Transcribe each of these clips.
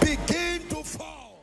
begin to fall.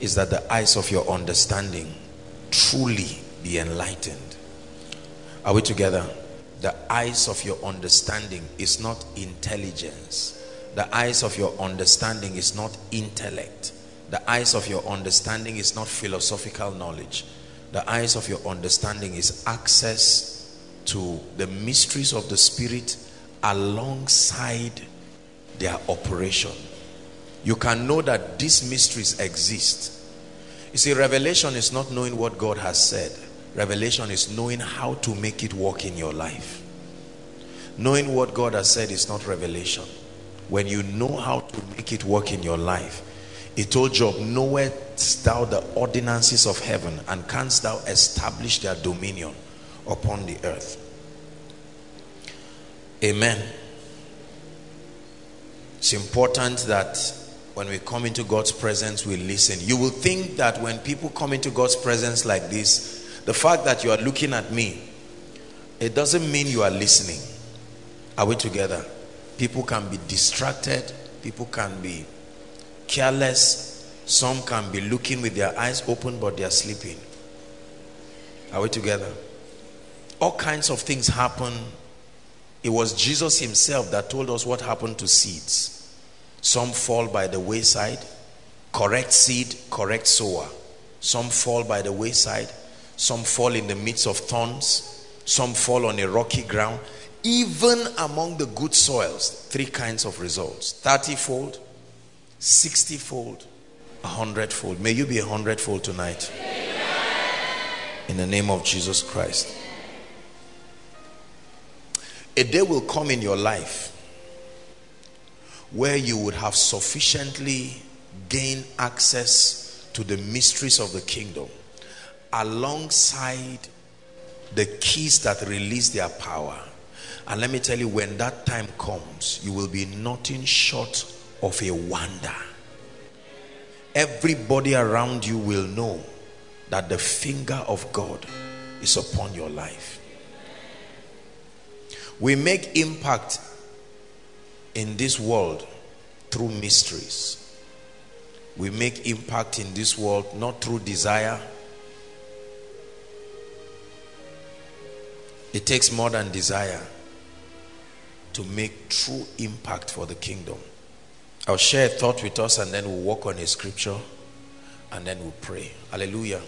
is that the eyes of your understanding truly be enlightened. Are we together? The eyes of your understanding is not intelligence. The eyes of your understanding is not intellect. The eyes of your understanding is not philosophical knowledge. The eyes of your understanding is access to the mysteries of the Spirit alongside their operation. You can know that these mysteries exist. You see, revelation is not knowing what God has said. Revelation is knowing how to make it work in your life. Knowing what God has said is not revelation. When you know how to make it work in your life, He told Job, knowest thou the ordinances of heaven, and canst thou establish their dominion upon the earth. Amen. It's important that when we come into God's presence, we listen. You will think that when people come into God's presence like this, the fact that you are looking at me, it doesn't mean you are listening. Are we together? People can be distracted. People can be careless. Some can be looking with their eyes open, but they are sleeping. Are we together? All kinds of things happen. It was Jesus himself that told us what happened to seeds. Some fall by the wayside. Correct seed, correct sower. Some fall by the wayside. Some fall in the midst of thorns. Some fall on a rocky ground. Even among the good soils, three kinds of results: 30-fold, 60-fold, 100-fold. May you be 100-fold tonight. In the name of Jesus Christ. A day will come in your life where you would have sufficiently gained access to the mysteries of the kingdom alongside the keys that release their power. And let me tell you, when that time comes, you will be nothing short of a wonder. Everybody around you will know that the finger of God is upon your life. We make impact in this world through mysteries. We make impact in this world not through desire. It takes more than desire to make true impact for the kingdom. I'll share a thought with us, and then we'll walk on a scripture, and then we'll pray. Hallelujah.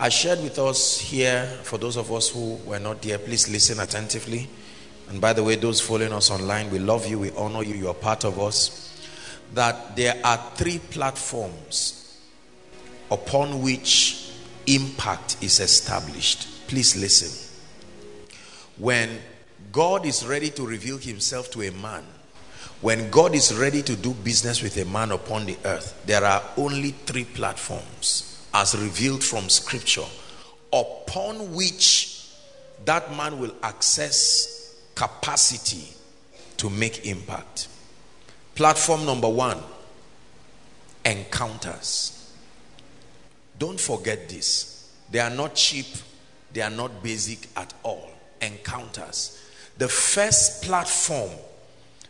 I shared with us here, for those of us who were not there, please listen attentively. And by the way, those following us online, we love you, we honor you, you are part of us. That there are three platforms upon which impact is established. Please listen. When God is ready to reveal himself to a man, when God is ready to do business with a man upon the earth, there are only three platforms, as revealed from scripture, upon which that man will access capacity to make impact. Platform number one, encounters. Don't forget this. They are not cheap. They are not basic at all. Encounters. The first platform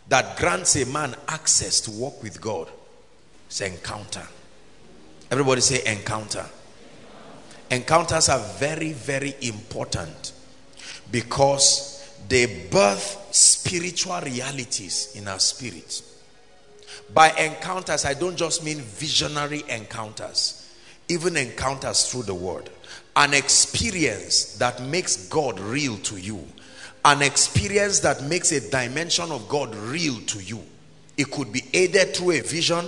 that grants a man access to walk with God is encounter. Everybody say encounter. Encounters are very, very important because they birth spiritual realities in our spirit. By encounters, I don't just mean visionary encounters, even encounters through the word. An experience that makes God real to you. An experience that makes a dimension of God real to you. It could be aided through a vision.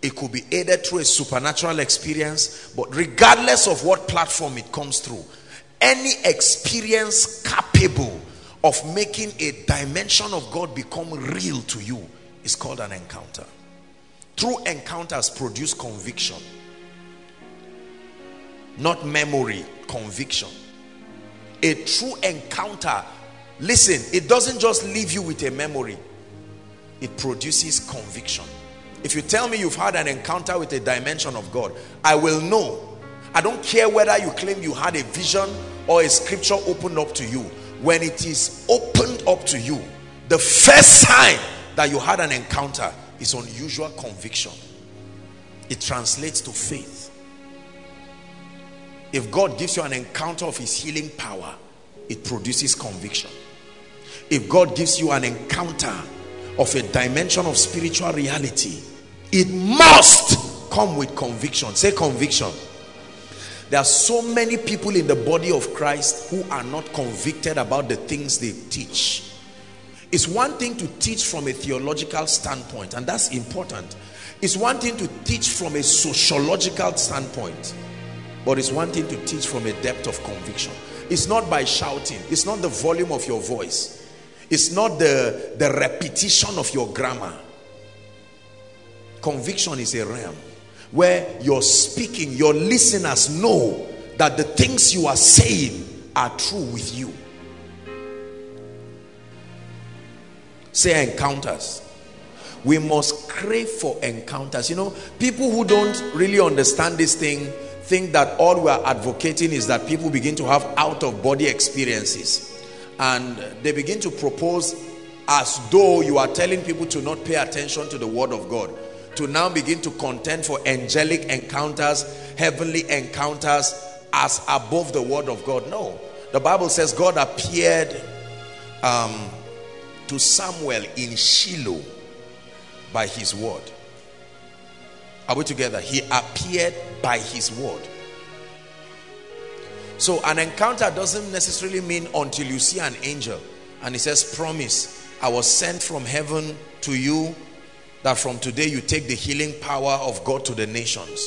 It could be aided through a supernatural experience. But regardless of what platform it comes through, any experience capable of making a dimension of God become real to you is called an encounter. True encounters produce conviction. Not memory, conviction. A true encounter, listen, it doesn't just leave you with a memory. It produces conviction. If you tell me you've had an encounter with a dimension of God, I will know. I don't care whether you claim you had a vision or a scripture opened up to you. When it is opened up to you, the first sign that you had an encounter is unusual conviction. It translates to faith. If God gives you an encounter of his healing power, it produces conviction. If God gives you an encounter of a dimension of spiritual reality, it must come with conviction. Say conviction. There are so many people in the body of Christ who are not convicted about the things they teach. It's one thing to teach from a theological standpoint, and that's important. It's one thing to teach from a sociological standpoint, but it's one thing to teach from a depth of conviction. It's not by shouting. It's not the volume of your voice. It's not the repetition of your grammar. Conviction is a realm where you're speaking, your listeners know that the things you are saying are true with you. Say encounters. We must crave for encounters. You know, people who don't really understand this thing think that all we are advocating is that people begin to have out-of-body experiences. And they begin to propose as though you are telling people to not pay attention to the word of God, to now begin to contend for angelic encounters, heavenly encounters as above the word of God. No, the Bible says God appeared to Samuel in Shiloh by his word. Are we together? He appeared by his word. So an encounter doesn't necessarily mean until you see an angel and he says, promise, I was sent from heaven to you that from today you take the healing power of God to the nations.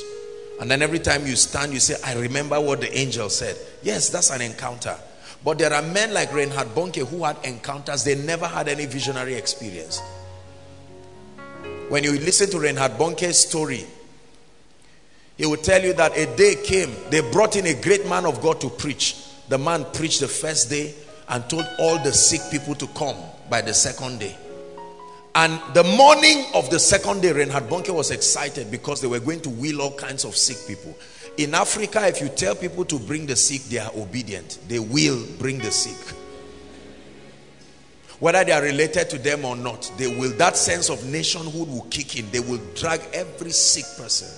And then every time you stand, you say, I remember what the angel said. Yes, that's an encounter. But there are men like Reinhard Bonnke who had encounters. They never had any visionary experience. When you listen to Reinhard Bonnke's story, he will tell you that a day came, they brought in a great man of God to preach. The man preached the first day and told all the sick people to come by the second day. And the morning of the second day, Reinhard Bonnke was excited because they were going to wheel all kinds of sick people. In Africa, if you tell people to bring the sick, they are obedient. They will bring the sick. Whether they are related to them or not, they will. That sense of nationhood will kick in. They will drag every sick person.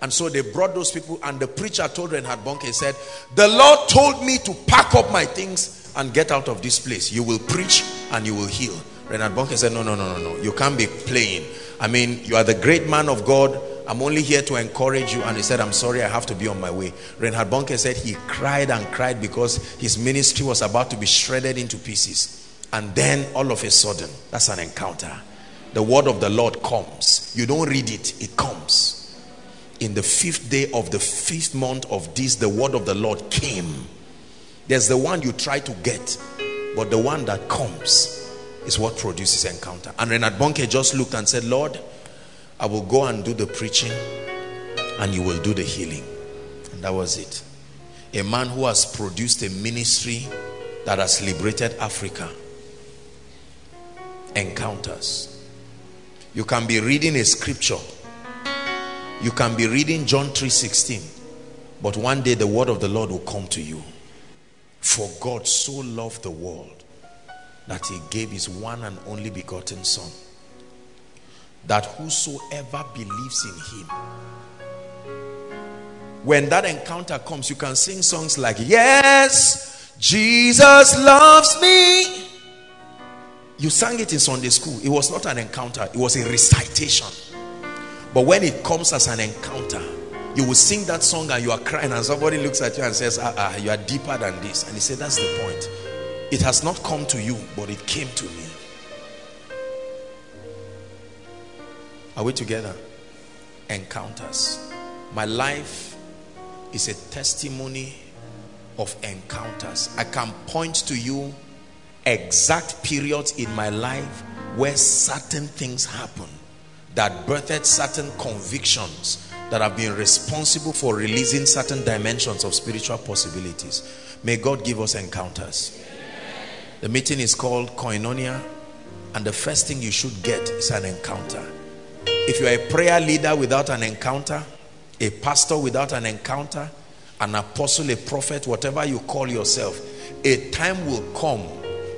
And so they brought those people, and the preacher told Reinhard Bonnke, he said, the Lord told me to pack up my things and get out of this place. You will preach and you will heal. Reinhard Bonnke said, no. You can't be playing. I mean, you are the great man of God. I'm only here to encourage you. And he said, I'm sorry, I have to be on my way. Reinhard Bonnke said he cried and cried because his ministry was about to be shredded into pieces. And then all of a sudden, that's an encounter. The word of the Lord comes. You don't read it, it comes. In the 5th day of the 5th month of this, the word of the Lord came. There's the one you try to get, but the one that comes is what produces encounter. And Reinhard Bonnke just looked and said, Lord, I will go and do the preaching and you will do the healing. And that was it. A man who has produced a ministry that has liberated Africa. Encounters. You can be reading a scripture. You can be reading John 3:16, but one day the word of the Lord will come to you. For God so loved the world that he gave his one and only begotten son, that whosoever believes in him. When that encounter comes, you can sing songs like, yes, Jesus loves me. You sang it in Sunday school. It was not an encounter. It was a recitation. But when it comes as an encounter, You will sing that song and you are crying and somebody looks at you and says, you are deeper than this. And he said, that's the point. It has not come to you, but it came to me. Are we together? Encounters. My life is a testimony of encounters. I can point to you exact periods in my life where certain things happen that birthed certain convictions that have been responsible for releasing certain dimensions of spiritual possibilities. May God give us encounters. The meeting is called Koinonia, and the first thing you should get is an encounter. If you are a prayer leader without an encounter, a pastor without an encounter, an apostle, a prophet, whatever you call yourself, a time will come,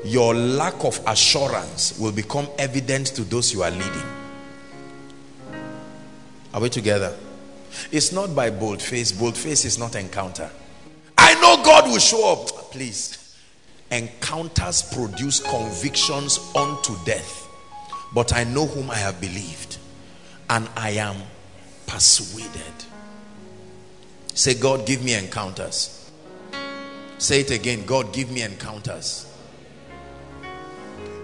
your lack of assurance will become evident to those you are leading. Are we together? It's not by boldface. Boldface is not encounter. I know God will show up. Please. Encounters produce convictions unto death. But I know whom I have believed, and I am persuaded. Say, God, give me encounters. Say it again. God, give me encounters.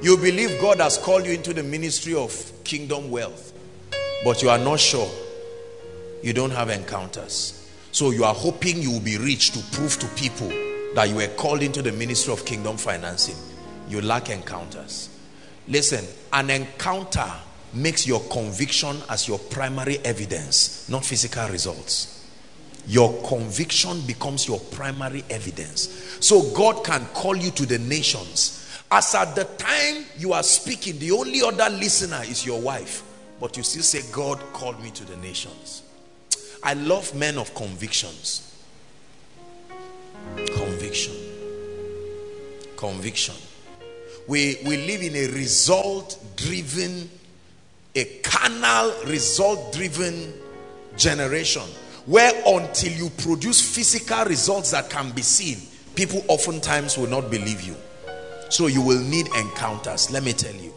You believe God has called you into the ministry of kingdom wealth, but you are not sure. You don't have encounters. So you are hoping you will be rich to prove to people that you were called into the ministry of kingdom financing. You lack encounters. Listen, an encounter makes your conviction as your primary evidence, not physical results. Your conviction becomes your primary evidence. So God can call you to the nations. As at the time you are speaking, the only other listener is your wife, but you still say, God called me to the nations. I love men of convictions. Conviction. Conviction. We live in a result-driven, a carnal, result-driven generation where until you produce physical results that can be seen, people oftentimes will not believe you. So you will need encounters, let me tell you.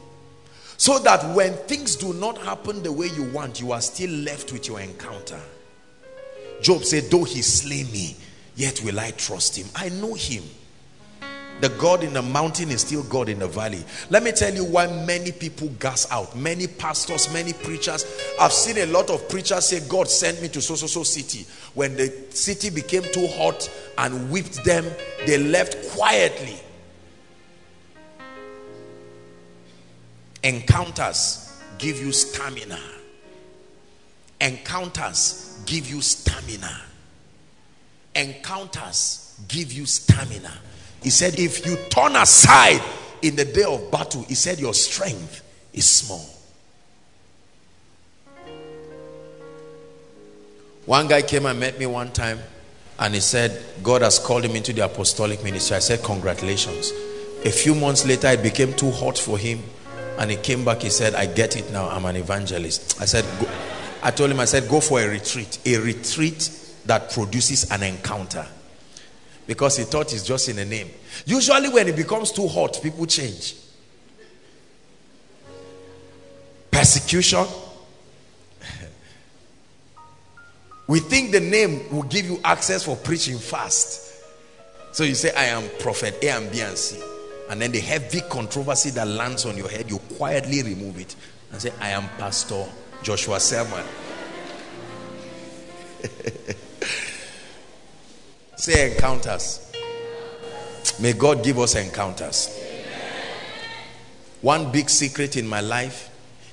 So that when things do not happen the way you want, you are still left with your encounter. Job said, though he slay me, yet will I trust him. I know him. The God in the mountain is still God in the valley. Let me tell you why many people gas out. Many pastors, many preachers. I've seen a lot of preachers say, God sent me to so-so-so city. When the city became too hot and whipped them, they left quietly. Encounters give you stamina. Encounters give you stamina. Encounters give you stamina. He said, if you turn aside in the day of battle, he said, your strength is small. One guy came and met me one time and he said, God has called him into the apostolic ministry. I said, congratulations. A few months later, it became too hot for him and he came back. He said, I get it now. I'm an evangelist. I said, go. I told him, I said, go for a retreat that produces an encounter. Because he thought it's just in a name. Usually when it becomes too hot, people change. Persecution. We think the name will give you access for preaching fast. So you say, I am prophet A and B and C. And then the heavy controversy that lands on your head, you quietly remove it and say, I am Pastor Joshua Selman. Say encounters. May God give us encounters. One big secret in my life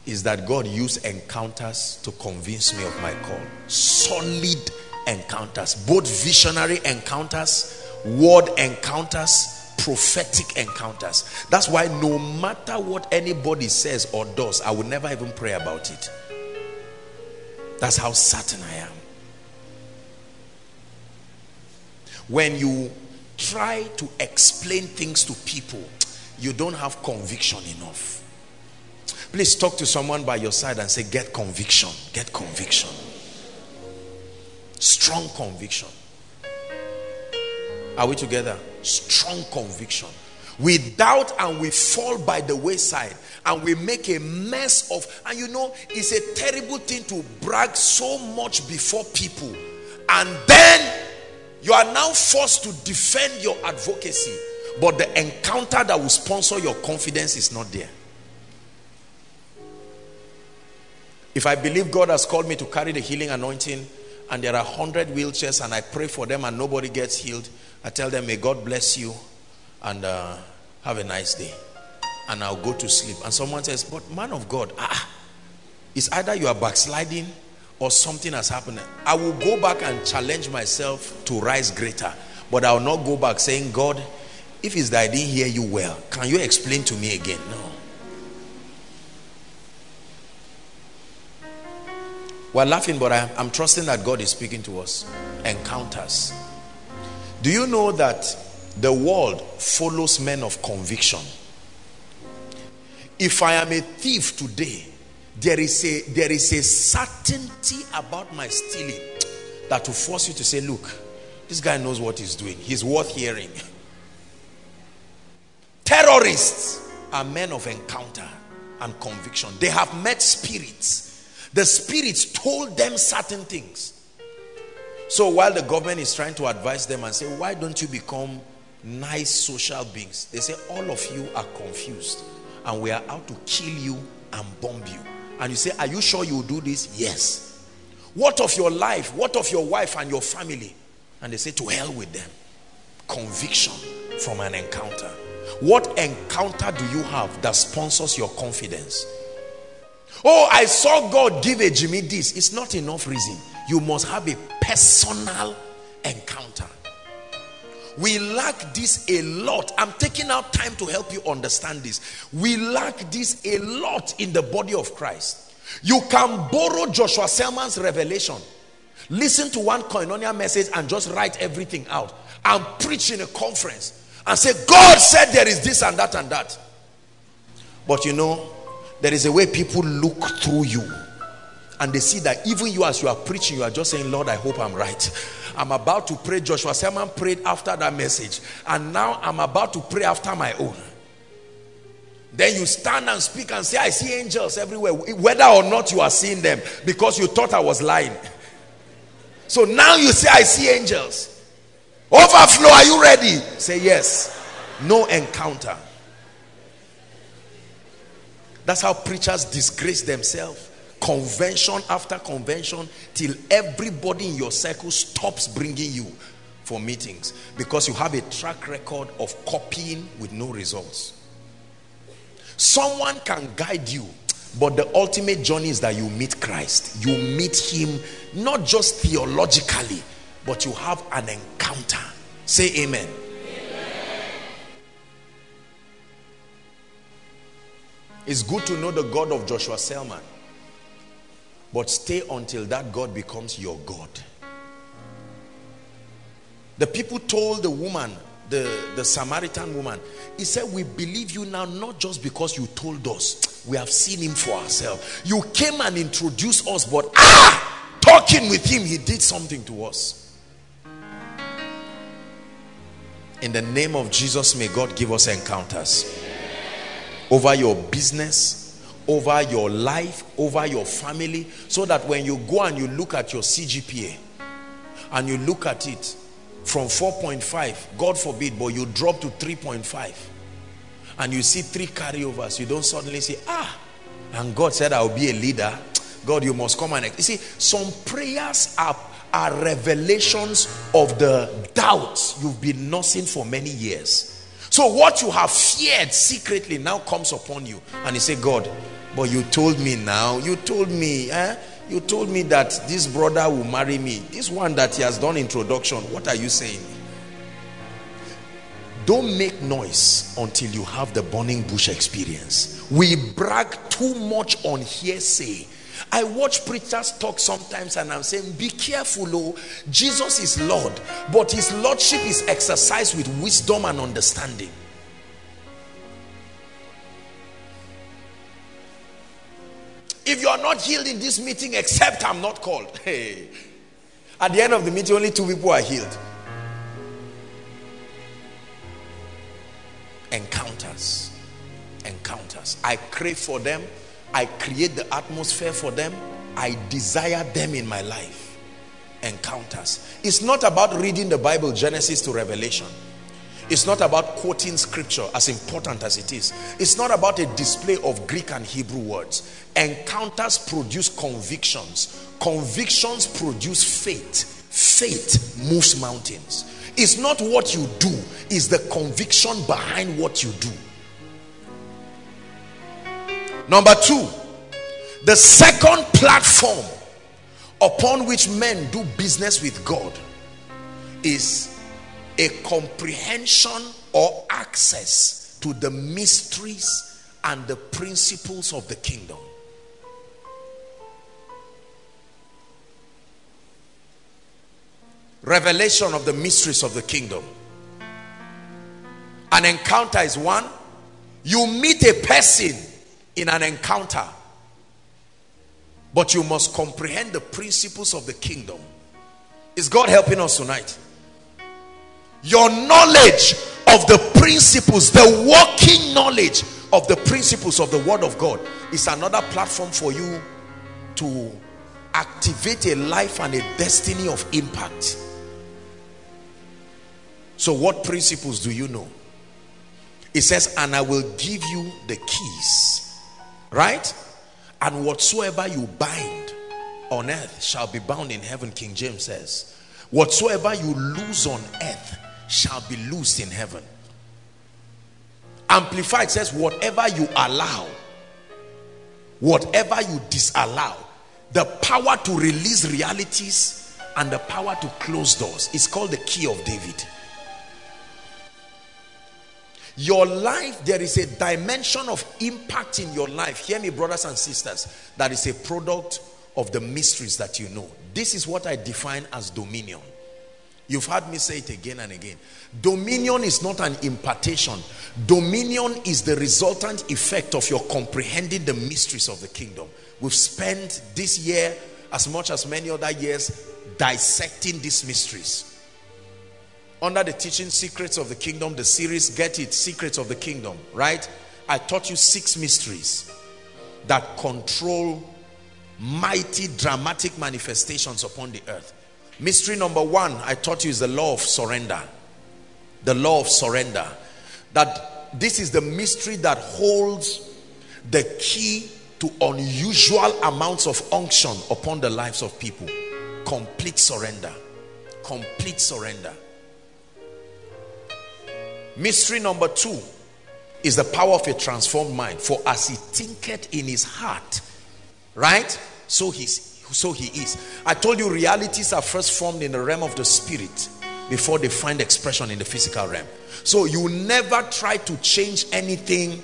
is that God used encounters to convince me of my call. Solid encounters, both visionary encounters, word encounters, prophetic encounters. That's why no matter what anybody says or does, I will never even pray about it. That's how certain I am. When you try to explain things to people, you don't have conviction enough. Please talk to someone by your side and say, get conviction, get conviction. Strong conviction. Are we together? Strong conviction. We doubt and we fall by the wayside and we make a mess of, and you know, it's a terrible thing to brag so much before people, and then you are now forced to defend your advocacy, but the encounter that will sponsor your confidence is not there. If I believe God has called me to carry the healing anointing and there are 100 wheelchairs and I pray for them and nobody gets healed, I tell them, may God bless you and have a nice day, and I'll go to sleep. And someone says, but man of God, it's either you are backsliding or something has happened. I will go back and challenge myself to rise greater, but I will not go back saying, God, if it's that I didn't hear you well, can you explain to me again? No. We're laughing, but I'm trusting that God is speaking to us. Encounters. Do you know that the world follows men of conviction? If I am a thief today, there is a certainty about my stealing that will force you to say, look, this guy knows what he's doing. He's worth hearing. Terrorists are men of encounter and conviction. They have met spirits. The spirits told them certain things. So while the government is trying to advise them and say, why don't you become nice social beings? They say, all of you are confused and we are out to kill you and bomb you. And you say, are you sure you do this? Yes. What of your life? What of your wife and your family? And they say, to hell with them. Conviction from an encounter. What encounter do you have that sponsors your confidence? Oh, I saw God give a Jimmy this. It's not enough reason. You must have a personal encounter. We lack this a lot. I'm taking out time to help you understand this. We lack this a lot in the body of Christ. You can borrow Joshua Selman's revelation. Listen to one Koinonia message and just write everything out. And preach in a conference. And say, God said there is this and that and that. But you know, there is a way people look through you and they see that even you, as you are preaching, you are just saying, Lord, I hope I'm right. I'm about to pray. Joshua Selman prayed after that message, and now I'm about to pray after my own. Then you stand and speak and say, I see angels everywhere, whether or not you are seeing them, because you thought I was lying. So now you say, I see angels. Overflow, are you ready? Say yes. No encounter. That's how preachers disgrace themselves, convention after convention, till everybody in your circle stops bringing you for meetings because you have a track record of copying with no results. Someone can guide you, but the ultimate journey is that you meet Christ. You meet him not just theologically, but you have an encounter. Say amen. It's good to know the God of Joshua Selman, but stay until that God becomes your God. The people told the woman, the Samaritan woman, he said, we believe you now not just because you told us, we have seen him for ourselves. You came and introduced us, but talking with him, he did something to us. In the name of Jesus, may God give us encounters. Over your business, over your life, over your family, so that when you go and you look at your CGPA and you look at it from 4.5, God forbid, but you drop to 3.5 and you see 3 carryovers, you don't suddenly say, and God said I'll be a leader. God, you must come and... You see, some prayers are revelations of the doubts you've been nursing for many years. So what you have feared secretly now comes upon you. And you say, God, but you told me now. You told me, you told me that this brother will marry me. This one that he has done introduction, what are you saying? Don't make noise until you have the burning bush experience. We brag too much on hearsay. I watch preachers talk sometimes and I'm saying, be careful, oh, Jesus is Lord, but his lordship is exercised with wisdom and understanding. If you are not healed in this meeting, except I'm not called. Hey. At the end of the meeting, only 2 people are healed. Encounters. Encounters. I crave for them. I create the atmosphere for them. I desire them in my life. Encounters. It's not about reading the Bible, Genesis to Revelation. It's not about quoting scripture, as important as it is. It's not about a display of Greek and Hebrew words. Encounters produce convictions. Convictions produce faith. Faith moves mountains. It's not what you do, it's the conviction behind what you do. Number two, the second platform upon which men do business with God is a comprehension or access to the mysteries and the principles of the kingdom. Revelation of the mysteries of the kingdom. An encounter is one. You meet a person in an encounter, but you must comprehend the principles of the kingdom. Is God helping us tonight? Your knowledge of the principles, the working knowledge of the principles of the word of God, is another platform for you to activate a life and a destiny of impact. So what principles do you know? It says, and I will give you the keys, right? And whatsoever you bind on earth shall be bound in heaven, King James says. Whatsoever you loose on earth shall be loosed in heaven. Amplified says, whatever you allow, whatever you disallow, the power to release realities and the power to close doors is called the key of David. Your life, there is a dimension of impact in your life. Hear me, brothers and sisters, that is a product of the mysteries that you know. This is what I define as dominion. You've heard me say it again and again. Dominion is not an impartation. Dominion is the resultant effect of your comprehending the mysteries of the kingdom. We've spent this year, as much as many other years, dissecting these mysteries. Under the teaching Secrets of the Kingdom, the series, get it, Secrets of the Kingdom, right? I taught you 6 mysteries that control mighty, dramatic manifestations upon the earth. Mystery number 1, I taught you, is the law of surrender. The law of surrender. That this is the mystery that holds the key to unusual amounts of unction upon the lives of people. Complete surrender. Complete surrender. Mystery number 2 is the power of a transformed mind. For as he thinketh in his heart, right? So he is. I told you, realities are first formed in the realm of the spirit before they find expression in the physical realm. So you never try to change anything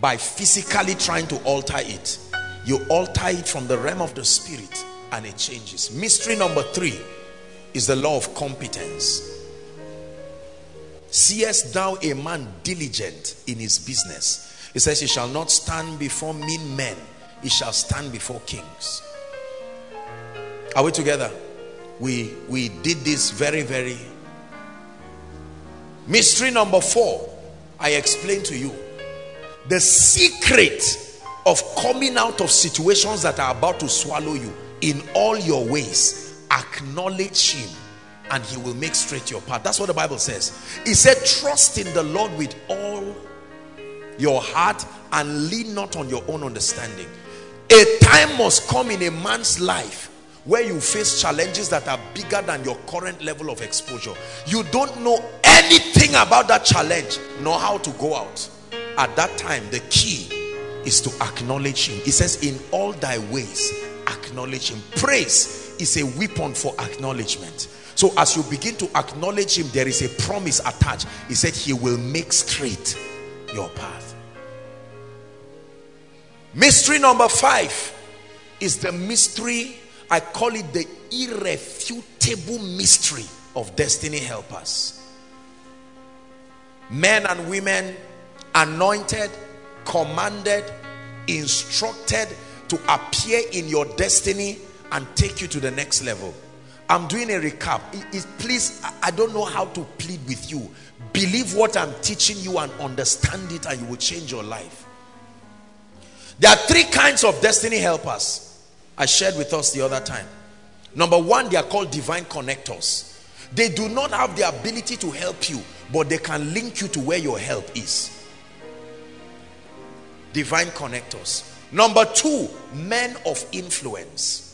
by physically trying to alter it. You alter it from the realm of the spirit and it changes. Mystery number 3 is the law of competence. Seest thou a man diligent in his business? It says, he shall not stand before mean men, he shall stand before kings. Are we together? We did this very, very. Mystery number 4, I explained to you the secret of coming out of situations that are about to swallow you. In all your ways acknowledge him and he will make straight your path. That's what the Bible says. It said, trust in the Lord with all your heart and lean not on your own understanding. A time must come in a man's life where you face challenges that are bigger than your current level of exposure. You don't know anything about that challenge, nor how to go out. At that time, the key is to acknowledge him. It says, in all thy ways, acknowledge him. Praise is a weapon for acknowledgement. So as you begin to acknowledge him, there is a promise attached. He said, he will make straight your path. Mystery number 5 is the mystery, I call it the irrefutable mystery of destiny helpers. Men and women anointed, commanded, instructed to appear in your destiny and take you to the next level. I'm doing a recap. Please, I don't know how to plead with you. Believe what I'm teaching you and understand it, and you will change your life. There are three kinds of destiny helpers I shared with us the other time. Number one, they are called divine connectors. They do not have the ability to help you, but they can link you to where your help is. Divine connectors. Number two, men of influence.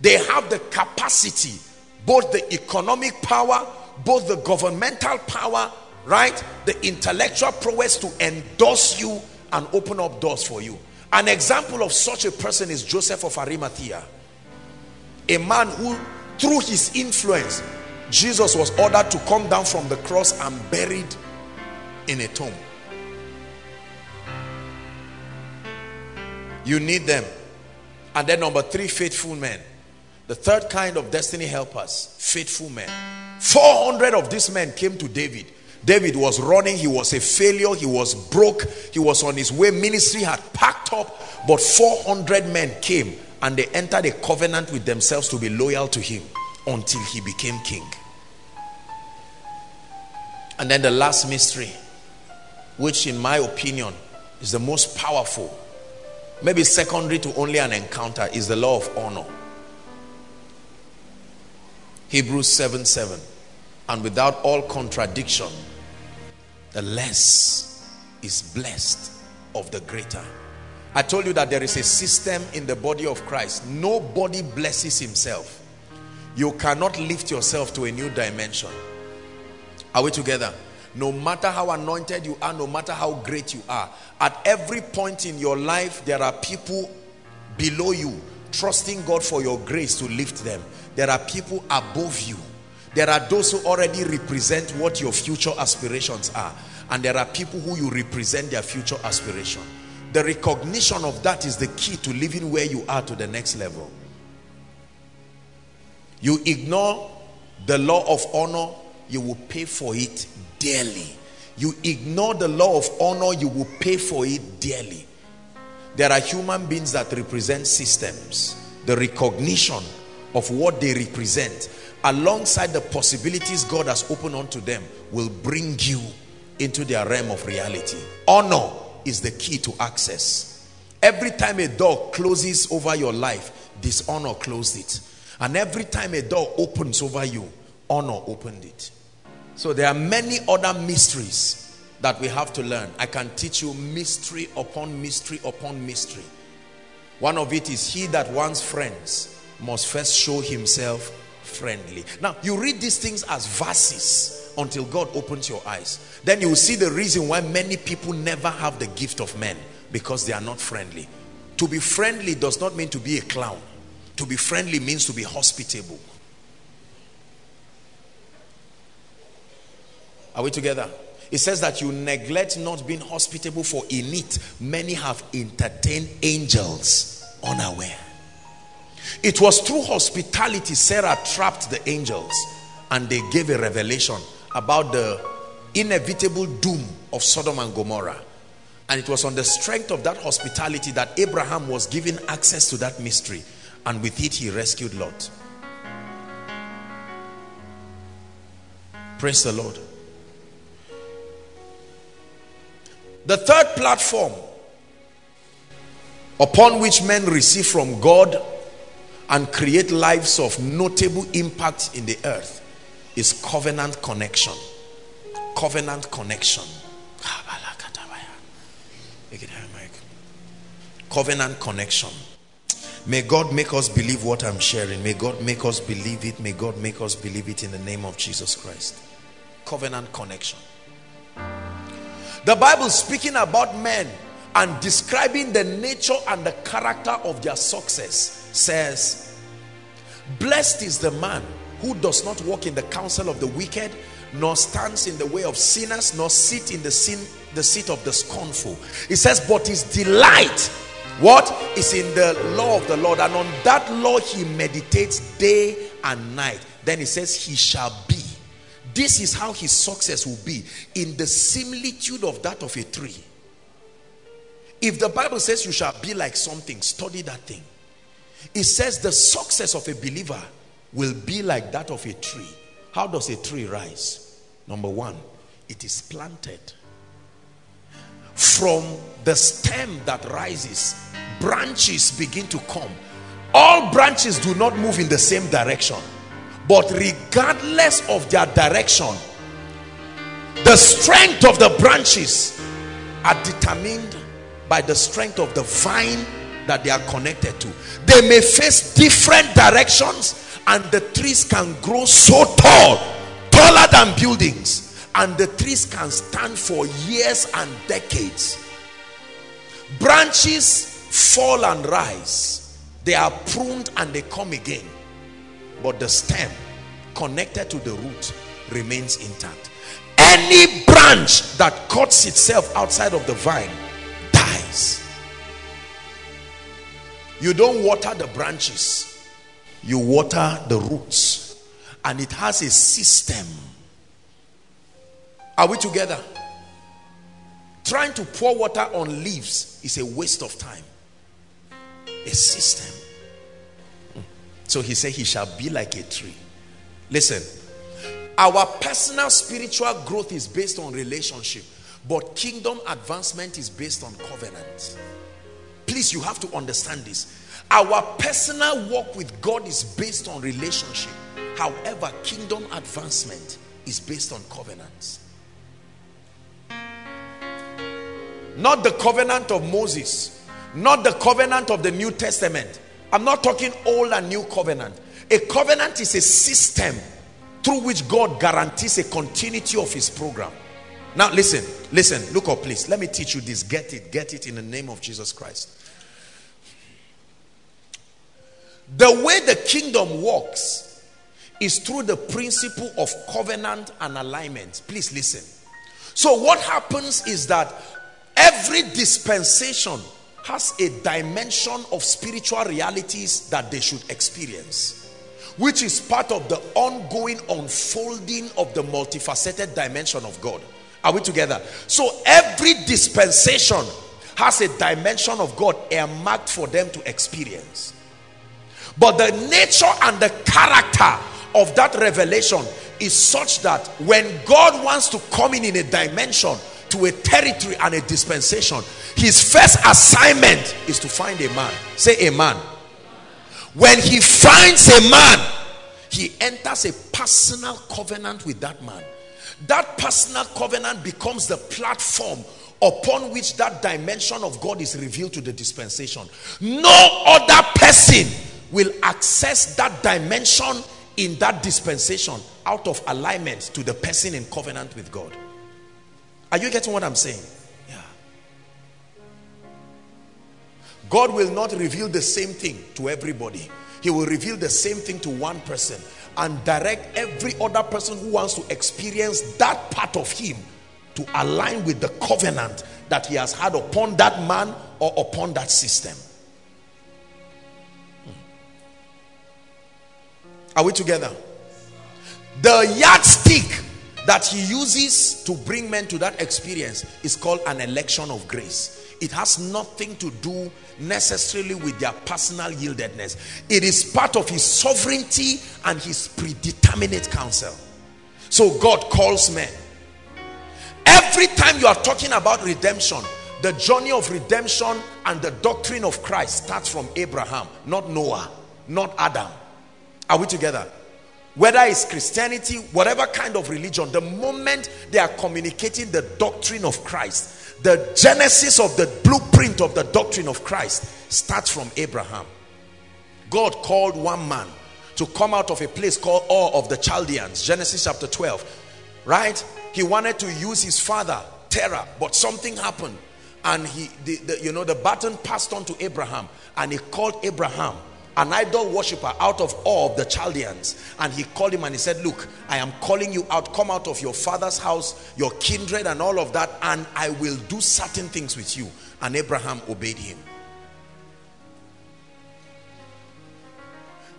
They have the capacity, both the economic power, both the governmental power, right? The intellectual prowess to endorse you and open up doors for you. An example of such a person is Joseph of Arimathea, a man who, through his influence, Jesus was ordered to come down from the cross and buried in a tomb. You need them. And then number three, faithful men. The third kind of destiny helpers, faithful men. 400 of these men came to David. David was running. He was a failure. He was broke. He was on his way. Ministry had packed up. But 400 men came, and they entered a covenant with themselves to be loyal to him until he became king. And then the last mystery, which in my opinion is the most powerful, maybe secondary to only an encounter, is the law of honor. Hebrews 7:7. And without all contradiction, the less is blessed of the greater. I told you that there is a system in the body of Christ. Nobody blesses himself. You cannot lift yourself to a new dimension. Are we together? No matter how anointed you are, no matter how great you are, at every point in your life, there are people below you trusting God for your grace to lift them. There are people above you. There are those who already represent what your future aspirations are, and there are people who you represent their future aspiration. The recognition of that is the key to living where you are to the next level. You ignore the law of honor, you will pay for it dearly. You ignore the law of honor, you will pay for it dearly. There are human beings that represent systems. The recognition of what they represent, alongside the possibilities God has opened unto them, will bring you into their realm of reality. Honor is the key to access. Every time a door closes over your life, dishonor closed it. And every time a door opens over you, honor opened it. So there are many other mysteries that we have to learn. I can teach you mystery upon mystery upon mystery. One of it is, he that wants friends must first show himself friendly. Now, you read these things as verses until God opens your eyes. Then you will see the reason why many people never have the gift of men, because they are not friendly. To be friendly does not mean to be a clown. To be friendly means to be hospitable. Are we together? It says that you neglect not being hospitable, for in it many have entertained angels unaware. It was through hospitality Sarah trapped the angels, and they gave a revelation about the inevitable doom of Sodom and Gomorrah. And it was on the strength of that hospitality that Abraham was given access to that mystery, and with it he rescued Lot. Praise the Lord. The third platform upon which men receive from God and create lives of notable impact in the earth is covenant connection. Covenant connection. Covenant connection. May God make us believe what I'm sharing. May God make us believe it. May God make us believe it in the name of Jesus Christ. Covenant connection. The Bible, speaking about men and describing the nature and the character of their success, says, blessed is the man who does not walk in the counsel of the wicked, nor stands in the way of sinners, nor sit in the seat of the scornful. It says, but his delight, what is in the law of the Lord, and on that law he meditates day and night. Then it says, he shall be. This is how his success will be, in the similitude of that of a tree. If the Bible says you shall be like something, study that thing. It says the success of a believer will be like that of a tree. How does a tree rise? Number one, it is planted. From the stem that rises, branches begin to come. All branches do not move in the same direction, but regardless of their direction, the strength of the branches are determined by the strength of the vine that they are connected to. They may face different directions, and the trees can grow so tall, taller than buildings, and the trees can stand for years and decades. Branches fall and rise. They are pruned and they come again, but the stem connected to the root remains intact. Any branch that cuts itself outside of the vine dies. You don't water the branches, you water the roots, and it has a system. Are we together? Trying to pour water on leaves is a waste of time. A system. So he said he shall be like a tree. Listen, our personal spiritual growth is based on relationship, but kingdom advancement is based on covenant. Please, you have to understand this. Our personal walk with God is based on relationship. However, kingdom advancement is based on covenants. Not the covenant of Moses, not the covenant of the New Testament. I'm not talking old and new covenant. A covenant is a system through which God guarantees a continuity of his program. Now listen, listen, look up please. Let me teach you this. Get it in the name of Jesus Christ. The way the kingdom works is through the principle of covenant and alignment. Please listen. So what happens is that every dispensation has a dimension of spiritual realities that they should experience, which is part of the ongoing unfolding of the multifaceted dimension of God. Are we together? So every dispensation has a dimension of God earmarked for them to experience. But the nature and the character of that revelation is such that when God wants to come in a dimension, to a territory and a dispensation, his first assignment is to find a man. Say a man. When he finds a man, he enters a personal covenant with that man. That personal covenant becomes the platform upon which that dimension of God is revealed to the dispensation. No other person will access that dimension in that dispensation out of alignment to the person in covenant with God. Are you getting what I'm saying? Yeah. God will not reveal the same thing to everybody. He will reveal the same thing to one person and direct every other person who wants to experience that part of him to align with the covenant that he has had upon that man or upon that system. Are we together? The yardstick that he uses to bring men to that experience is called an election of grace. It has nothing to do necessarily with their personal yieldedness. It is part of his sovereignty and his predeterminate counsel. So God calls men. Every time you are talking about redemption, the journey of redemption and the doctrine of Christ starts from Abraham, not Noah, not Adam. Are we together? Whether it's Christianity, whatever kind of religion, the moment they are communicating the doctrine of Christ, the genesis of the blueprint of the doctrine of Christ starts from Abraham. God called one man to come out of a place called Ur of the Chaldeans, Genesis chapter 12, right? He wanted to use his father, Terah, but something happened. And the baton passed on to Abraham, and he called Abraham, an idol worshiper, out of all of the Chaldeans, and he called him and he said, look, I am calling you out. Come out of your father's house, your kindred and all of that, and I will do certain things with you. And Abraham obeyed him.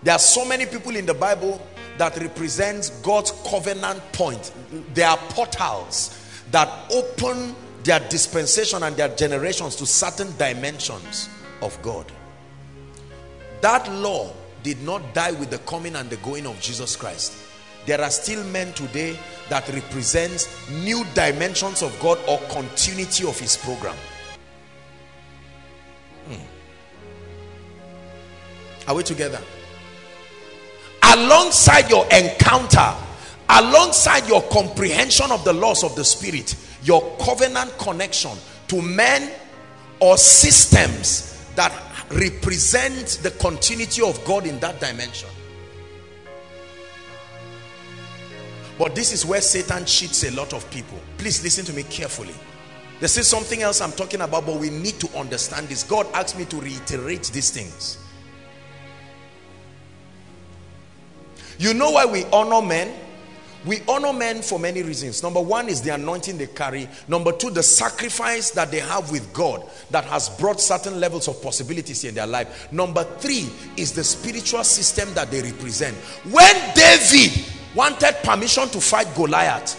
There are so many people in the Bible that represents God's covenant point. There are portals that open their dispensation and their generations to certain dimensions of God. That law did not die with the coming and the going of Jesus Christ. There are still men today that represent new dimensions of God or continuity of his program. Are we together? Alongside your encounter, alongside your comprehension of the laws of the Spirit, your covenant connection to men or systems that represent the continuity of God in that dimension. But this is where Satan cheats a lot of people. Please listen to me carefully. This is something else I'm talking about, but we need to understand this. God asked me to reiterate these things. You know why we honor men? We honor men for many reasons. Number one is the anointing they carry. Number two, the sacrifice that they have with God that has brought certain levels of possibilities in their life. Number three is the spiritual system that they represent. When David wanted permission to fight Goliath,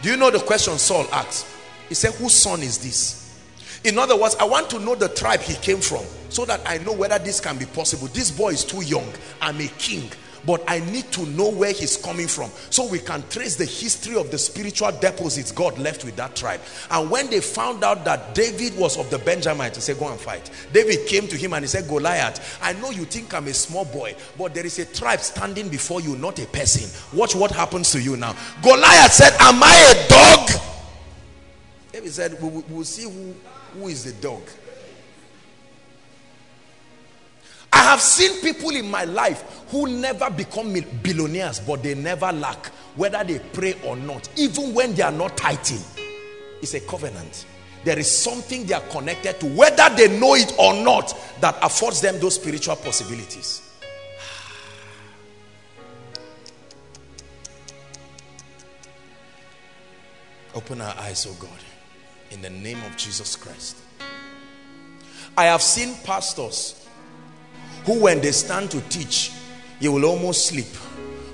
do you know the question Saul asked? He said, whose son is this? In other words, I want to know the tribe he came from so that I know whether this can be possible. This boy is too young. I'm a king, but I need to know where he's coming from so we can trace the history of the spiritual deposits God left with that tribe. And when they found out that David was of the Benjamites, he said, go and fight. David came to him and he said, Goliath, I know you think I'm a small boy, but there is a tribe standing before you, not a person. Watch what happens to you now. Goliath said, am I a dog? David said, we'll see who is the dog. I have seen people in my life who never become billionaires, but they never lack, whether they pray or not, even when they are not tithing. It's a covenant. There is something they are connected to, whether they know it or not, that affords them those spiritual possibilities. Open our eyes, oh God, in the name of Jesus Christ. I have seen pastors who, when they stand to teach, you will almost sleep.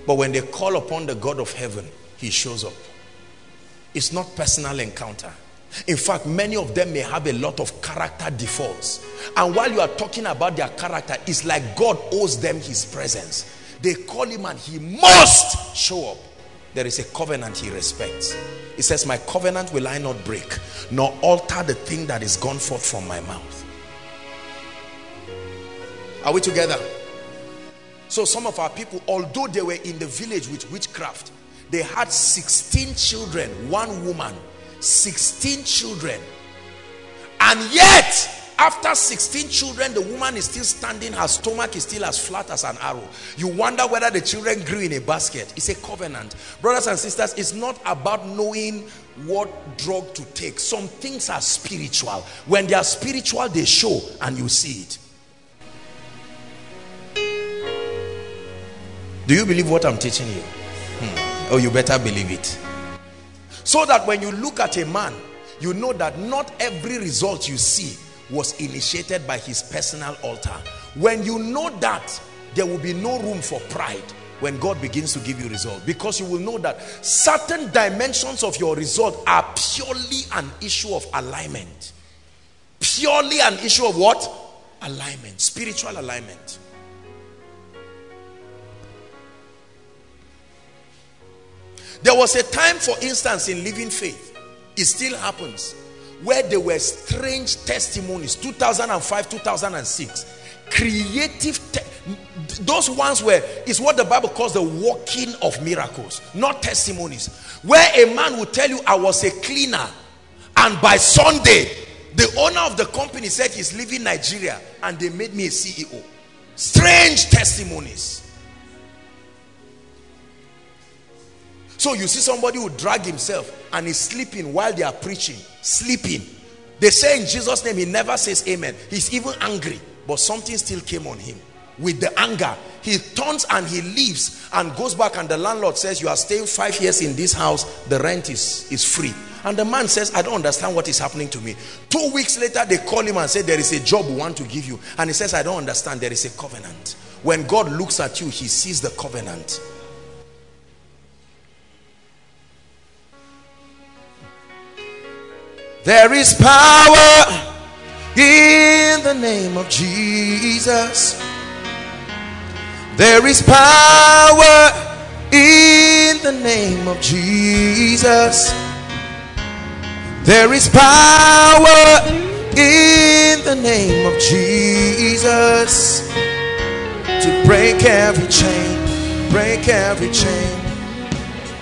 But when they call upon the God of heaven, he shows up. It's not personal encounter. In fact, many of them may have a lot of character defaults. And while you are talking about their character, it's like God owes them his presence. They call him and he must show up. There is a covenant he respects. He says, my covenant will I not break, nor alter the thing that is gone forth from my mouth. Are we together? So some of our people, although they were in the village with witchcraft, they had 16 children, one woman, 16 children. And yet, after 16 children, the woman is still standing, her stomach is still as flat as an arrow. You wonder whether the children grew in a basket. It's a covenant. Brothers and sisters, it's not about knowing what drug to take. Some things are spiritual. When they are spiritual, they show and you see it. Do you believe what I'm teaching you? Oh, you better believe it. So that when you look at a man, you know that not every result you see was initiated by his personal altar. When you know that, there will be no room for pride when God begins to give you result, because you will know that certain dimensions of your result are purely an issue of alignment. Purely an issue of what? Alignment. Spiritual alignment. There was a time, for instance, in Living Faith, it still happens, where there were strange testimonies, 2005, 2006. Creative, those ones were, is what the Bible calls the working of miracles, not testimonies. Where a man would tell you, I was a cleaner, and by Sunday, the owner of the company said he's leaving Nigeria, and they made me a CEO. Strange testimonies. So you see somebody who drag himself and is sleeping while they are preaching. Sleeping. They say in Jesus' name, he never says amen. He's even angry. But something still came on him. With the anger, he turns and he leaves and goes back, and the landlord says, you are staying 5 years in this house. The rent is free. And the man says, I don't understand what is happening to me. 2 weeks later, they call him and say, there is a job we want to give you. And he says, I don't understand. There is a covenant. When God looks at you, he sees the covenant. There is power in the name of Jesus. There is power in the name of Jesus. There is power in the name of Jesus to break every chain, break every chain.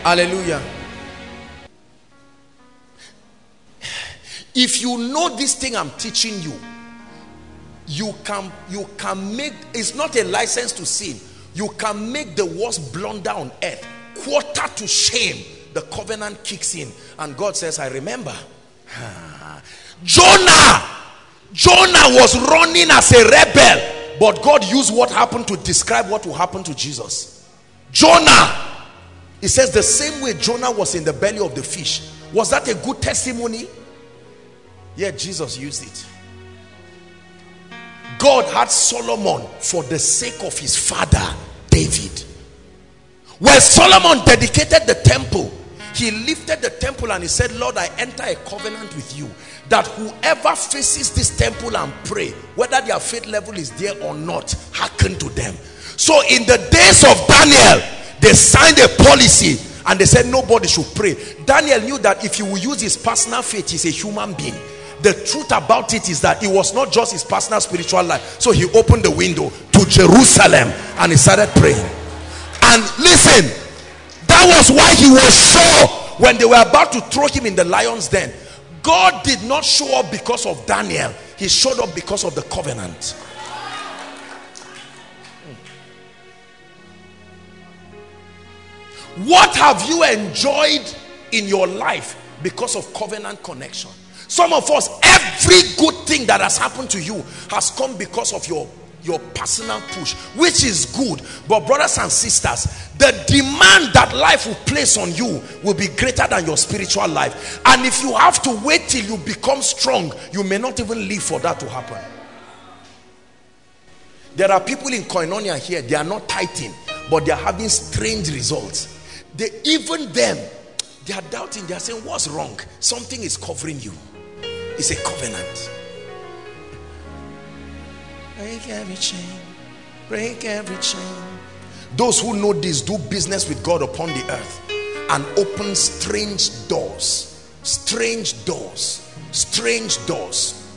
Hallelujah. If you know this thing I'm teaching you, you can make, it's not a license to sin, you can make the worst blunder on earth. Quarter to shame, the covenant kicks in and God says, I remember. Jonah was running as a rebel, but God used what happened to describe what will happen to Jesus. Jonah, it says the same way Jonah was in the belly of the fish. Was that a good testimony? Yet Jesus used it. God had Solomon for the sake of his father David. When Solomon dedicated the temple, he lifted the temple and he said, Lord, I enter a covenant with you that whoever faces this temple and pray, whether their faith level is there or not, hearken to them. So in the days of Daniel, they signed a policy and they said nobody should pray. Daniel knew that if he will use his personal faith, he's a human being. The truth about it is that it was not just his personal spiritual life. So he opened the window to Jerusalem and he started praying. And listen, that was why he was sure when they were about to throw him in the lion's den. God did not show up because of Daniel. He showed up because of the covenant. What have you enjoyed in your life because of covenant connection? Some of us, every good thing that has happened to you has come because of your personal push, which is good. But brothers and sisters, the demand that life will place on you will be greater than your spiritual life. And if you have to wait till you become strong, you may not even live for that to happen. There are people in Koinonia here, they are not tithing, but they are having strange results. They are doubting, they are saying, what's wrong? Something is covering you. It's a covenant. Break every chain. Break every chain. Those who know this do business with God upon the earth and open strange doors. Strange doors. Strange doors.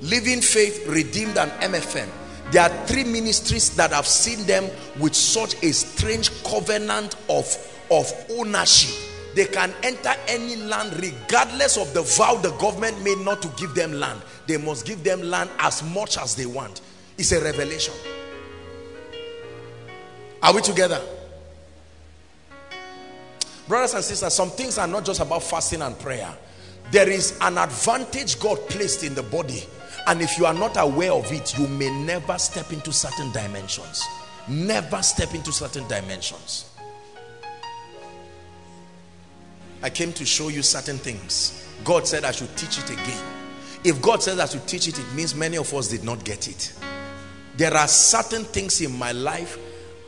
Living Faith, Redeemed and MFM. There are three ministries that have seen them with such a strange covenant of ownership. They can enter any land regardless of the vow the government made not to give them land. They must give them land as much as they want. It's a revelation. Are we together? Brothers and sisters, some things are not just about fasting and prayer. There is an advantage God placed in the body, and if you are not aware of it, you may never step into certain dimensions. Never step into certain dimensions. I came to show you certain things. God said I should teach it again. If God said I should teach it, it means many of us did not get it. There are certain things in my life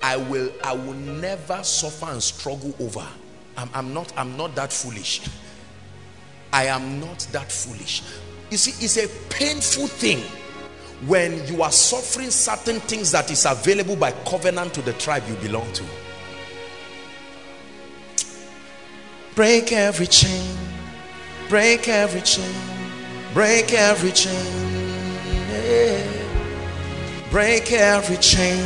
I will never suffer and struggle over. I'm not that foolish. I am not that foolish. You see, it's a painful thing when you are suffering certain things that is available by covenant to the tribe you belong to. Break every chain, break every chain, break every chain, yeah. Break every chain.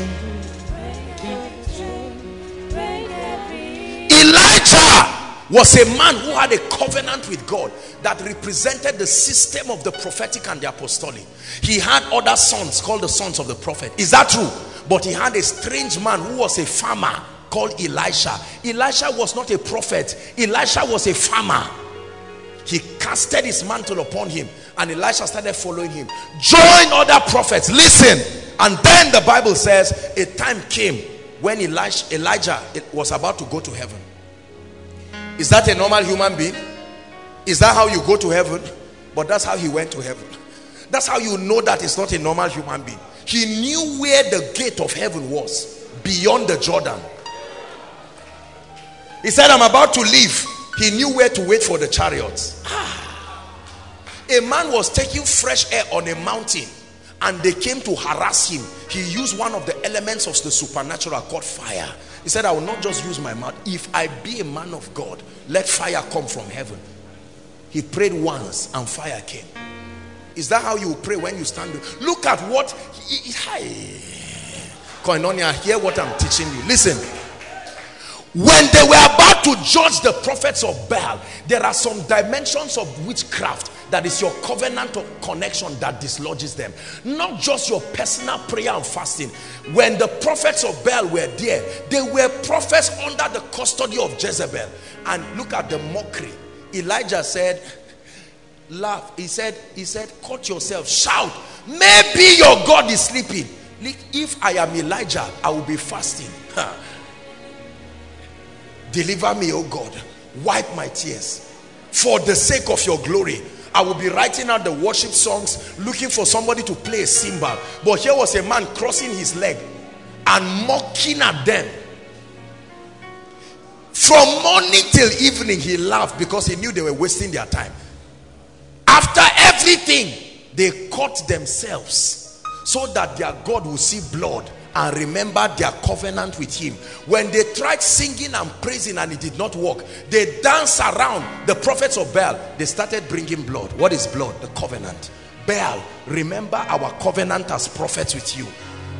Elijah was a man who had a covenant with God that represented the system of the prophetic and the apostolic. He had other sons called the sons of the prophet. Is that true? But he had a strange man who was a farmer called Elisha. Elisha was not a prophet. Elisha was a farmer. He casted his mantle upon him and Elisha started following him. Join other prophets. Listen. And then the Bible says a time came when Elijah was about to go to heaven. Is that a normal human being? Is that how you go to heaven? But that's how he went to heaven. That's how you know that it's not a normal human being. He knew where the gate of heaven was, beyond the Jordan. He said, I'm about to leave. He knew where to wait for the chariots. A man was taking fresh air on a mountain and they came to harass him, he used one of the elements of the supernatural called fire. He said, I will not just use my mouth. If I be a man of God, let fire come from heaven. He prayed once and fire came. Is that how you pray when you stand? Look at what he, Koinonia, hear what I'm teaching you. Listen. When they were about to judge the prophets of Baal, there are some dimensions of witchcraft that is your covenant of connection that dislodges them. Not just your personal prayer and fasting. When the prophets of Baal were there, they were prophets under the custody of Jezebel. And look at the mockery. Elijah said, laugh. He said, cut yourself, shout. Maybe your God is sleeping. If I am Elijah, I will be fasting. Deliver me, O God. Wipe my tears. For the sake of your glory, I will be writing out the worship songs, looking for somebody to play a cymbal. But here was a man crossing his leg and mocking at them. From morning till evening, he laughed because he knew they were wasting their time. After everything, they caught themselves so that their God will see blood and remember their covenant with him. When they tried singing and praising and it did not work, they danced around the prophets of Baal. They started bringing blood. What is blood? The covenant. Baal, remember our covenant as prophets with you.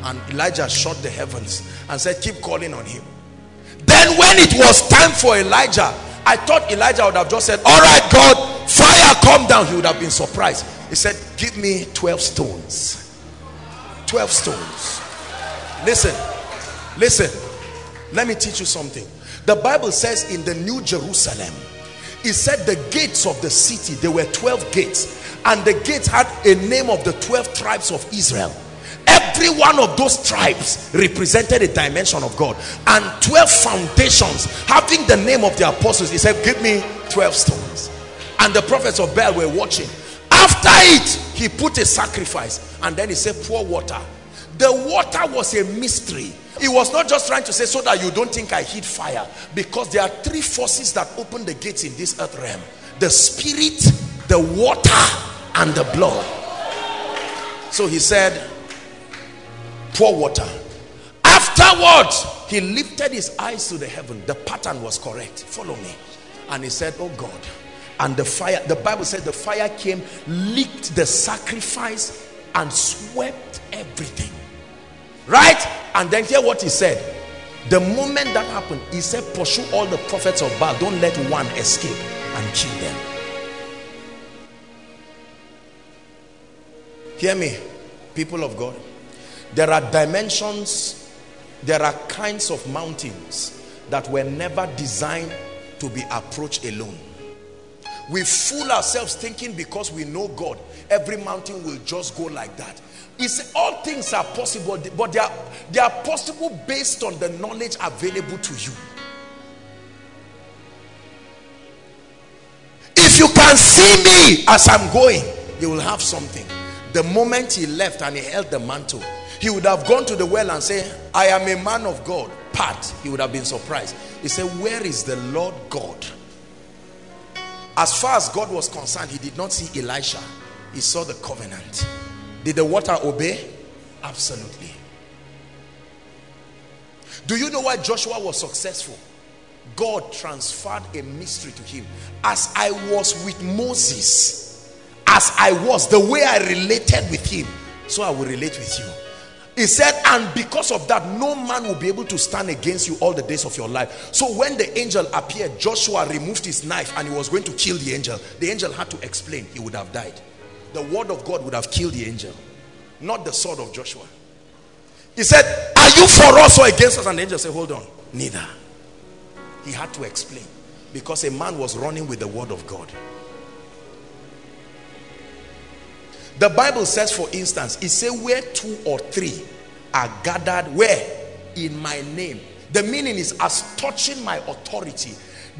And Elijah shut the heavens and said, keep calling on him. Then when it was time for Elijah, I thought Elijah would have just said, all right, God, fire, come down. He would have been surprised. He said, give me 12 stones. 12 stones. Listen, listen, let me teach you something. The Bible says in the New Jerusalem, it said the gates of the city, there were 12 gates, and the gates had a name of the 12 tribes of Israel. Every one of those tribes represented a dimension of God, and 12 foundations having the name of the apostles. He said, give me 12 stones. And the prophets of Baal were watching. After it, he put a sacrifice, and then he said, pour water. The water was a mystery. It was not just trying to say so that you don't think I hid fire, because there are three forces that open the gates in this earth realm: the spirit, the water, and the blood. So he said, pour water. Afterwards, he lifted his eyes to the heaven. The pattern was correct. Follow me. And he said, oh God. And the fire, the Bible said the fire came, licked the sacrifice, and swept everything. Right? And then hear what he said. The moment that happened, he said, pursue all the prophets of Baal. Don't let one escape, and kill them. Hear me, people of God. There are dimensions, there are kinds of mountains that were never designed to be approached alone. We fool ourselves thinking because we know God, every mountain will just go like that. It's, all things are possible, but they are possible based on the knowledge available to you. If you can see me as I'm going, you will have something. The moment he left and he held the mantle, he would have gone to the well and said, I am a man of God. Pat, he would have been surprised. He said, where is the Lord God? As far as God was concerned, he did not see Elisha. He saw the covenant. Did the water obey? Absolutely. Do you know why Joshua was successful? God transferred a mystery to him. As I was with Moses, as I was, the way I related with him, so I will relate with you. He said, and because of that, no man will be able to stand against you all the days of your life. So when the angel appeared, Joshua removed his knife and he was going to kill the angel. The angel had to explain. He would have died. The word of God would have killed the angel, not the sword of Joshua. He said, are you for us or against us? And the angel said, hold on, neither. He had to explain because a man was running with the word of God. The Bible says, for instance, it says where two or three are gathered, where? In my name. The meaning is as touching my authority.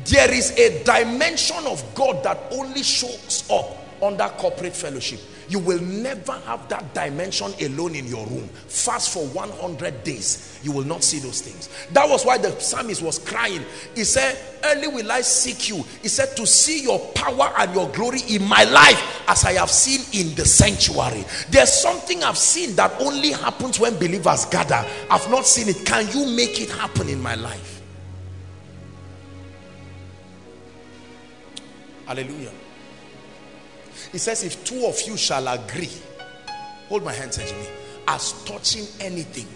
There is a dimension of God that only shows up under corporate fellowship. You will never have that dimension alone in your room. Fast for 100 days. You will not see those things. That was why the psalmist was crying. He said, early will I seek you. He said, to see your power and your glory in my life as I have seen in the sanctuary. There's something I've seen that only happens when believers gather. I've not seen it. Can you make it happen in my life? Hallelujah. He says, if two of you shall agree, hold my hand, Jimmy, as touching anything.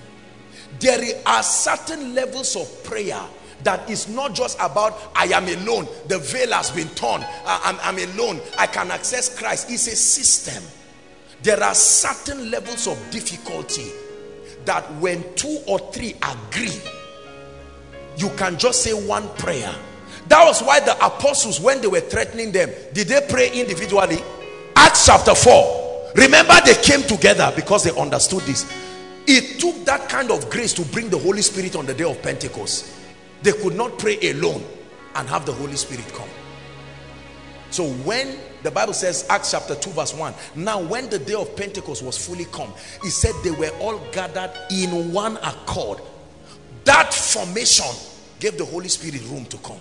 There are certain levels of prayer that is not just about, I am alone, the veil has been torn, I'm alone, I can access Christ. It's a system. There are certain levels of difficulty that when two or three agree, you can just say one prayer. That was why the apostles, when they were threatening them, did they pray individually? Acts chapter 4. Remember, they came together because they understood this. It took that kind of grace to bring the Holy Spirit on the day of Pentecost. They could not pray alone and have the Holy Spirit come. So when the Bible says, Acts chapter 2 verse 1, now when the day of Pentecost was fully come, it said they were all gathered in one accord. That formation gave the Holy Spirit room to come.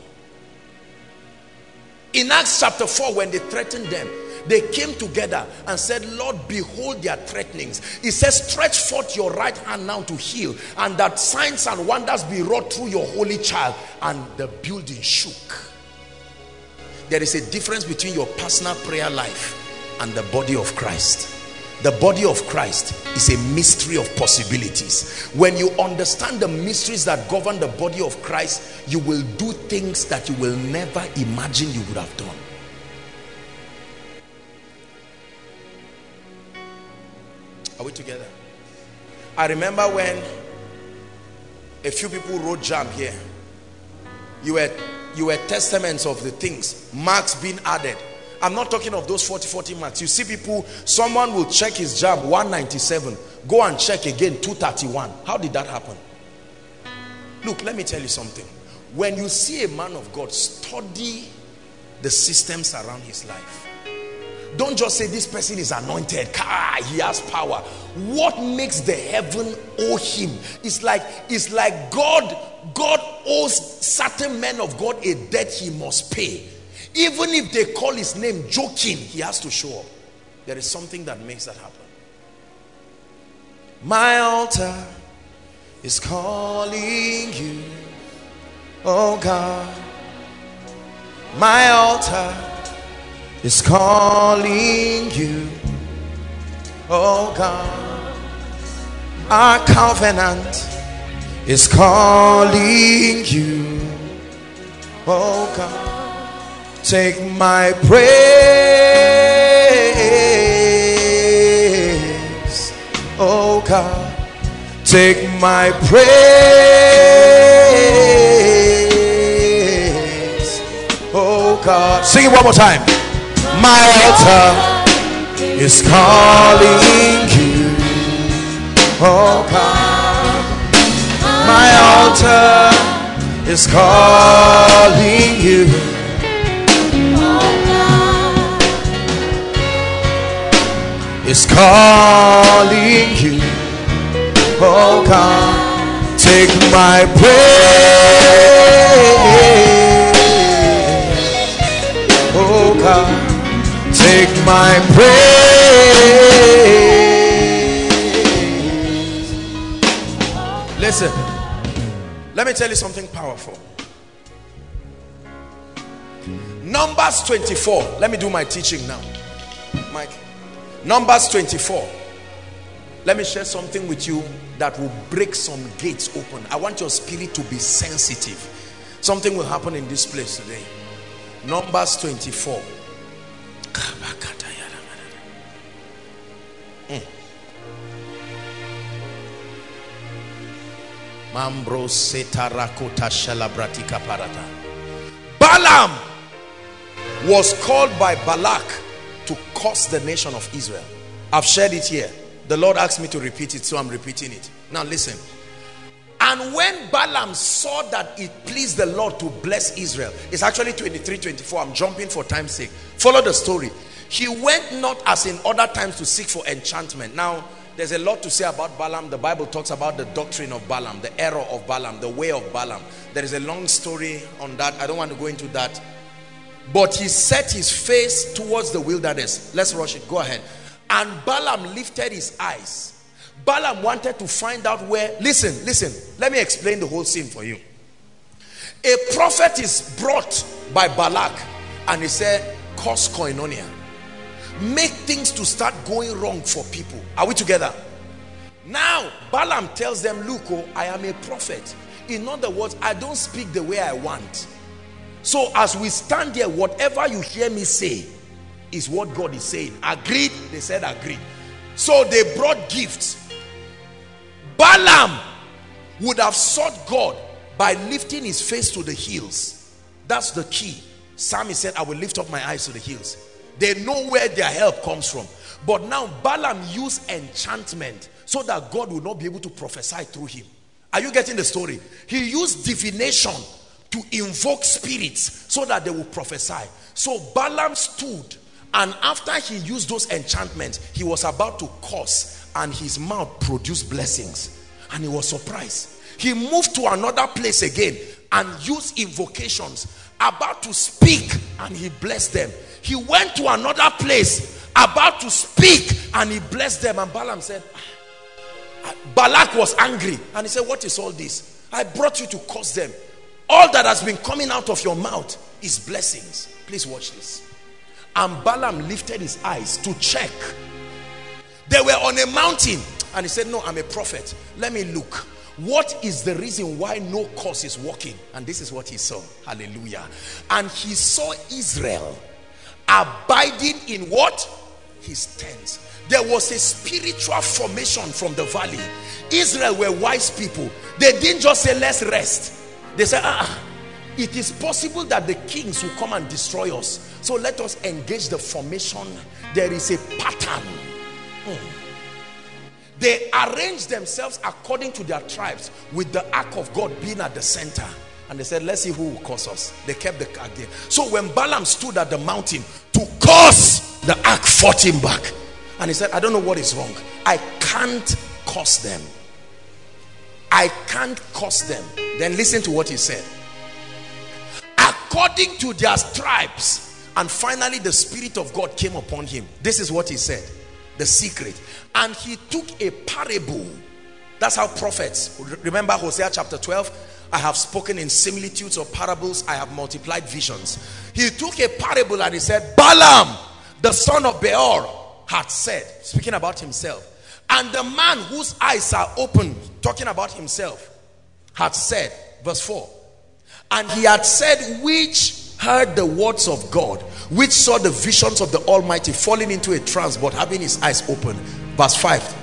In Acts chapter 4, when they threatened them, they came together and said, Lord, behold their threatenings. It says, stretch forth your right hand now to heal, and that signs and wonders be wrought through your holy child. And the building shook. There is a difference between your personal prayer life and the body of Christ. The body of Christ is a mystery of possibilities. When you understand the mysteries that govern the body of Christ, you will do things that you will never imagine you would have done. Are we together? I remember when a few people wrote JAMB here. You were testaments of the things, marks being added. I'm not talking of those 40 marks. You see people, someone will check his JAMB 197, go and check again 231. How did that happen? Look, let me tell you something. When you see a man of God, study the systems around his life. Don't just say this person is anointed, he has power. What makes the heaven owe him? It's like God owes certain men of God a debt he must pay. Even if they call his name joking, he has to show up. There is something that makes that happen. My altar is calling you, oh God. My altar is calling you, oh God. Our covenant is calling you, oh God. Take my praise, oh God. Take my praise, oh God. Sing it one more time. My altar is calling you, oh God. My altar is calling you. It's calling you, oh God. Take my praise, oh God. Take my praise. Listen, let me tell you something powerful. Numbers 24. Let me do my teaching now, Mike. Numbers 24. Let me share something with you that will break some gates open. I want your spirit to be sensitive. Something will happen in this place today. Numbers 24. Balaam was called by Balak to curse the nation of Israel. I've shared it here. The Lord asked me to repeat it, so I'm repeating it. Now listen. And when Balaam saw that it pleased the Lord to bless Israel, it's actually 23-24, I'm jumping for time's sake, follow the story. He went not as in other times to seek for enchantment. Now, there's a lot to say about Balaam. The Bible talks about the doctrine of Balaam, the error of Balaam, the way of Balaam. There is a long story on that. I don't want to go into that. But he set his face towards the wilderness. Let's rush it. Go ahead. And Balaam lifted his eyes. Balaam wanted to find out where... Listen, listen. Let me explain the whole scene for you. A prophet is brought by Balak. And he said, curse Koinonia. Make things to start going wrong for people. Are we together? Now, Balaam tells them, look, I am a prophet. In other words, I don't speak the way I want. So as we stand here, whatever you hear me say is what God is saying. Agreed? They said agreed. So they brought gifts. Balaam would have sought God by lifting his face to the hills. That's the key. Sammy said, I will lift up my eyes to the hills. They know where their help comes from. But now Balaam used enchantment so that God would not be able to prophesy through him. Are you getting the story? He used divination to invoke spirits so that they would prophesy. So Balaam stood, and after he used those enchantments, he was about to curse, and his mouth produced blessings. And he was surprised. He moved to another place again and used invocations, about to speak, and he blessed them. He went to another place, about to speak, and he blessed them. And Balaam said, Balak was angry, and he said, what is all this? I brought you to curse them. All that has been coming out of your mouth is blessings. Please watch this. And Balaam lifted his eyes to check. They were on a mountain, and he said, no, I'm a prophet. Let me look. What is the reason why no curse is working? And this is what he saw. Hallelujah. And he saw Israel abiding in what? His tents. There was a spiritual formation from the valley. Israel were wise people. They didn't just say, let's rest. They said, it is possible that the kings will come and destroy us. So let us engage the formation. There is a pattern. They arranged themselves according to their tribes, with the ark of God being at the center. And they said, let's see who will curse us. They kept the ark there. So when Balaam stood at the mountain to curse, the ark fought him back. And he said, I don't know what is wrong. I can't curse them. I can't curse them. Then listen to what he said. According to their tribes. And finally the Spirit of God came upon him. This is what he said. The secret. And he took a parable. That's how prophets, remember Hosea chapter 12, I have spoken in similitudes or parables, I have multiplied visions. He took a parable and he said, Balaam, the son of Beor, had said, speaking about himself, and the man whose eyes are open, talking about himself, had said, verse 4, and he had said, which heard the words of God, which saw the visions of the Almighty, falling into a trance, but having his eyes open. Verse 5,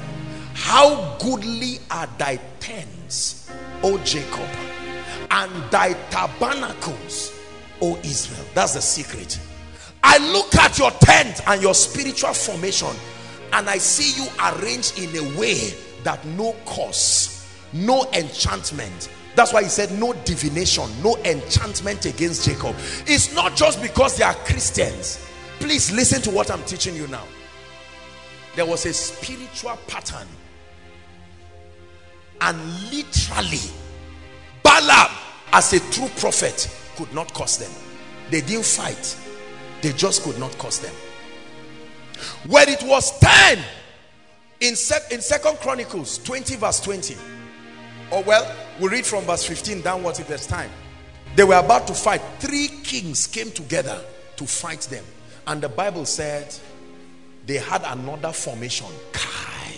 how goodly are thy tents, O Jacob, and thy tabernacles, O Israel. That's the secret. I look at your tent and your spiritual formation, and I see you arranged in a way that no curse, no enchantment. That's why he said no divination, no enchantment against Jacob. It's not just because they are Christians. Please listen to what I'm teaching you now. There was a spiritual pattern. And literally, Balaam, as a true prophet, could not curse them. They didn't fight. They just could not curse them. When it was 10, in 2nd Chronicles 20 verse 20, or well, we'll read from verse 15 downwards if there's time. They were about to fight. 3 kings came together to fight them. And the Bible said they had another formation. Kai.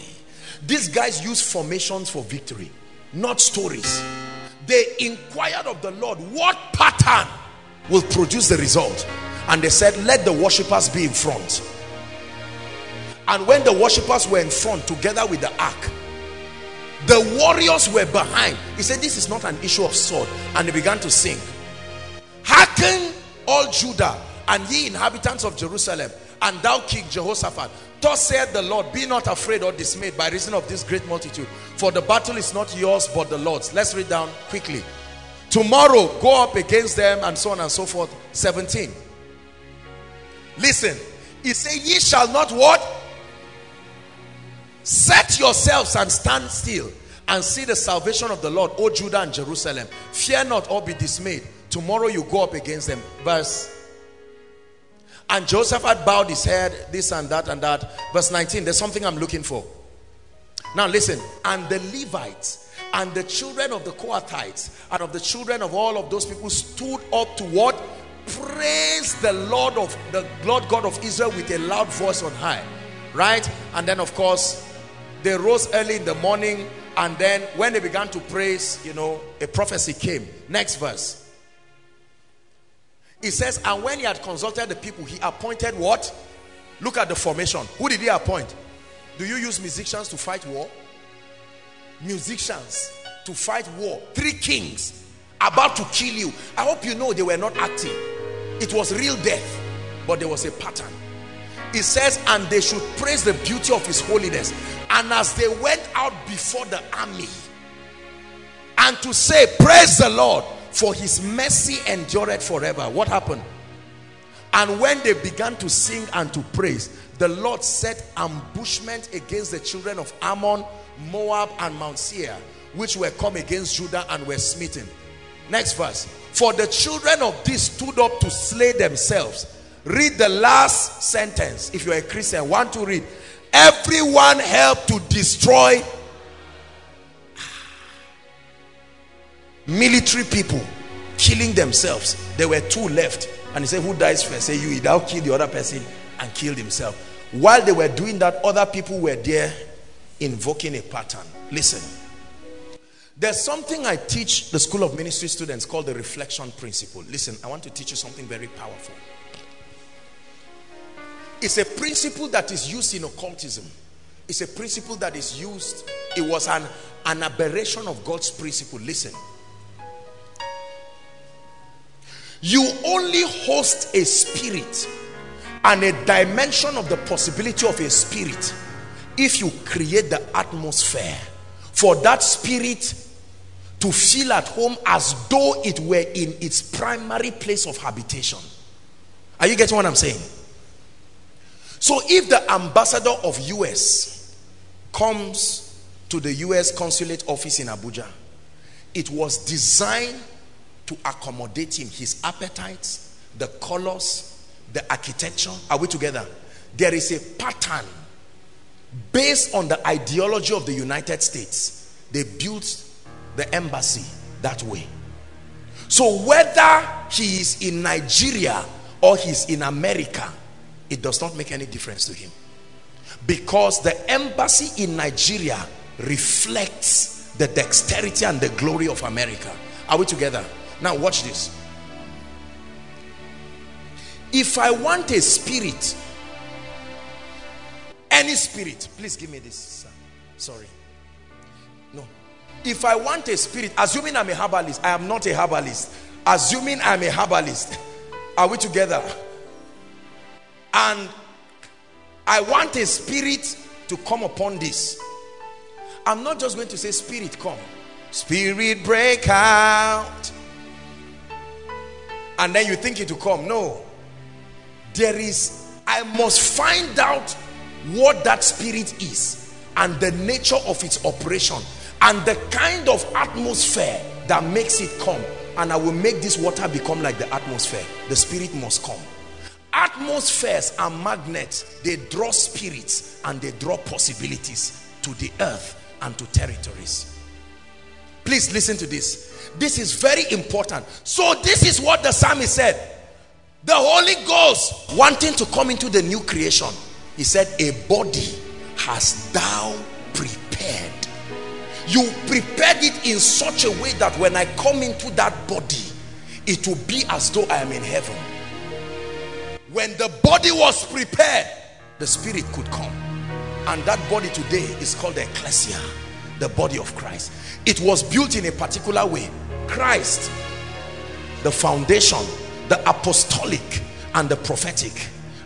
These guys used formations for victory, not stories. They inquired of the Lord, what pattern will produce the result? And they said, let the worshippers be in front. And when the worshippers were in front, together with the ark, the warriors were behind. He said, this is not an issue of sword. And they began to sing. Hearken all Judah and ye inhabitants of Jerusalem, and thou King Jehoshaphat, thus saith the Lord, be not afraid or dismayed by reason of this great multitude, for the battle is not yours but the Lord's. Let's read down quickly. Tomorrow go up against them, and so on and so forth. 17. Listen, he said, ye shall not what? Set yourselves and stand still and see the salvation of the Lord, O Judah and Jerusalem. Fear not or be dismayed. Tomorrow you go up against them. Verse. And Jehoshaphat bowed his head, this and that and that. Verse 19, there's something I'm looking for. Now listen, and the Levites and the children of the Kohathites and of the children of all of those people stood up to what? Praise the Lord God of Israel with a loud voice on high. Right? And then of course, they rose early in the morning, and then when they began to praise, you know, a prophecy came. Next verse. It says, and when he had consulted the people, he appointed what? Look at the formation. Who did he appoint? Do you use musicians to fight war? Musicians to fight war. 3 kings about to kill you. I hope you know they were not acting. It was real death, but there was a pattern. It says, and they should praise the beauty of his holiness. And as they went out before the army, and to say, praise the Lord, for his mercy endureth forever. What happened? And when they began to sing and to praise, the Lord set ambushment against the children of Ammon, Moab, and Mount Seir, which were come against Judah and were smitten. Next verse. For the children of these stood up to slay themselves. Read the last sentence. If you are a Christian, want to read. Everyone helped to destroy military people killing themselves. There were 2 left, and he said, who dies first? Say, you, thou kill the other person, and killed himself. While they were doing that, other people were there invoking a pattern. Listen, there's something I teach the School of Ministry students called the reflection principle. Listen, I want to teach you something very powerful. It's a principle that is used in occultism. It's a principle that is used, it was an aberration of God's principle. Listen, you only host a spirit and a dimension of the possibility of a spirit if you create the atmosphere for that spirit to feel at home as though it were in its primary place of habitation. Are you getting what I'm saying? So if the ambassador of US comes to the US consulate office in Abuja, it was designed to accommodate him, his appetites, the colors, the architecture. Are we together? There is a pattern based on the ideology of the United States. They built the embassy that way. So whether he is in Nigeria or he's in America, it does not make any difference to him, because the embassy in Nigeria reflects the dexterity and the glory of America. Are we together? Now watch this. If I want a spirit, any spirit, please give me this, sir. Sorry. No. If I want a spirit, assuming I'm a herbalist, I am not a herbalist. Assuming I'm a herbalist, are we together? And I want a spirit to come upon this. I'm not just going to say, spirit, come. Spirit, break out. And then you think it will come. No. There is, I must find out what that spirit is and the nature of its operation and the kind of atmosphere that makes it come. And I will make this water become like the atmosphere. The spirit must come. Atmospheres are magnets. They draw spirits and they draw possibilities to the earth and to territories. Please listen to this. This is very important. So this is what the psalmist said. The Holy Ghost wanting to come into the new creation. He said, a body hast thou prepared. You prepared it in such a way that when I come into that body, it will be as though I am in heaven. When the body was prepared, the spirit could come. And that body today is called the ecclesia, the body of Christ. It was built in a particular way. Christ, the foundation, the apostolic and the prophetic.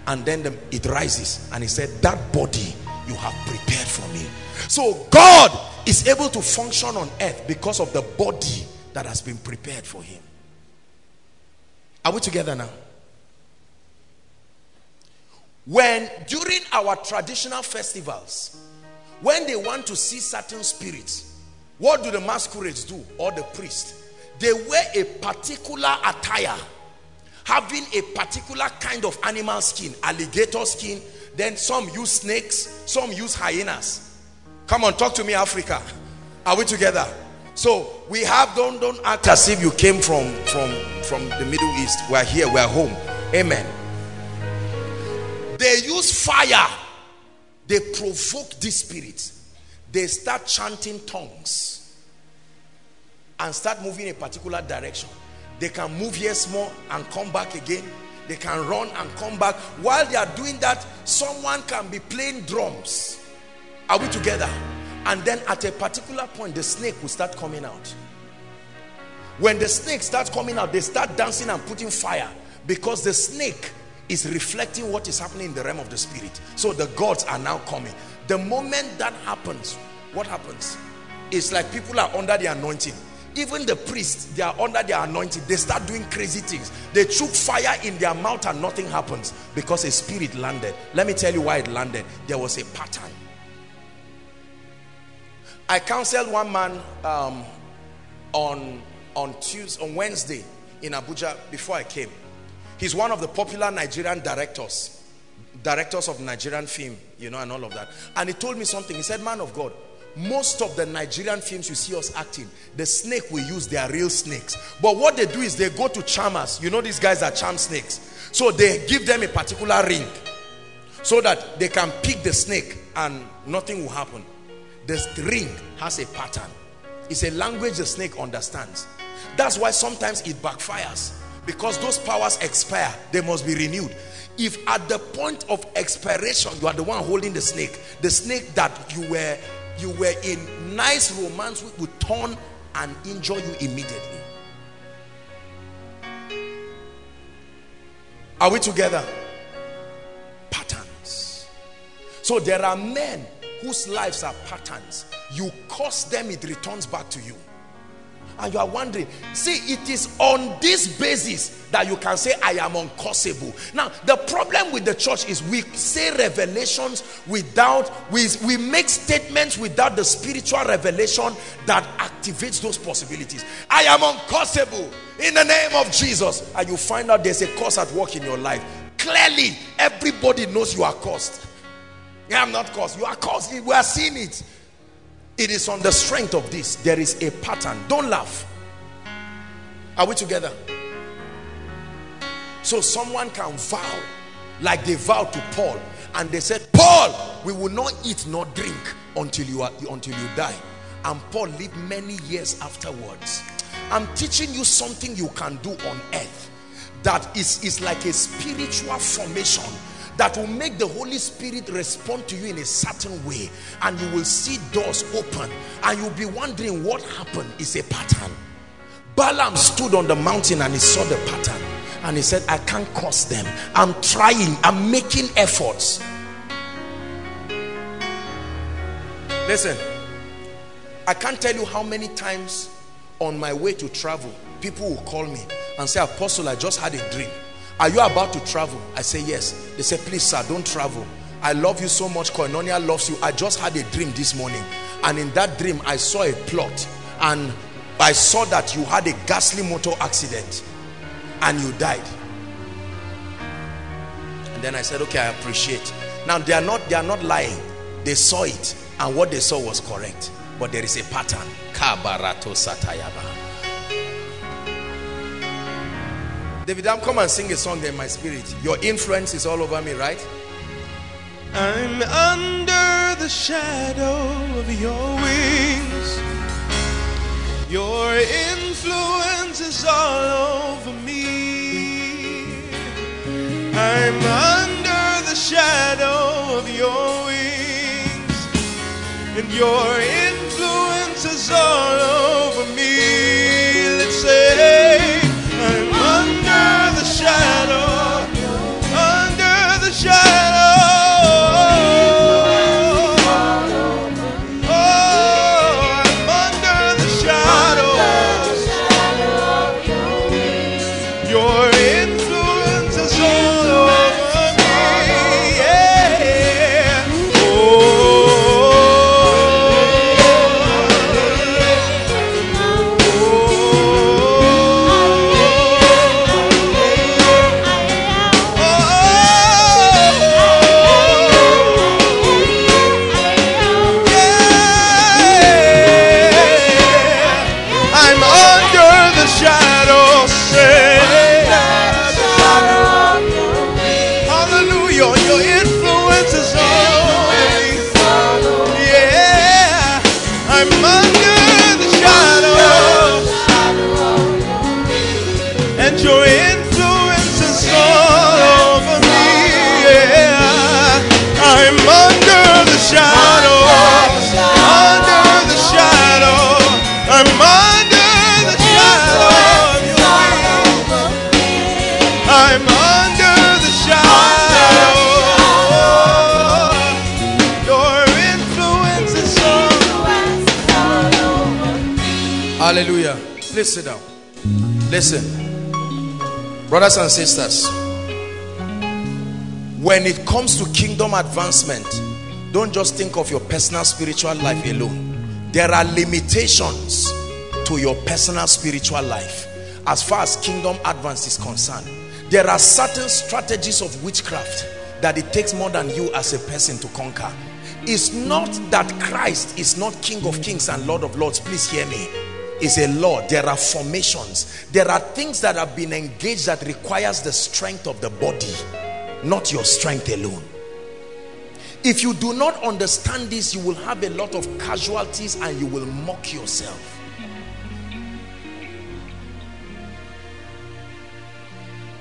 and then it rises, and he said, that body you have prepared for me. So God is able to function on earth because of the body that has been prepared for him. Are we together now? When during our traditional festivals, when they want to see certain spirits, what do the masquerades do, or the priest? They wear a particular attire, having a particular kind of animal skin, alligator skin. Then some use snakes, some use hyenas. Come on, talk to me, Africa. Are we together? So we have, don't act as if you came from the Middle East. We are here, we are home. Amen. They use fire. They provoke these spirits. They start chanting tongues and start moving in a particular direction. They can move here small and come back again. They can run and come back. While they are doing that, someone can be playing drums. Are we together? And then at a particular point, the snake will start coming out. When the snake starts coming out, they start dancing and putting fire, because the snake is reflecting what is happening in the realm of the spirit. So the gods are now coming. The moment that happens, what happens? It's like people are under the anointing. Even the priests, they are under their anointing. They start doing crazy things. They took fire in their mouth and nothing happens, because a spirit landed. Let me tell you why it landed. There was a pattern. I counseled one man on Wednesday in Abuja before I came. He's one of the popular Nigerian directors of Nigerian film, you know, and all of that. And he told me something. He said, man of God, most of the Nigerian films you see us acting, the snake we use, they are real snakes. But what they do is they go to charmers. You know, these guys are charm snakes. So they give them a particular ring so that they can pick the snake and nothing will happen. The ring has a pattern. It's a language the snake understands. That's why sometimes it backfires, because those powers expire. They must be renewed. If at the point of expiration you are the one holding the snake that you were in nice romance with would turn and injure you immediately. Are we together? Patterns. So there are men whose lives are patterns. You curse them, it returns back to you. And you are wondering. See, it is on this basis that you can say, I am uncursable. Now, the problem with the church is we say revelations without, we make statements without the spiritual revelation that activates those possibilities. I am uncursable in the name of Jesus. And you find out there's a curse at work in your life. Clearly, everybody knows you are cursed. I am not cursed. You are cursed. We are seeing it. It is on the strength of this. There is a pattern. Don't laugh. Are we together? So someone can vow like they vowed to Paul, and they said, Paul, we will not eat nor drink until you die. And Paul lived many years afterwards. I'm teaching you something you can do on earth that is like a spiritual formation that will make the Holy Spirit respond to you in a certain way, and you will see doors open, and you'll be wondering what happened. It's a pattern. Balaam stood on the mountain and he saw the pattern, and he said, I can't curse them. I'm trying, I'm making efforts. Listen, I can't tell you how many times on my way to travel, people will call me and say, Apostle, I just had a dream. Are you about to travel? I say, yes. They say, please, sir, don't travel. I love you so much. Koinonia loves you. I just had a dream this morning. And in that dream, I saw a plot. And I saw that you had a ghastly motor accident. And you died. And then I said, okay, I appreciate. Now, they are not lying. They saw it. And what they saw was correct. But there is a pattern. Kabarato satayaba. David, come and sing a song in my spirit. Your influence is all over me, right? I'm under the shadow of your wings. Your influence is all over me. I'm under the shadow of your wings. And your influence is all over me. Let's say, I'm under the shadow, under the Hallelujah. Please sit down. Listen, brothers and sisters, when it comes to kingdom advancement, don't just think of your personal spiritual life alone. There are limitations to your personal spiritual life as far as kingdom advance is concerned. There are certain strategies of witchcraft that it takes more than you as a person to conquer. It's not that Christ is not King of Kings and Lord of Lords. Please hear me. Is a law. There are formations. There are things that have been engaged that requires the strength of the body, not your strength alone. If you do not understand this, you will have a lot of casualties and you will mock yourself.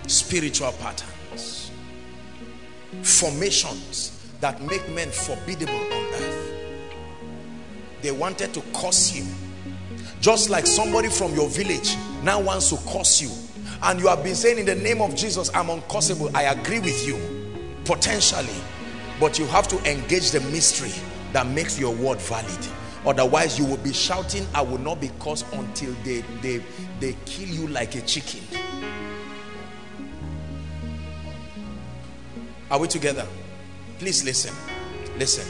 Spiritual patterns, formations that make men formidable on earth. They wanted to curse you. Just like somebody from your village now wants to curse you. And you have been saying, in the name of Jesus, I'm uncursable. I agree with you, potentially. But you have to engage the mystery that makes your word valid. Otherwise, you will be shouting, I will not be cursed, until they kill you like a chicken. Are we together? Please listen. Listen.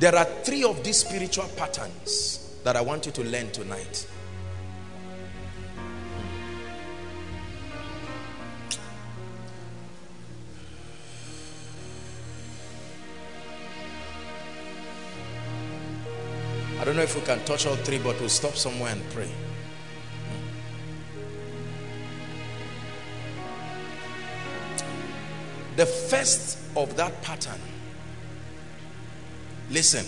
There are three of these spiritual patterns that I want you to learn tonight. I don't know if we can touch all three, but we'll stop somewhere and pray. The first of that pattern, listen,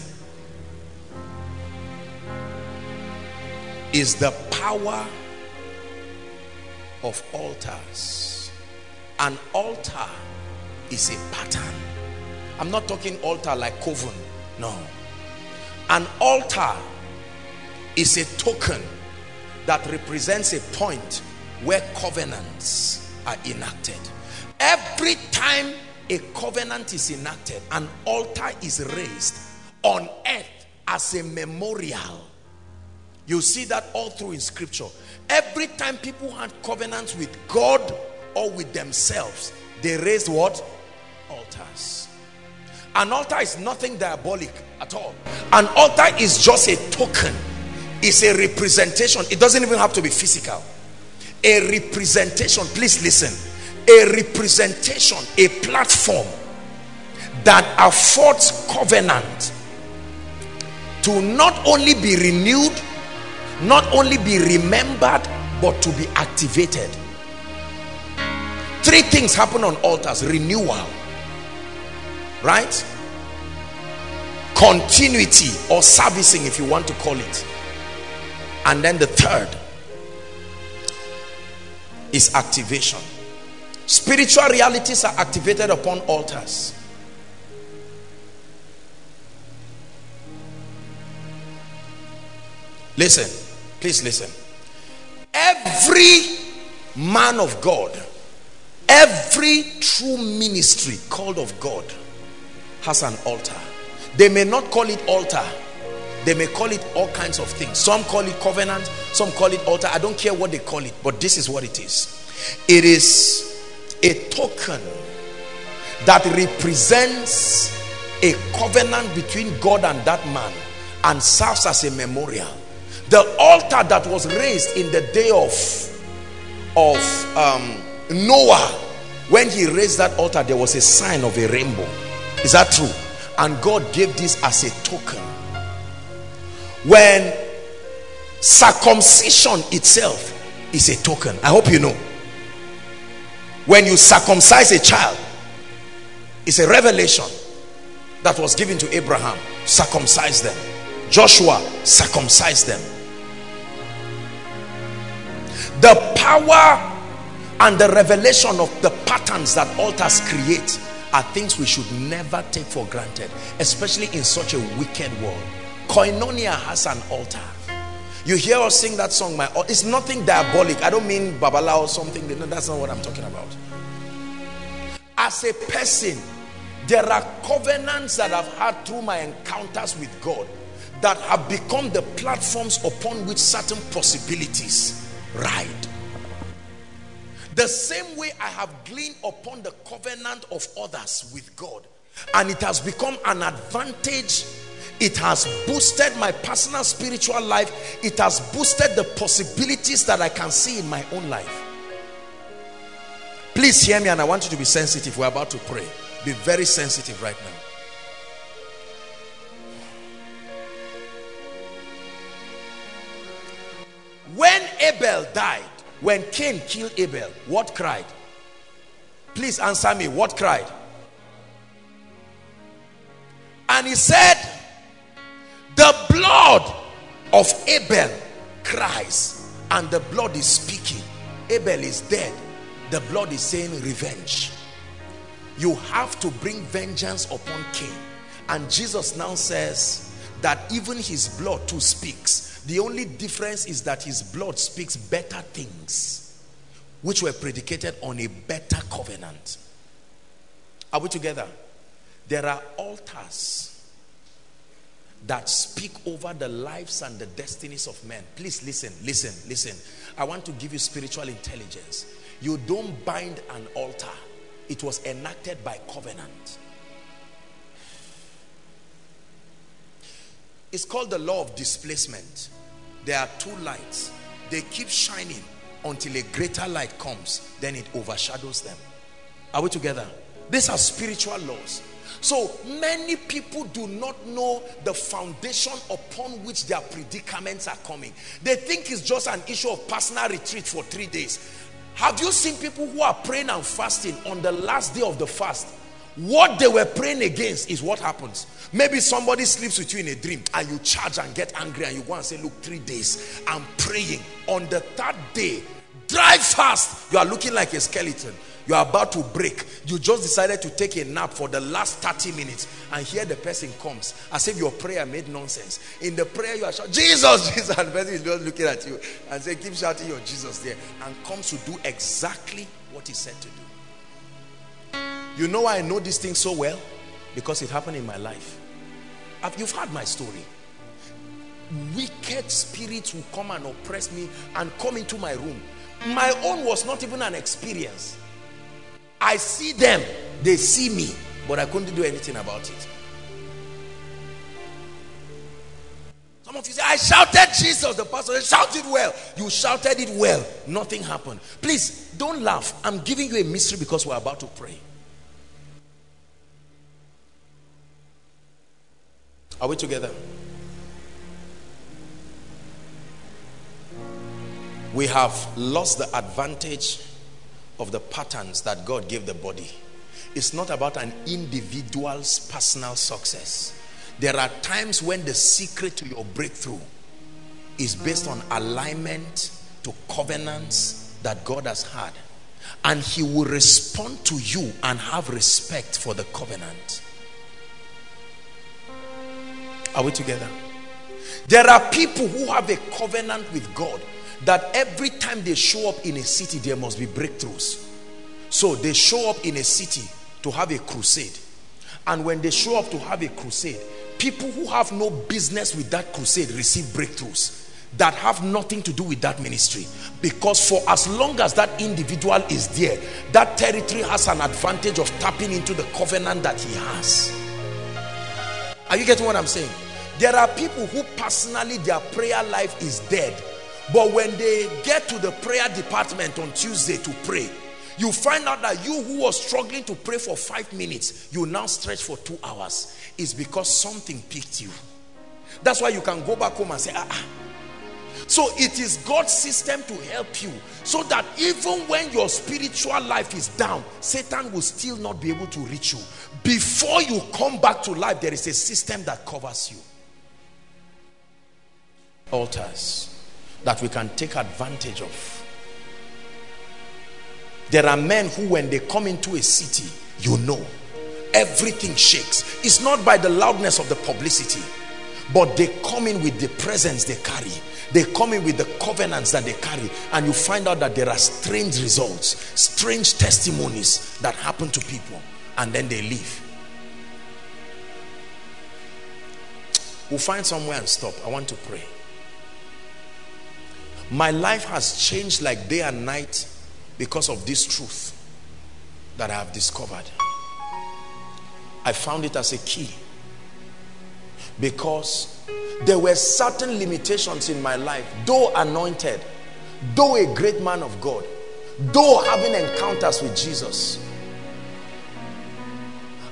is the power of altars. An altar is a pattern. I'm not talking altar like coven, no. An altar is a token that represents a point where covenants are enacted. Every time a covenant is enacted, an altar is raised on earth as a memorial. You see that all through in scripture. Every time people had covenants with God or with themselves, they raised what? Altars. An altar is nothing diabolic at all. An altar is just a token. It's a representation. It doesn't even have to be physical. A representation. Please listen. A representation, a platform that affords covenant to not only be renewed, not only be remembered, but to be activated. Three things happen on altars: renewal, right? Continuity or servicing, if you want to call it. And then the third is activation. Spiritual realities are activated upon altars. Listen, please listen. Every man of God, every true ministry called of God has an altar. They may not call it altar. They may call it all kinds of things. Some call it covenant. Some call it altar. I don't care what they call it, but this is what it is. It is a token that represents a covenant between God and that man and serves as a memorial. The altar that was raised in the day of Noah, when he raised that altar, there was a sign of a rainbow. Is that true? And God gave this as a token. When circumcision itself is a token, I hope you know. When you circumcise a child, it's a revelation that was given to Abraham. Circumcise them. Joshua circumcised them. The power and the revelation of the patterns that altars create are things we should never take for granted, especially in such a wicked world. Koinonia has an altar. You hear us sing that song, my altar. It's nothing diabolic. I don't mean babala or something. No, that's not what I'm talking about. As a person, there are covenants that I've had through my encounters with God that have become the platforms upon which certain possibilities ride. The same way I have gleaned upon the covenant of others with God, and it has become an advantage. It has boosted my personal spiritual life. It has boosted the possibilities that I can see in my own life. Please hear me, and I want you to be sensitive. We're about to pray. Be very sensitive right now. When Abel died, when Cain killed Abel, what cried? Please answer me, what cried? And he said, the blood of Abel cries, and the blood is speaking. Abel is dead. The blood is saying revenge. You have to bring vengeance upon Cain. And Jesus now says that even his blood too speaks. The only difference is that his blood speaks better things, which were predicated on a better covenant. Are we together? There are altars that speak over the lives and the destinies of men. Please listen, listen, listen. I want to give you spiritual intelligence. You don't bind an altar. It was enacted by covenant. It's called the law of displacement. There are two lights. They keep shining until a greater light comes, then it overshadows them. Are we together? These are spiritual laws. So many people do not know the foundation upon which their predicaments are coming. They think it's just an issue of personal retreat for 3 days. Have you seen people who are praying and fasting on the last day of the fast? What they were praying against is what happens. Maybe somebody sleeps with you in a dream and you charge and get angry and you go and say, look, 3 days I'm praying. On the third day, dry fast, you are looking like a skeleton. You are about to break. You just decided to take a nap for the last 30 minutes. And here the person comes as if your prayer made nonsense. In the prayer you are shouting, Jesus, Jesus. And the person is just looking at you and say, keep shouting your Jesus there. And comes to do exactly what he said to do. You know why I know this thing so well? Because it happened in my life. You've heard my story. Wicked spirits will come and oppress me and come into my room. My own was not even an experience. I see them, they see me, but I couldn't do anything about it. Some of you say, I shouted Jesus. The pastor shouted well. You shouted it well. Nothing happened. Please, don't laugh. I'm giving you a mystery because we're about to pray. Are we together? We have lost the advantage of the patterns that God gave the body. It's not about an individual's personal success. There are times when the secret to your breakthrough is based on alignment to covenants that God has had, and he will respond to you and have respect for the covenant. Are we together? There are people who have a covenant with God that every time they show up in a city, there must be breakthroughs. So they show up in a city to have a crusade. And when they show up to have a crusade, people who have no business with that crusade receive breakthroughs that have nothing to do with that ministry. Because for as long as that individual is there, that territory has an advantage of tapping into the covenant that he has. Are you getting what I'm saying? There are people who personally, their prayer life is dead. But when they get to the prayer department on Tuesday to pray, you find out that you who was struggling to pray for 5 minutes, you now stretch for 2 hours. It's because something picked you. That's why you can go back home and say, ah, So it is God's system to help you, so that even when your spiritual life is down, Satan will still not be able to reach you. Before you come back to life, there is a system that covers you. Altars that we can take advantage of. There are men who, when they come into a city, you know, everything shakes. It's not by the loudness of the publicity, but they come in with the presence they carry. They come in with the covenants that they carry, and you find out that there are strange results, strange testimonies that happen to people, and then they leave. We'll find somewhere and stop. I want to pray. My life has changed like day and night because of this truth that I have discovered. I found it as a key, because there were certain limitations in my life. Though anointed, though a great man of God, though having encounters with Jesus,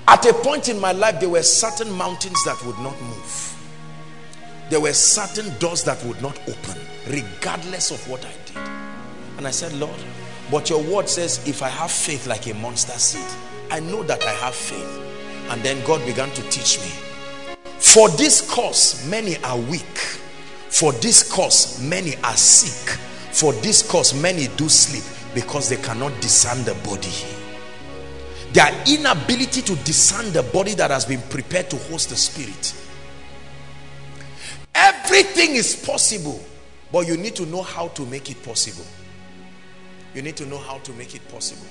at a point in my life there were certain mountains that would not move. There were certain doors that would not open, regardless of what I did. And I said, Lord, but your word says if I have faith like a monster seed, I know that I have faith. And then God began to teach me, for this cause many are weak, for this cause many are sick, for this cause many do sleep, because they cannot discern the body. Their inability to discern the body that has been prepared to host the spirit. Everything is possible, but you need to know how to make it possible. You need to know how to make it possible.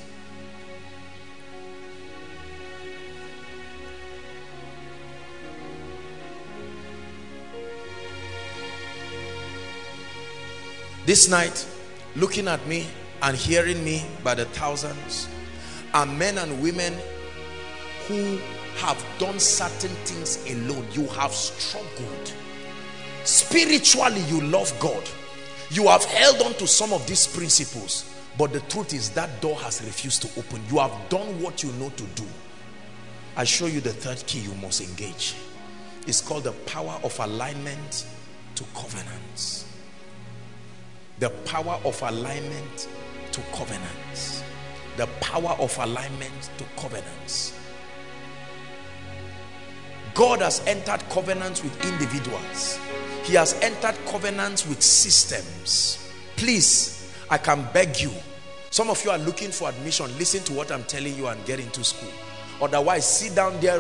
This night, looking at me and hearing me by the thousands are men and women who have done certain things alone. You have struggled. Spiritually, you love God. You have held on to some of these principles, but the truth is that door has refused to open. You have done what you know to do. I show you the third key you must engage. It's called the power of alignment to covenants. The power of alignment to covenants. The power of alignment to covenants. God has entered covenants with individuals. He has entered covenants with systems. Please, I can beg you. Some of you are looking for admission. Listen to what I'm telling you and get into school. Otherwise, sit down there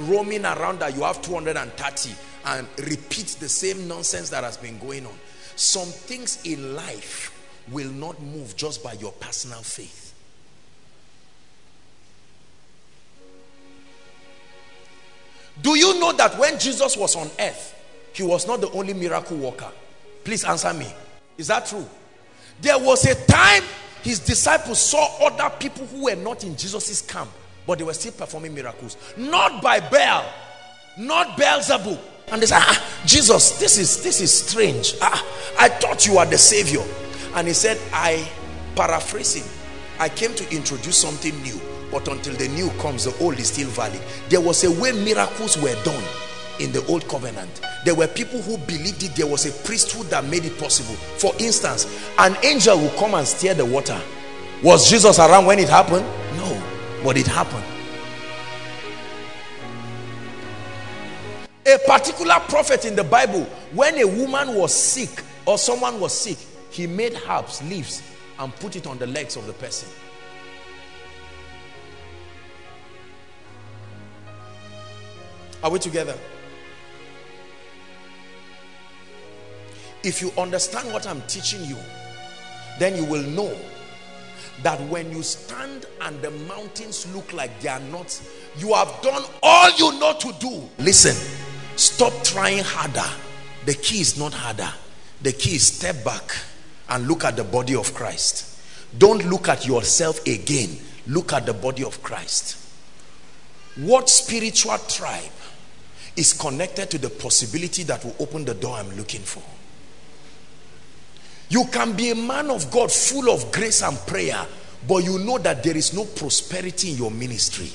roaming around that you have 230 and repeat the same nonsense that has been going on. Some things in life will not move just by your personal faith. Do you know that when Jesus was on earth, he was not the only miracle worker? Please answer me. Is that true? There was a time his disciples saw other people who were not in Jesus's camp, but they were still performing miracles. Not by Baal, not Beelzebub. And they say, Jesus, this is strange. I thought you are the Savior. And he said, I came to introduce something new, but until the new comes, the old is still valid. There was a way miracles were done in the old covenant. There were people who believed it. There was a priesthood that made it possible. For instance, an angel will come and stir the water. Was Jesus around when it happened? No, but it happened. A particular prophet in the Bible, when a woman was sick or someone was sick, he made herbs, leaves, and put it on the legs of the person. Are we together? If you understand what I'm teaching you, then you will know that when you stand and the mountains look like they are not, you have done all you know to do. Listen. Stop trying harder. The key is not harder. The key is step back and look at the body of Christ. Don't look at yourself again. Look at the body of Christ. What spiritual tribe is connected to the possibility that will open the door I'm looking for? You can be a man of God full of grace and prayer, but you know that there is no prosperity in your ministry.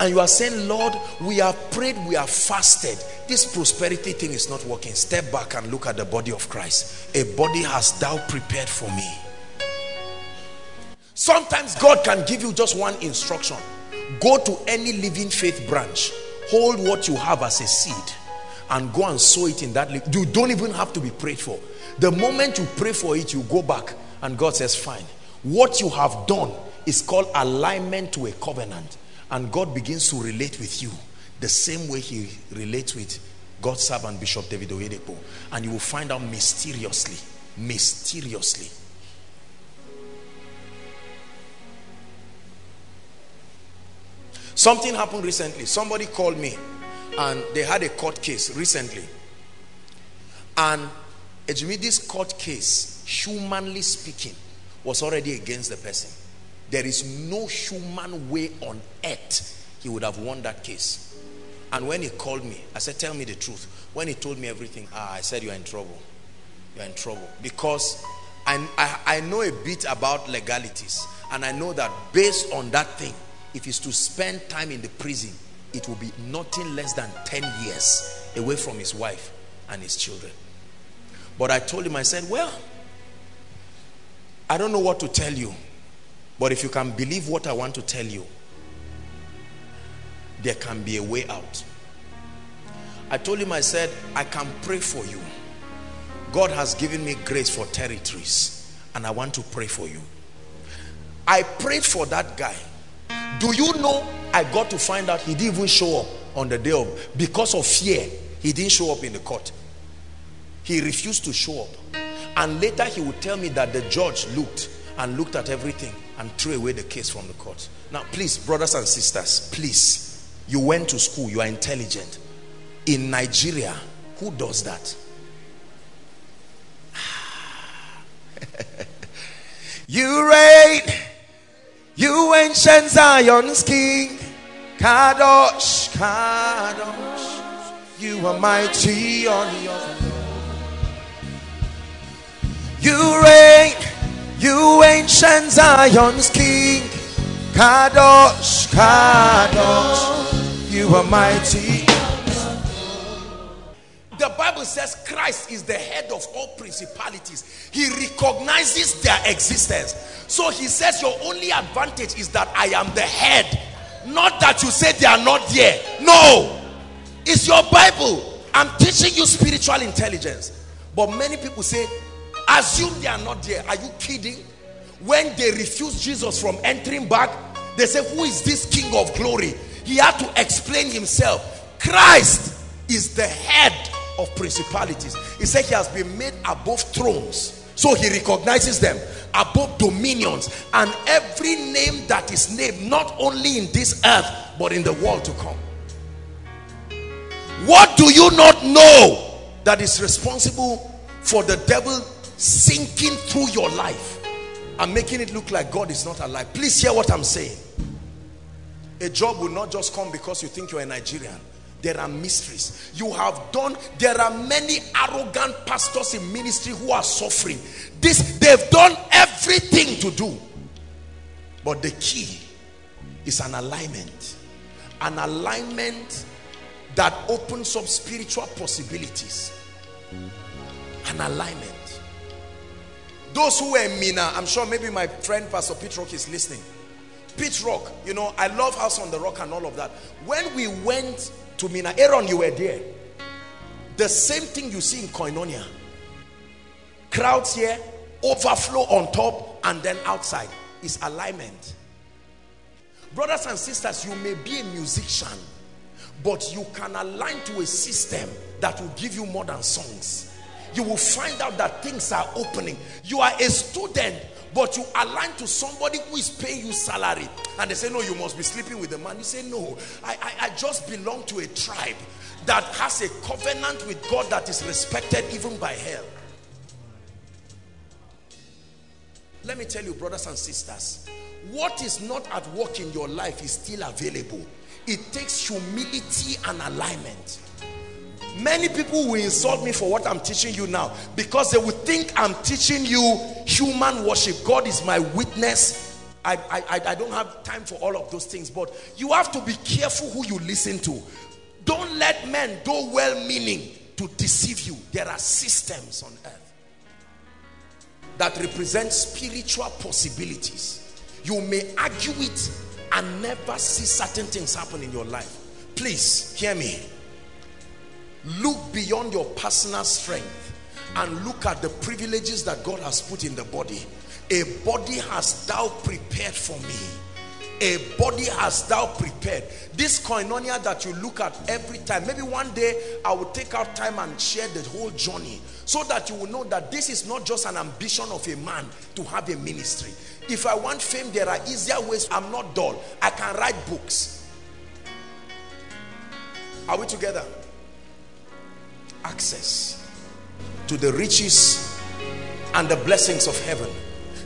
And you are saying, Lord, we have prayed, we have fasted. This prosperity thing is not working. Step back and look at the body of Christ. A body hast thou prepared for me. Sometimes God can give you just one instruction. Go to any Living Faith branch. Hold what you have as a seed and go and sow it in that. You don't even have to be prayed for. The moment you pray for it, you go back and God says, fine. What you have done is called alignment to a covenant. And God begins to relate with you the same way he relates with God's servant Bishop David Oyedepo. And you will find out mysteriously, mysteriously. Something happened recently. Somebody called me and they had a court case recently. And this court case, humanly speaking, was already against the person. There is no human way on earth he would have won that case. And when he called me, I said, tell me the truth. When he told me everything, I said, you're in trouble. You're in trouble. Because I know a bit about legalities. And I know that based on that thing, if he's to spend time in the prison, it will be nothing less than 10 years away from his wife and his children. But I told him, I said, well, I don't know what to tell you. But if you can believe what I want to tell you, there can be a way out. I told him, I said, I can pray for you. God has given me grace for territories, and I want to pray for you. I prayed for that guy. Do you know, I got to find out he didn't even show up on the day of, because of fear, he didn't show up in the court. He refused to show up. And later he would tell me that the judge looked at everything and threw away the case from the court. Now, please, brothers and sisters, please, you went to school, you are intelligent. In Nigeria, who does that? You reign, you ancient Zion's king, Kadosh, Kadosh, you are mighty on your throne. You reign, you ancient Zion's king, Kadosh, Kadosh, you are mighty. The Bible says Christ is the head of all principalities. He recognizes their existence. So he says your only advantage is that I am the head. Not that you say they are not there. No. It's your Bible. I'm teaching you spiritual intelligence. But many people say, assume they are not there. Are you kidding? When they refused Jesus from entering back, they said, who is this King of glory? He had to explain himself. Christ is the head of principalities. He said he has been made above thrones. So he recognizes them. Above dominions. And every name that is named, not only in this earth, but in the world to come. What do you not know that is responsible for the devil sinking through your life and making it look like God is not alive? Please hear what I'm saying. A job will not just come because you think you're a Nigerian. There are mysteries you have done. There are many arrogant pastors in ministry who are suffering this. They've done everything to do, but the key is an alignment. An alignment that opens up spiritual possibilities. An alignment. Those who were in Mina, I'm sure maybe my friend Pastor Pete Rock is listening. Pete Rock, you know, I love House on the Rock and all of that. When we went to Mina, Aaron, you were there. The same thing you see in Koinonia. Crowds here, overflow on top and then outside. It's alignment. Brothers and sisters, you may be a musician, but you can align to a system that will give you more than songs. You will find out that things are opening. You are a student, but you align to somebody who is paying you salary. And they say, no, you must be sleeping with the man. You say, no, I just belong to a tribe that has a covenant with God that is respected even by hell. Let me tell you, brothers and sisters, what is not at work in your life is still available. It takes humility and alignment. Many people will insult me for what I'm teaching you now because they will think I'm teaching you human worship. God is my witness I don't have time for all of those things, but you have to be careful who you listen to. Don't let men, though well-meaning, to deceive you. There are systems on earth that represent spiritual possibilities. You may argue it and never see certain things happen in your life. Please hear me. Look beyond your personal strength and look at the privileges that God has put in the body. A body hast thou prepared for me. A body hast thou prepared. This koinonia that you look at every time, maybe one day I will take out time and share the whole journey so that you will know that this is not just an ambition of a man to have a ministry. If I want fame, there are easier ways. I'm not dull. I can write books. Are we together? Access to the riches and the blessings of heaven.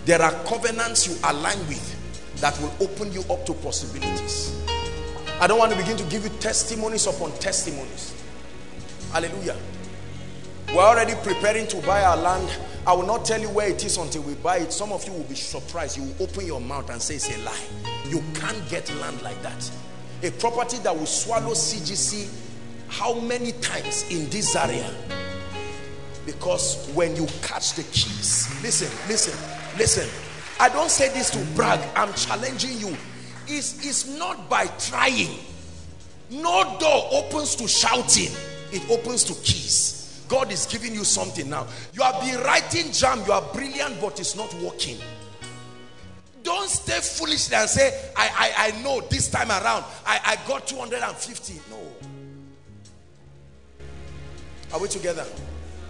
There are covenants you align with that will open you up to possibilities. I don't want to begin to give you testimonies upon testimonies. Hallelujah. We're already preparing to buy our land. I will not tell you where it is until we buy it. Some of you will be surprised. You will open your mouth and say it's a lie. You can't get land like that. A property that will swallow CGC how many times in this area, because when you catch the keys, listen, I don't say this to brag, I'm challenging you. It's not by trying. No door opens to shouting, it opens to keys. God is giving you something now. You have been writing JAMB, you are brilliant, but it's not working. Don't stay foolishly and say, I know this time around I got 250. No. Are we together?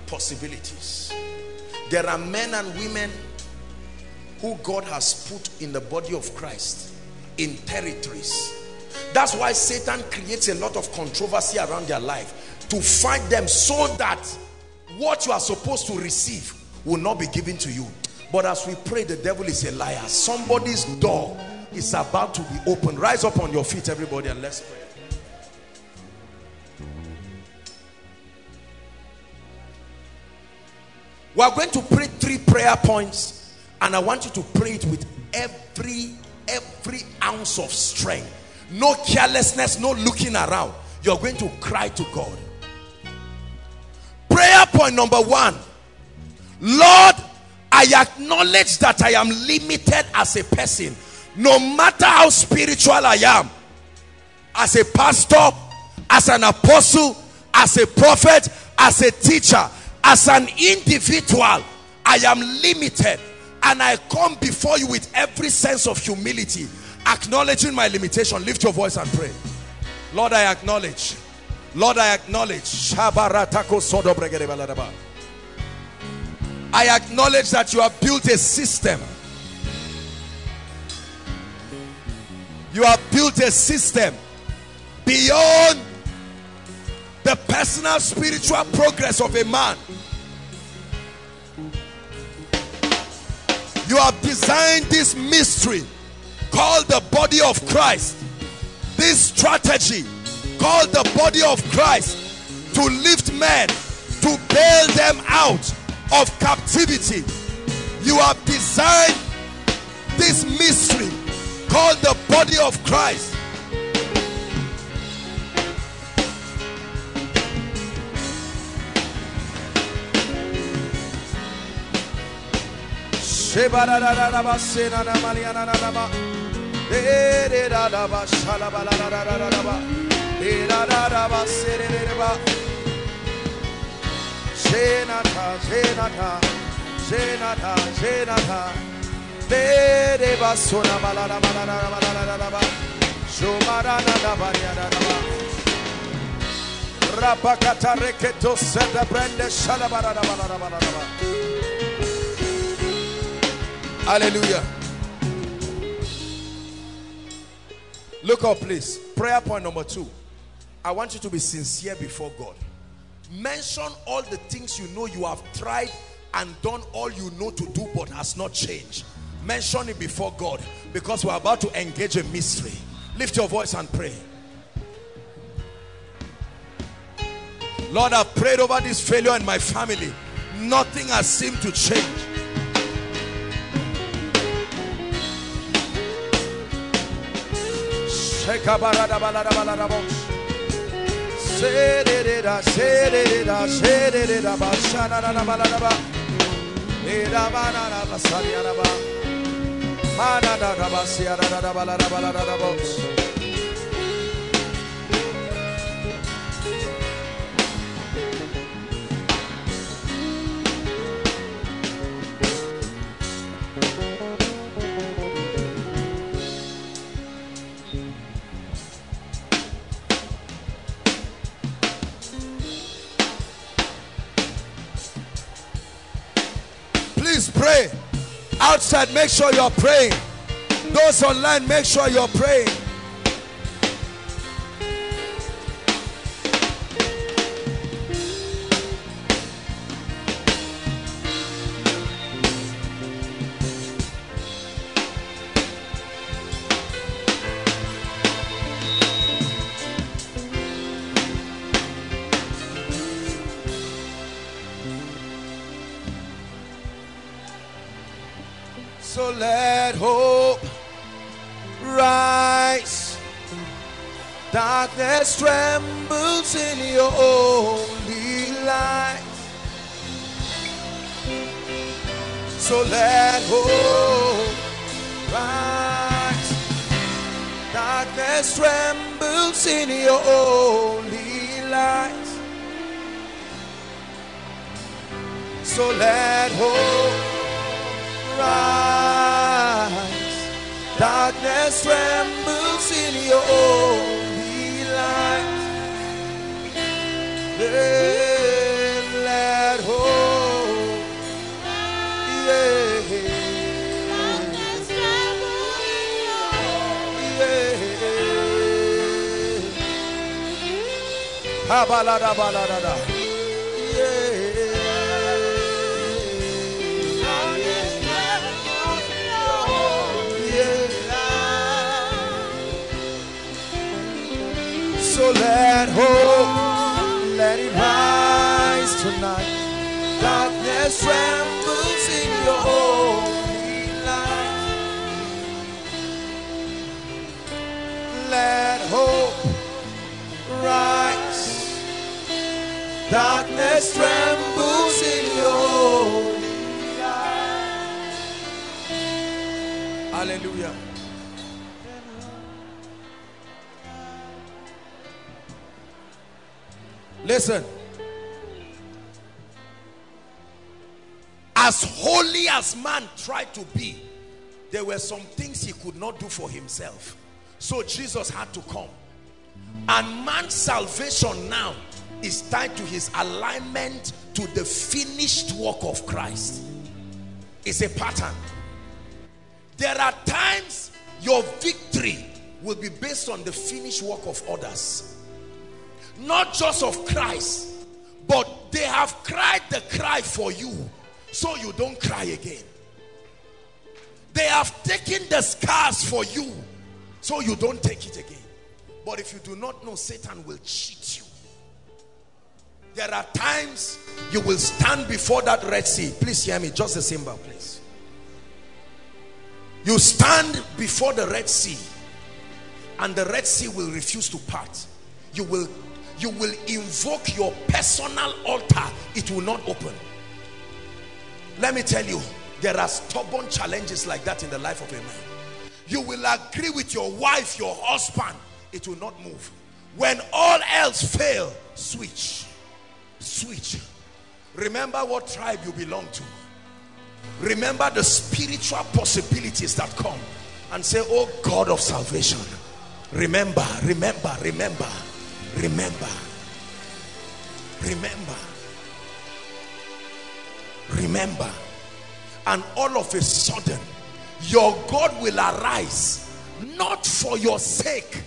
Possibilities. There are men and women who God has put in the body of Christ in territories. That's why Satan creates a lot of controversy around their life, to fight them so that what you are supposed to receive will not be given to you. But as we pray, the devil is a liar. Somebody's door is about to be opened. Rise up on your feet, everybody, and let's pray. We are going to pray 3 prayer points, and I want you to pray it with every ounce of strength. No carelessness, no looking around. You're going to cry to God. Prayer point number 1. Lord, I acknowledge that I am limited as a person. No matter how spiritual I am, as a pastor, as an apostle, as a prophet, as a teacher, as an individual, I am limited, and I come before you with every sense of humility, acknowledging my limitation. Lift your voice and pray. Lord, I acknowledge. Lord, I acknowledge. I acknowledge that you have built a system. You have built a system beyond the personal spiritual progress of a man. You have designed this mystery called the body of Christ, this strategy called the body of Christ, to lift men, to bail them out of captivity. You have designed this mystery called the body of Christ. Hallelujah. Look up, please. Prayer point number 2. I want you to be sincere before God. Mention all the things you know you have tried and done all you know to do but has not changed. Mention it before God, because we're about to engage a mystery. Lift your voice and pray. Lord, I've prayed over this failure in my family. Nothing has seemed to change. Pray outside, make sure you're praying. Those online, make sure you're praying. Trembles in your holy light. So let hope rise. Darkness trembles in your holy light. So let hope rise. Darkness trembles in your holy light. Then let hope, so let hope, let it rise tonight. Darkness trembles in your holy light. Let hope rise. Darkness trembles in your holy light. Hallelujah. Listen, as holy as man tried to be, there were some things he could not do for himself. So Jesus had to come. And man's salvation now is tied to his alignment to the finished work of Christ. It's a pattern. There are times your victory will be based on the finished work of others. Not just of Christ, but they have cried the cry for you, so you don't cry again. They have taken the scars for you, so you don't take it again. But if you do not know, Satan will cheat you. There are times you will stand before that Red Sea. Please hear me, just a symbol, please. You stand before the Red Sea, and the Red Sea will refuse to part. You will invoke your personal altar. It will not open. Let me tell you, there are stubborn challenges like that in the life of a man. You will agree with your wife, your husband. It will not move. When all else fail, switch. Switch. Remember what tribe you belong to. Remember the spiritual possibilities that come. And say, oh God of salvation, remember, remember, remember. Remember, remember, remember. And all of a sudden, your God will arise, not for your sake.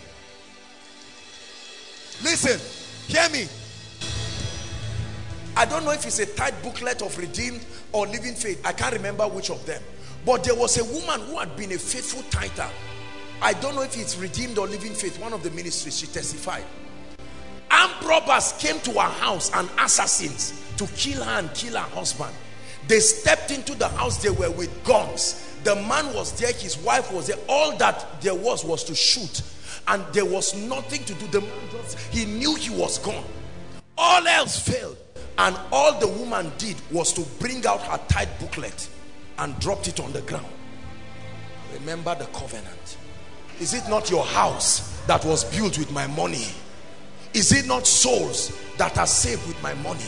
Listen, hear me. I don't know if it's a tight booklet of Redeemed or Living Faith. I can't remember which of them. But there was a woman who had been a faithful tither. I don't know if it's Redeemed or Living Faith, one of the ministries. She testified. Armed robbers came to her house, and assassins, to kill her and kill her husband. They stepped into the house. They were with guns. The man was there, his wife was there, all that there was to shoot, and there was nothing to do. The man just, he knew he was gone. All else failed, and all the woman did was to bring out her tithe booklet and dropped it on the ground. Remember the covenant. Is it not your house that was built with my money? Is it not souls that are saved with my money?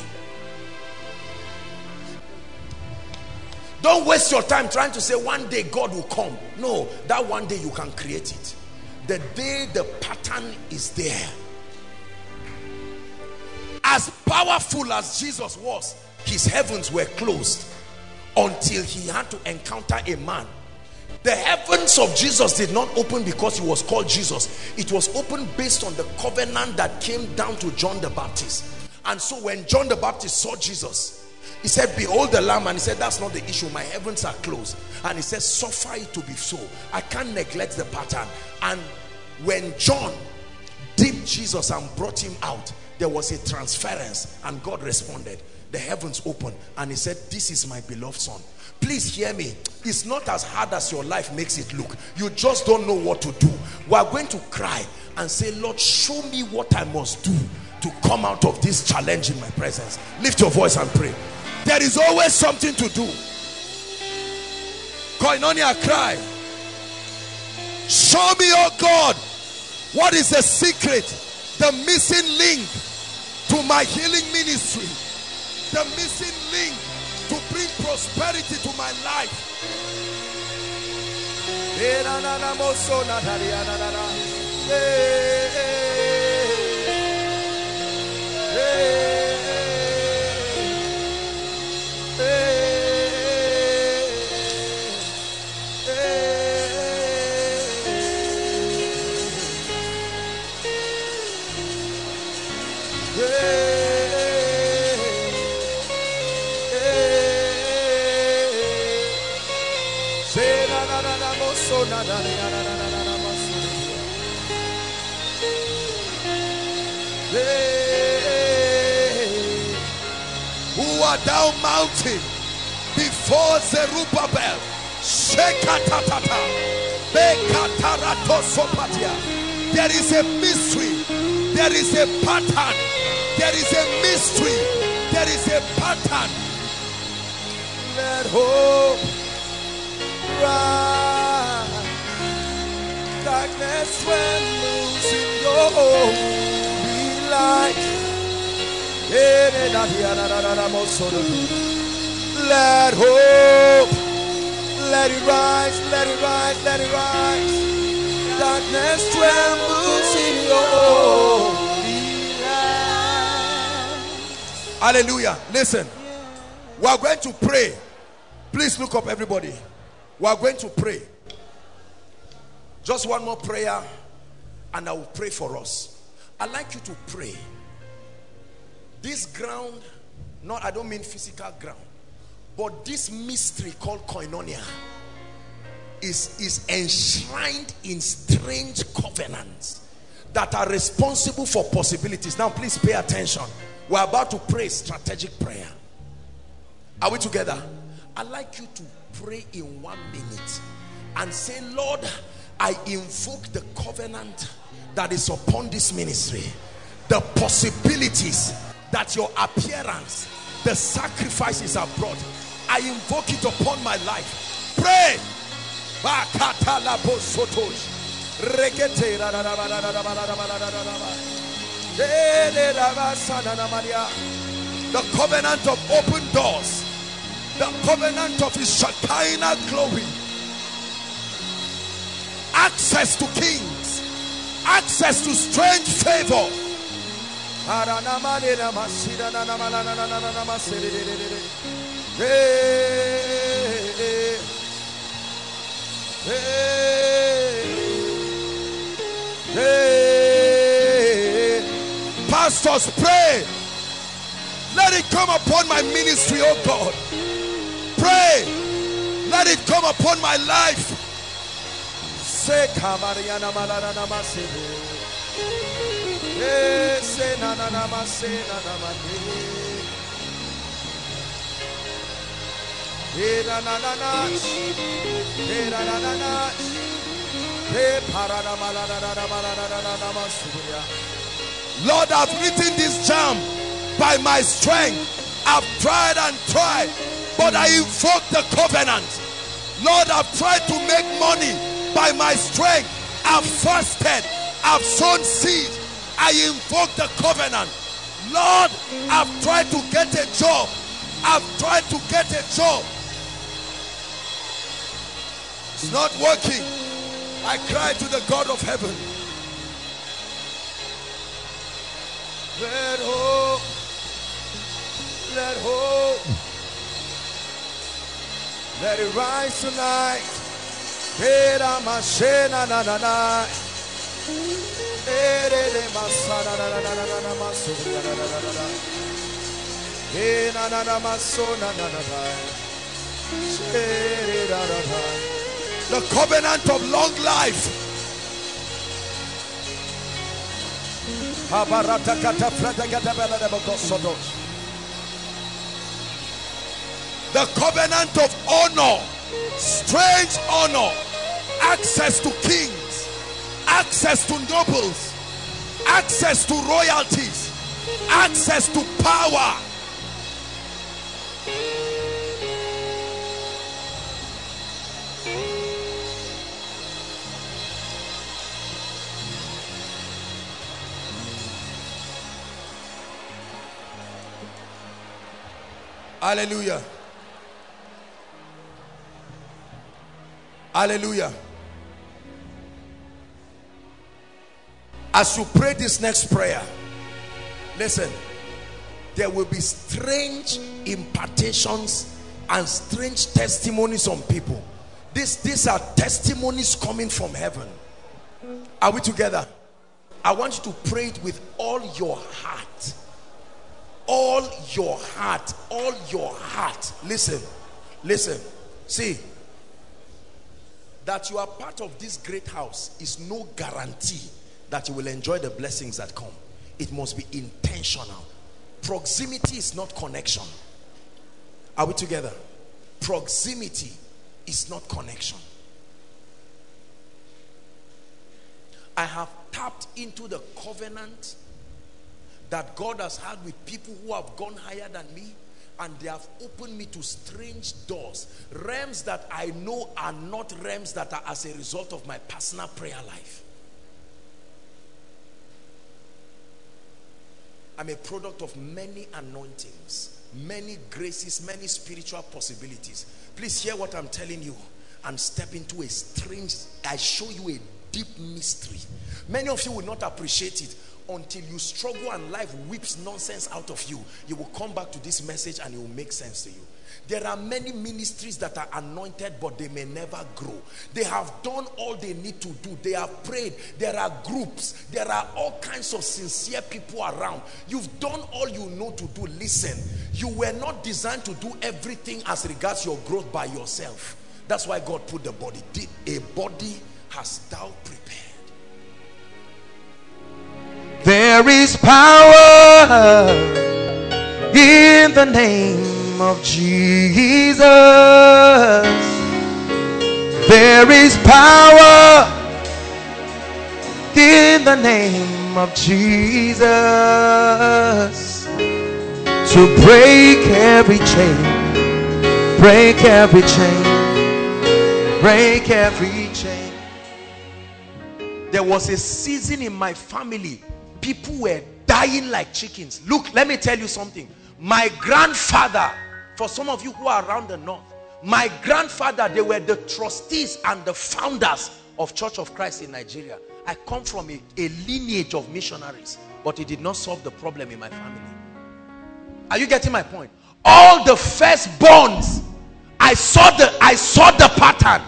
Don't waste your time trying to say one day God will come. No, that one day you can create it. The day the pattern is there. As powerful as Jesus was, his heavens were closed until he had to encounter a man. The heavens of Jesus did not open because he was called Jesus. It was opened based on the covenant that came down to John the Baptist. And so when John the Baptist saw Jesus, he said, behold the Lamb. And he said, that's not the issue. My heavens are closed. And he said, suffer it to be so. I can't neglect the pattern. And when John dipped Jesus and brought him out, there was a transference, and God responded. The heavens opened, and he said, this is my beloved son. Please hear me. It's not as hard as your life makes it look. You just don't know what to do. We are going to cry and say, Lord, show me what I must do to come out of this challenge in my presence. Lift your voice and pray. There is always something to do. Koinonia, cry. Show me, oh God, what is the secret, the missing link to my healing ministry, the missing link to bring prosperity to my life. Who are thou mountain before Zerubbabel? There is a mystery, there is a pattern, there is a mystery, there is a pattern. Let hope rise. Darkness when losing your hope, be light. Let hope, let it rise, let it rise, let it rise. Darkness trembles in your hope. Hallelujah. Listen, we are going to pray. Please look up, everybody. We are going to pray. Just one more prayer and I will pray for us. I'd like you to pray. This ground, no, I don't mean physical ground, but this mystery called Koinonia is enshrined in strange covenants that are responsible for possibilities. Now please pay attention. We're about to pray strategic prayer. Are we together? I'd like you to pray in 1 minute and say, Lord, I invoke the covenant that is upon this ministry, the possibilities that your appearance, the sacrifices are brought. I invoke it upon my life. Pray. The covenant of open doors, the covenant of his Shekinah glory, access to kings, access to strange favor. Pastors, pray. Let it come upon my ministry, oh God. Pray. Let it come upon my life. Say, Kamariana Malarana Masi. Say, Nanana Masi, Nanamani. Lord, I've written this JAMB by my strength. I've tried and tried, but I invoke the covenant. Lord, I've tried to make money by my strength. I've fasted. I've sown seeds. I invoke the covenant. Lord, I've tried to get a job. I've tried to get a job. It's not working. I cry to the God of heaven. Let hope, let it rise tonight. The covenant of long life. The covenant of honor, strange honor, access to kings, access to nobles, access to royalties, access to power. Hallelujah. Hallelujah. As you pray this next prayer, listen, there will be strange impartations and strange testimonies on people. These are testimonies coming from heaven. Are we together? I want you to pray it with all your heart. All your heart, all your heart. Listen, listen. See, that you are part of this great house is no guarantee that you will enjoy the blessings that come. It must be intentional. Proximity is not connection. Are we together? Proximity is not connection. I have tapped into the covenant that God has had with people who have gone higher than me, and they have opened me to strange doors, realms that I know are not realms that are as a result of my personal prayer life. I'm a product of many anointings, many graces, many spiritual possibilities. Please hear what I'm telling you and step into a strange, I show you a deep mystery. Many of you will not appreciate it until you struggle and life whips nonsense out of you. You will come back to this message and it will make sense to you. There are many ministries that are anointed, but they may never grow. They have done all they need to do. They have prayed. There are groups. There are all kinds of sincere people around. You've done all you know to do. Listen, you were not designed to do everything as regards your growth by yourself. That's why God put the body. A body hast thou prepared. There is power in the name of Jesus. There is power in the name of Jesus to break every chain, break every chain, break every chain. There was a season in my family, people were dying like chickens. Look, let me tell you something. My grandfather, for some of you who are around the north, my grandfather, they were the trustees and the founders of Church of Christ in Nigeria. I come from a lineage of missionaries, but it did not solve the problem in my family. Are you getting my point? All the firstborns, I saw the pattern.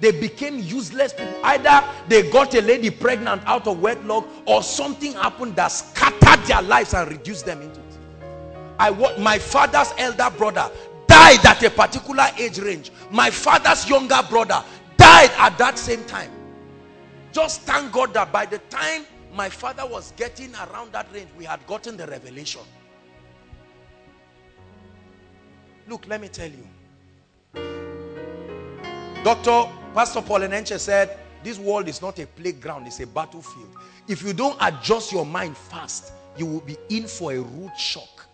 They became useless people. Either they got a lady pregnant out of wedlock, or something happened that scattered their lives and reduced them into it. My father's elder brother died at a particular age range. My father's younger brother died at that same time. Just thank God that by the time my father was getting around that range, we had gotten the revelation. Look, let me tell you, Dr. Pastor Paul Enenche said, this world is not a playground, it's a battlefield. If you don't adjust your mind fast, you will be in for a rude shock.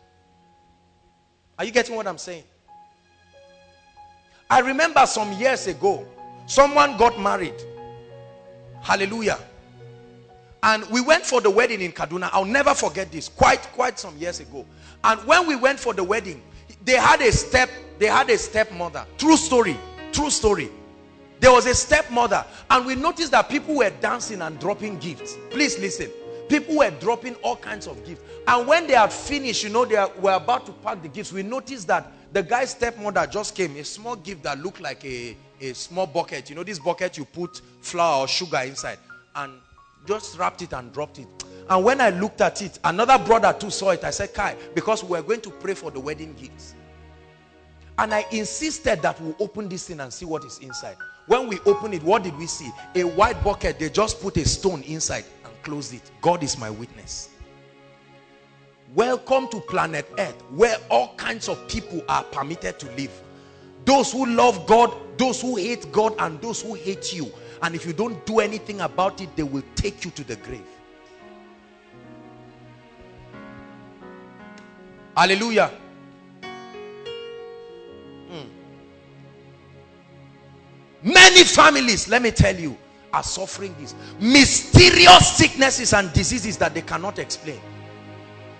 Are you getting what I'm saying? I remember some years ago, someone got married. Hallelujah. And we went for the wedding in Kaduna. I'll never forget this. Quite some years ago. And when we went for the wedding, they had a stepmother. True story. There was a stepmother, and we noticed that people were dancing and dropping gifts. Please listen. People were dropping all kinds of gifts. And when they had finished, they were about to pack the gifts. We noticed that the guy's stepmother just came, a small gift that looked like a small bucket. You know, this bucket you put flour or sugar inside, and just wrapped it and dropped it. And when I looked at it, another brother too saw it. I said, Kai, because we're going to pray for the wedding gifts. And I insisted that we open this thing and see what is inside. When we opened it, what did we see? A white bucket. They just put a stone inside and closed it. God is my witness. Welcome to planet Earth, where all kinds of people are permitted to live. Those who love God, those who hate God, and those who hate you. And if you don't do anything about it, they will take you to the grave. Hallelujah. Many families, let me tell you, are suffering this mysterious sicknesses and diseases that they cannot explain.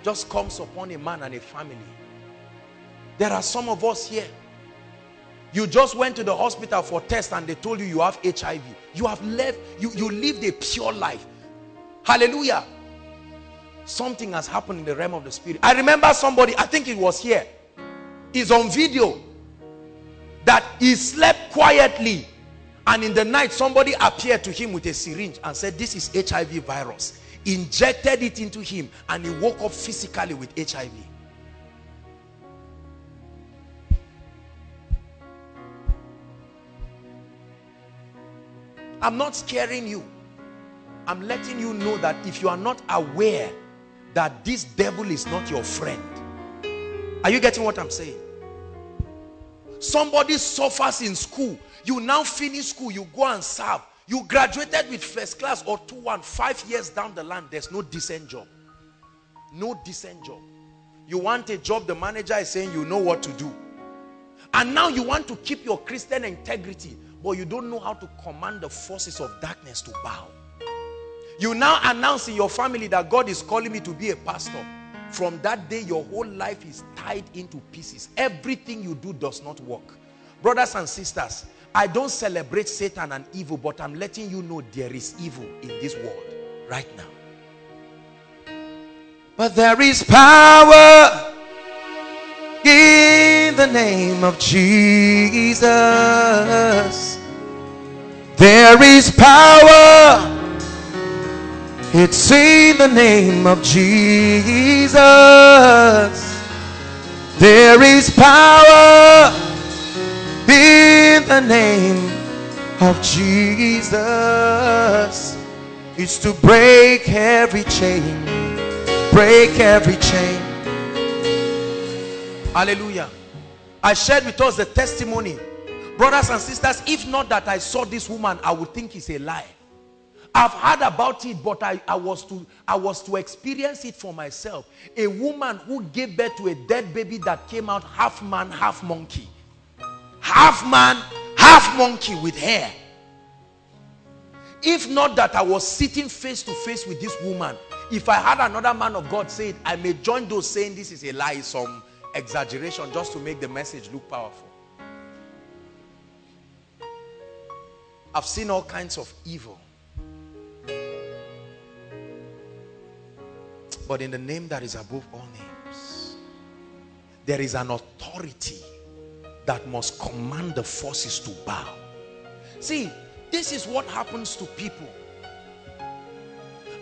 Just comes upon a man and a family. There are some of us here. You just went to the hospital for test and they told you you have HIV. You have left, you lived a pure life. Hallelujah. Something has happened in the realm of the spirit. I remember somebody, I think it was here. It's on video. That he slept quietly. And in the night, somebody appeared to him with a syringe and said, this is HIV virus. Injected it into him and he woke up physically with HIV. I'm not scaring you. I'm letting you know that if you are not aware that this devil is not your friend. Are you getting what I'm saying? Somebody suffers in school. You now finish school, you go and serve. You graduated with first class or 2-1, 5 years down the line, there's no decent job. No decent job. You want a job, the manager is saying you know what to do. And now you want to keep your Christian integrity, but you don't know how to command the forces of darkness to bow. You now announce in your family that God is calling me to be a pastor. From that day, your whole life is tied into pieces. Everything you do does not work. Brothers and sisters, I don't celebrate Satan and evil, but I'm letting you know there is evil in this world right now. But there is power in the name of Jesus. There is power. It's in the name of Jesus. There is power in the name of Jesus. It's to break every chain. Break every chain. Hallelujah. I shared with us the testimony. Brothers and sisters, if not that I saw this woman, I would think it's a lie. I've heard about it, but I was to experience it for myself. A woman who gave birth to a dead baby that came out half man, half monkey. Half man, half monkey with hair. If not that I was sitting face to face with this woman, if I had another man of God say it, I may join those saying this is a lie, some exaggeration, just to make the message look powerful. I've seen all kinds of evil. But in the name that is above all names, there is an authority that must command the forces to bow. See, this is what happens to people.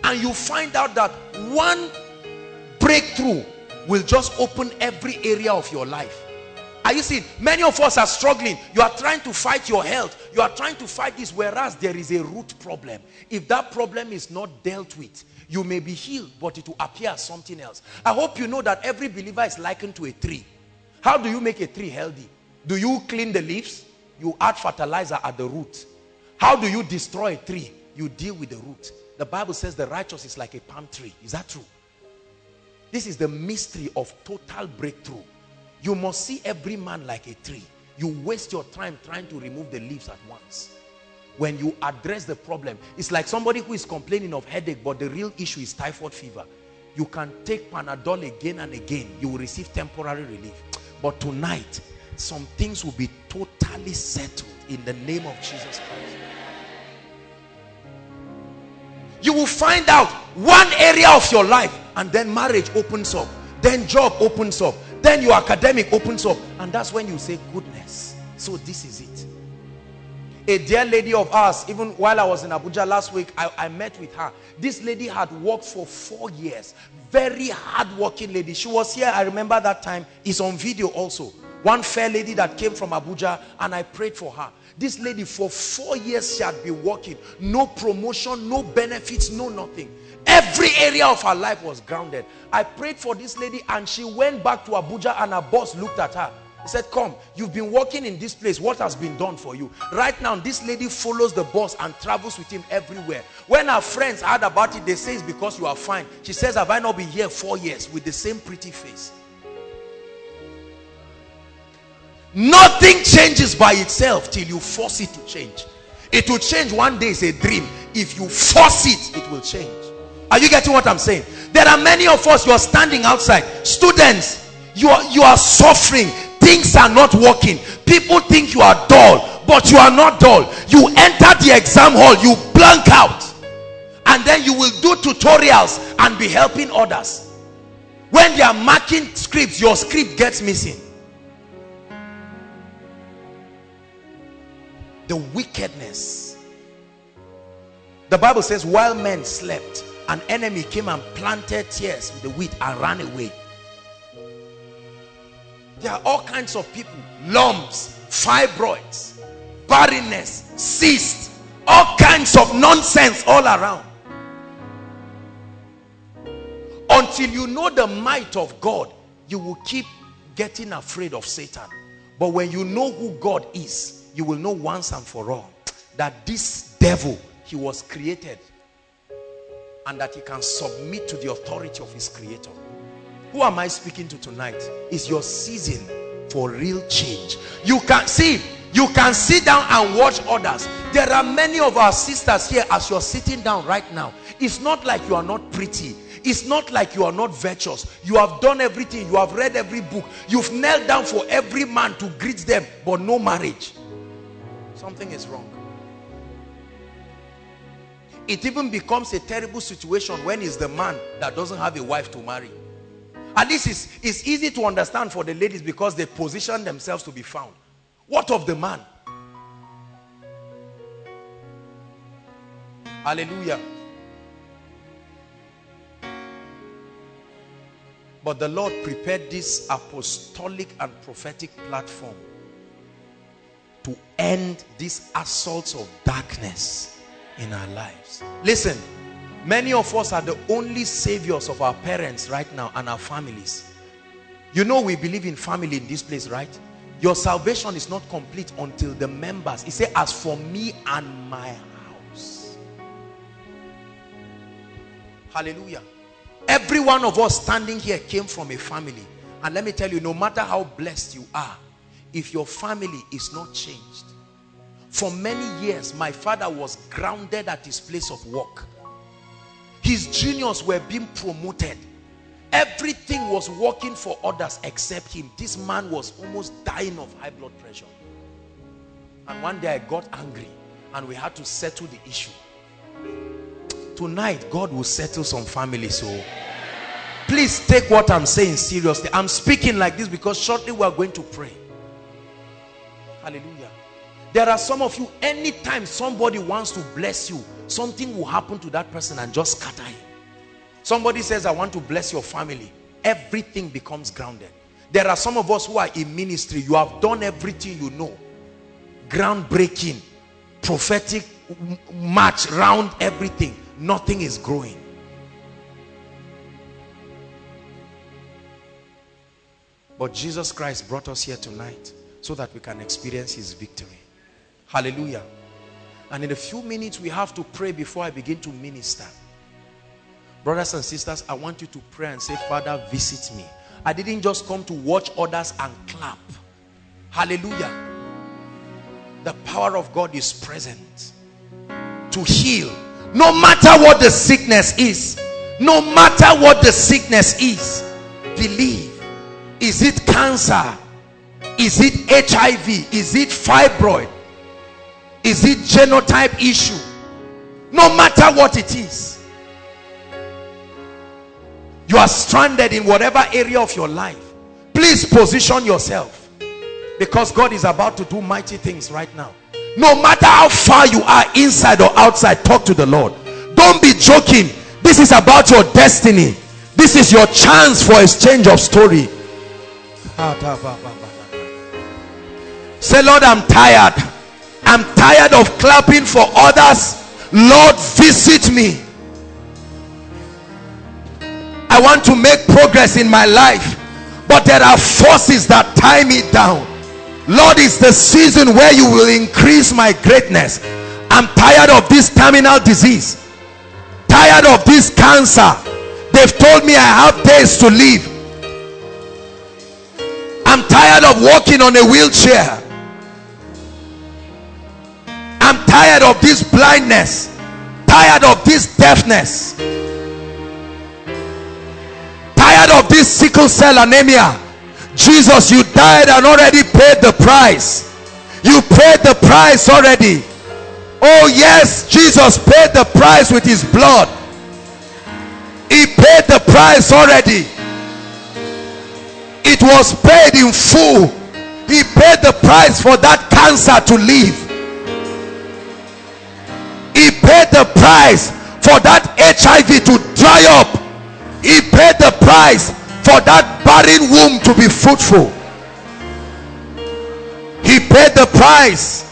And you find out that one breakthrough will just open every area of your life. Are you seeing? Many of us are struggling. You are trying to fight your health. You are trying to fight this, whereas there is a root problem. If that problem is not dealt with, you may be healed, but it will appear as something else. I hope you know that every believer is likened to a tree. How do you make a tree healthy? Do you clean the leaves? You add fertilizer at the root. How do you destroy a tree? You deal with the root. The Bible says the righteous is like a palm tree. Is that true? This is the mystery of total breakthrough. You must see every man like a tree. You waste your time trying to remove the leaves at once. When you address the problem, it's like somebody who is complaining of headache, but the real issue is typhoid fever. You can take Panadol again and again. You will receive temporary relief. But tonight, some things will be totally settled in the name of Jesus Christ. You will find out one area of your life, and then marriage opens up, then job opens up, then your academic opens up, and that's when you say, goodness, so this is it. A dear lady of ours, even while I was in Abuja last week, I met with her. This lady had worked for 4 years. Very hard-working lady. She was here, I remember that time. It's on video also. One fair lady that came from Abuja, and I prayed for her. This lady, for 4 years, she had been working. No promotion, no benefits, no nothing. Every area of her life was grounded. I prayed for this lady, and she went back to Abuja, and her boss looked at her. He said, come, you've been working in this place. What has been done for you? Right now, this lady follows the boss and travels with him everywhere. When her friends heard about it, they say it's because you are fine. She says, have I not been here 4 years with the same pretty face? Nothing changes by itself till you force it to change. It will change one day. It's a dream. If you force it, it will change. Are you getting what I'm saying? There are many of us, you are standing outside. Students, you are suffering. Things are not working. People think you are dull, but you are not dull. You enter the exam hall, you blank out. And then you will do tutorials and be helping others. When they are marking scripts, your script gets missing. The wickedness. The Bible says, while men slept, an enemy came and planted tares with the wheat and ran away. There are all kinds of people. Lumps, fibroids, barrenness, cysts, all kinds of nonsense all around. Until you know the might of God, you will keep getting afraid of Satan. But when you know who God is, you will know once and for all that this devil, he was created, and that he can submit to the authority of his creator. Who am I speaking to tonight? It's your season for real change. You can see, you can sit down and watch others. There are many of our sisters here, as you're sitting down right now, it's not like you are not pretty. It's not like you are not virtuous. You have done everything. You have read every book. You've knelt down for every man to greet them, but no marriage. Something is wrong. It even becomes a terrible situation when it's the man that doesn't have a wife to marry. And this is easy to understand for the ladies, because they position themselves to be found. What of the man? Hallelujah. But the Lord prepared this apostolic and prophetic platform to end these assaults of darkness in our lives. Listen, many of us are the only saviors of our parents right now and our families. You know, we believe in family in this place, right? Your salvation is not complete until the members. He said, as for me and my house. Hallelujah. Every one of us standing here came from a family. And let me tell you, no matter how blessed you are, if your family is not changed. For many years, my father was grounded at his place of work. His juniors were being promoted. Everything was working for others except him. This man was almost dying of high blood pressure. And one day I got angry, and we had to settle the issue. Tonight, God will settle some families. So please take what I'm saying seriously. I'm speaking like this because shortly we are going to pray. Hallelujah. There are some of you, anytime somebody wants to bless you, something will happen to that person and just scatter him. Somebody says, I want to bless your family. Everything becomes grounded. There are some of us who are in ministry. You have done everything you know. Groundbreaking, prophetic march round everything. Nothing is growing. But Jesus Christ brought us here tonight so that we can experience his victory. Hallelujah. And in a few minutes, we have to pray before I begin to minister. Brothers and sisters, I want you to pray and say, Father, visit me. I didn't just come to watch others and clap. Hallelujah. The power of God is present to heal. No matter what the sickness is, no matter what the sickness is, believe. Is it cancer? Is it HIV? Is it fibroid? Is it genotype issue? No matter what it is, you are stranded in whatever area of your life. Please position yourself, because God is about to do mighty things right now. No matter how far you are, inside or outside, talk to the Lord. Don't be joking. This is about your destiny. This is your chance for a change of story. Say, Lord, I'm tired. I'm tired of clapping for others. Lord, visit me. I want to make progress in my life, but there are forces that tie me down. Lord, it's the season where you will increase my greatness. I'm tired of this terminal disease, tired of this cancer. They've told me I have days to live. I'm tired of walking on a wheelchair. I'm tired of this blindness, tired of this deafness, tired of this sickle cell anemia. Jesus, you died and already paid the price. You paid the price already. Oh yes, Jesus paid the price with his blood. He paid the price already. It was paid in full. He paid the price for that cancer to live. He paid the price for that HIV to dry up. He paid the price for that barren womb to be fruitful. He paid the price.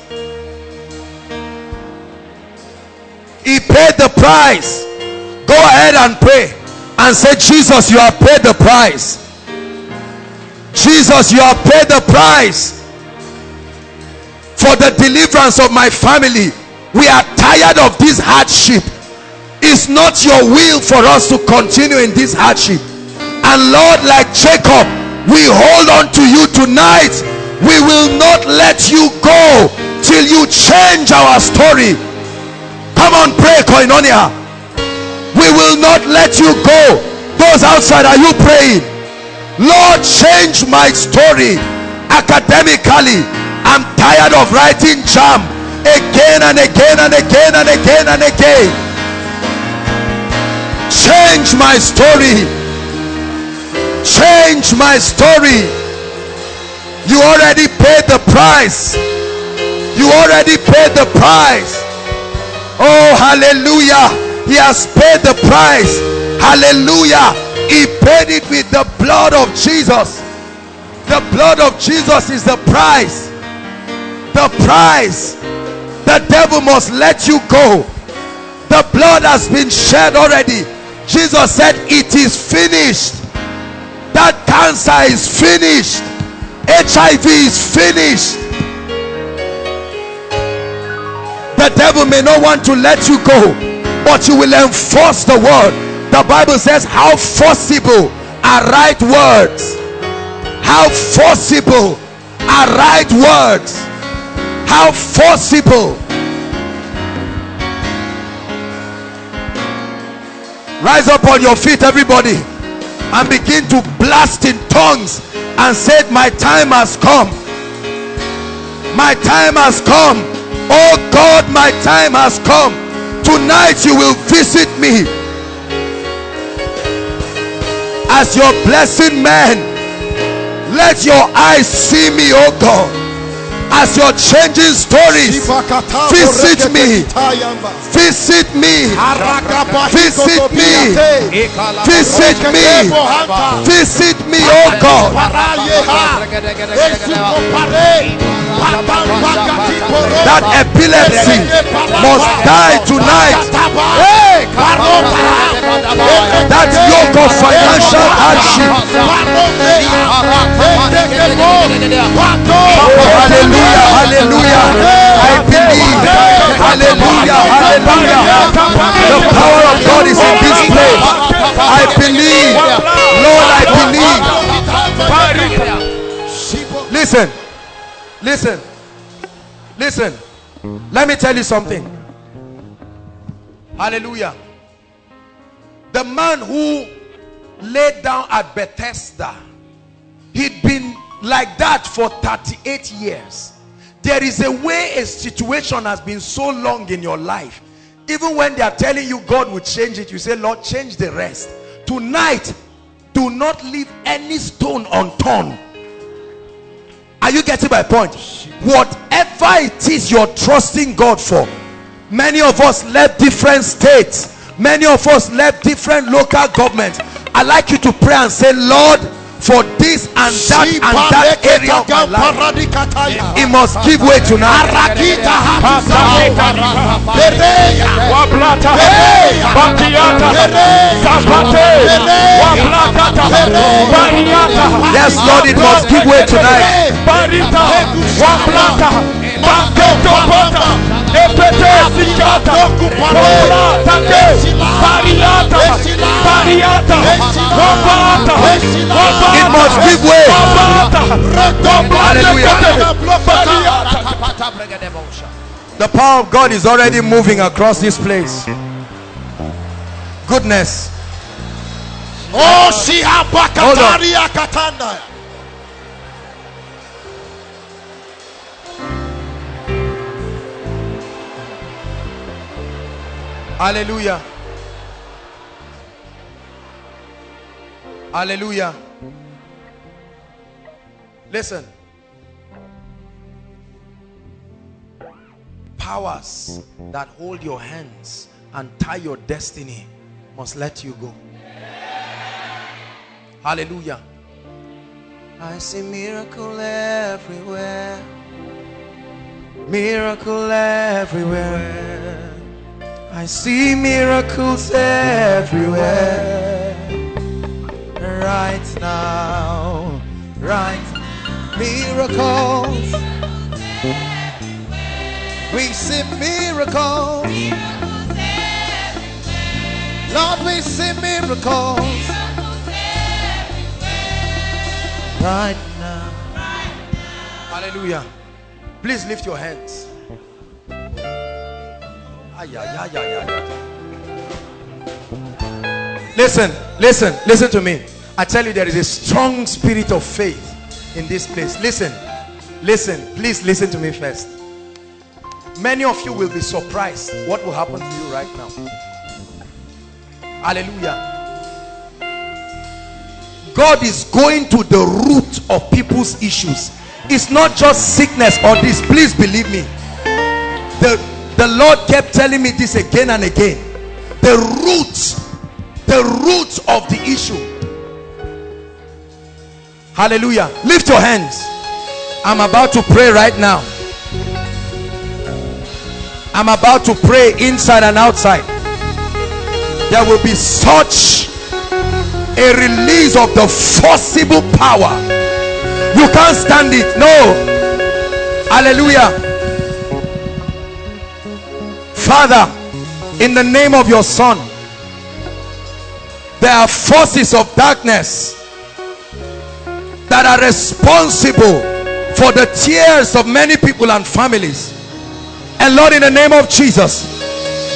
He paid the price. Go ahead and pray and say, Jesus, you have paid the price. Jesus, you have paid the price for the deliverance of my family. We are tired of this hardship. It's not your will for us to continue in this hardship. And Lord, like Jacob, we hold on to you tonight. We will not let you go till you change our story. Come on, pray, Koinonia. We will not let you go. Those outside, are you praying? Lord, change my story academically. I'm tired of writing JAMB again and again and again and again and again. Change my story. Change my story. You already paid the price. You already paid the price. Oh, hallelujah. He has paid the price. Hallelujah. He paid it with the blood of Jesus. The blood of Jesus is the price. The price. The devil must let you go. The blood has been shed already. Jesus said, it is finished. That cancer is finished. HIV is finished. The devil may not want to let you go, but you will enforce the word. The Bible says, how forcible are right words. How forcible are right words. How forcible. Rise up on your feet, everybody, and begin to blast in tongues and say, my time has come. My time has come. Oh God, my time has come. Tonight you will visit me as your blessed man. Let your eyes see me, oh God, as your changing stories. Visit me. Visit me. Visit me. Visit me. Visit me, oh God. That epilepsy must die tonight. That yoke of financial hardship. Hallelujah. I believe. Hallelujah. Hallelujah. The power of God is in this place. I believe. Lord, I believe. Listen. Listen. Listen. Let me tell you something. Hallelujah. The man who laid down at Bethesda, he'd been like that for 38 years. There is a way a situation has been so long in your life. Even when they are telling you God will change it, you say, Lord, change the rest. Tonight, do not leave any stone unturned. Are you getting my point? Whatever it is you're trusting God for, many of us left different states. Many of us left different local governments. I'd like you to pray and say, Lord, for this and that area of my life, it must give way tonight. Yes, Lord, it must give way tonight. It must give way. Hallelujah. The power of God is already moving across this place. Goodness. Hold on. Hallelujah. Hallelujah. Listen. Powers that hold your hands and tie your destiny must let you go. Hallelujah. I see miracle everywhere. Miracle everywhere. I see miracles everywhere. Right now, right miracles. We see miracles. Lord, we see miracles. Right now. Hallelujah. Please lift your hands. Listen, listen, listen to me. I tell you, there is a strong spirit of faith in this place. Listen, listen, please listen to me first. Many of you will be surprised what will happen to you right now. Hallelujah. God is going to the root of people's issues. It's not just sickness or this. Please believe me. The Lord kept telling me this again and again. The roots of the issue. Hallelujah. Lift your hands. I'm about to pray right now. I'm about to pray inside and outside. There will be such a release of the forcible power. You can't stand it. No. Hallelujah. Father, in the name of your Son, there are forces of darkness that are responsible for the tears of many people and families. And Lord, in the name of Jesus,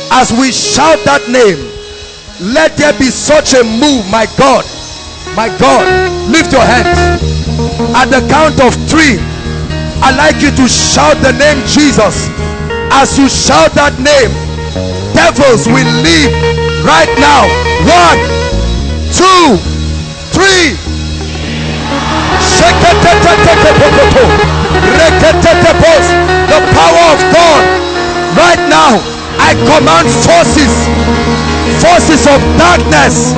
as we shout that name, let there be such a move, my God. My God, lift your hands. At the count of 3, I'd like you to shout the name Jesus. As you shout that name, devils will leave right now. 1, 2, 3. The power of God right now. I command forces of darkness,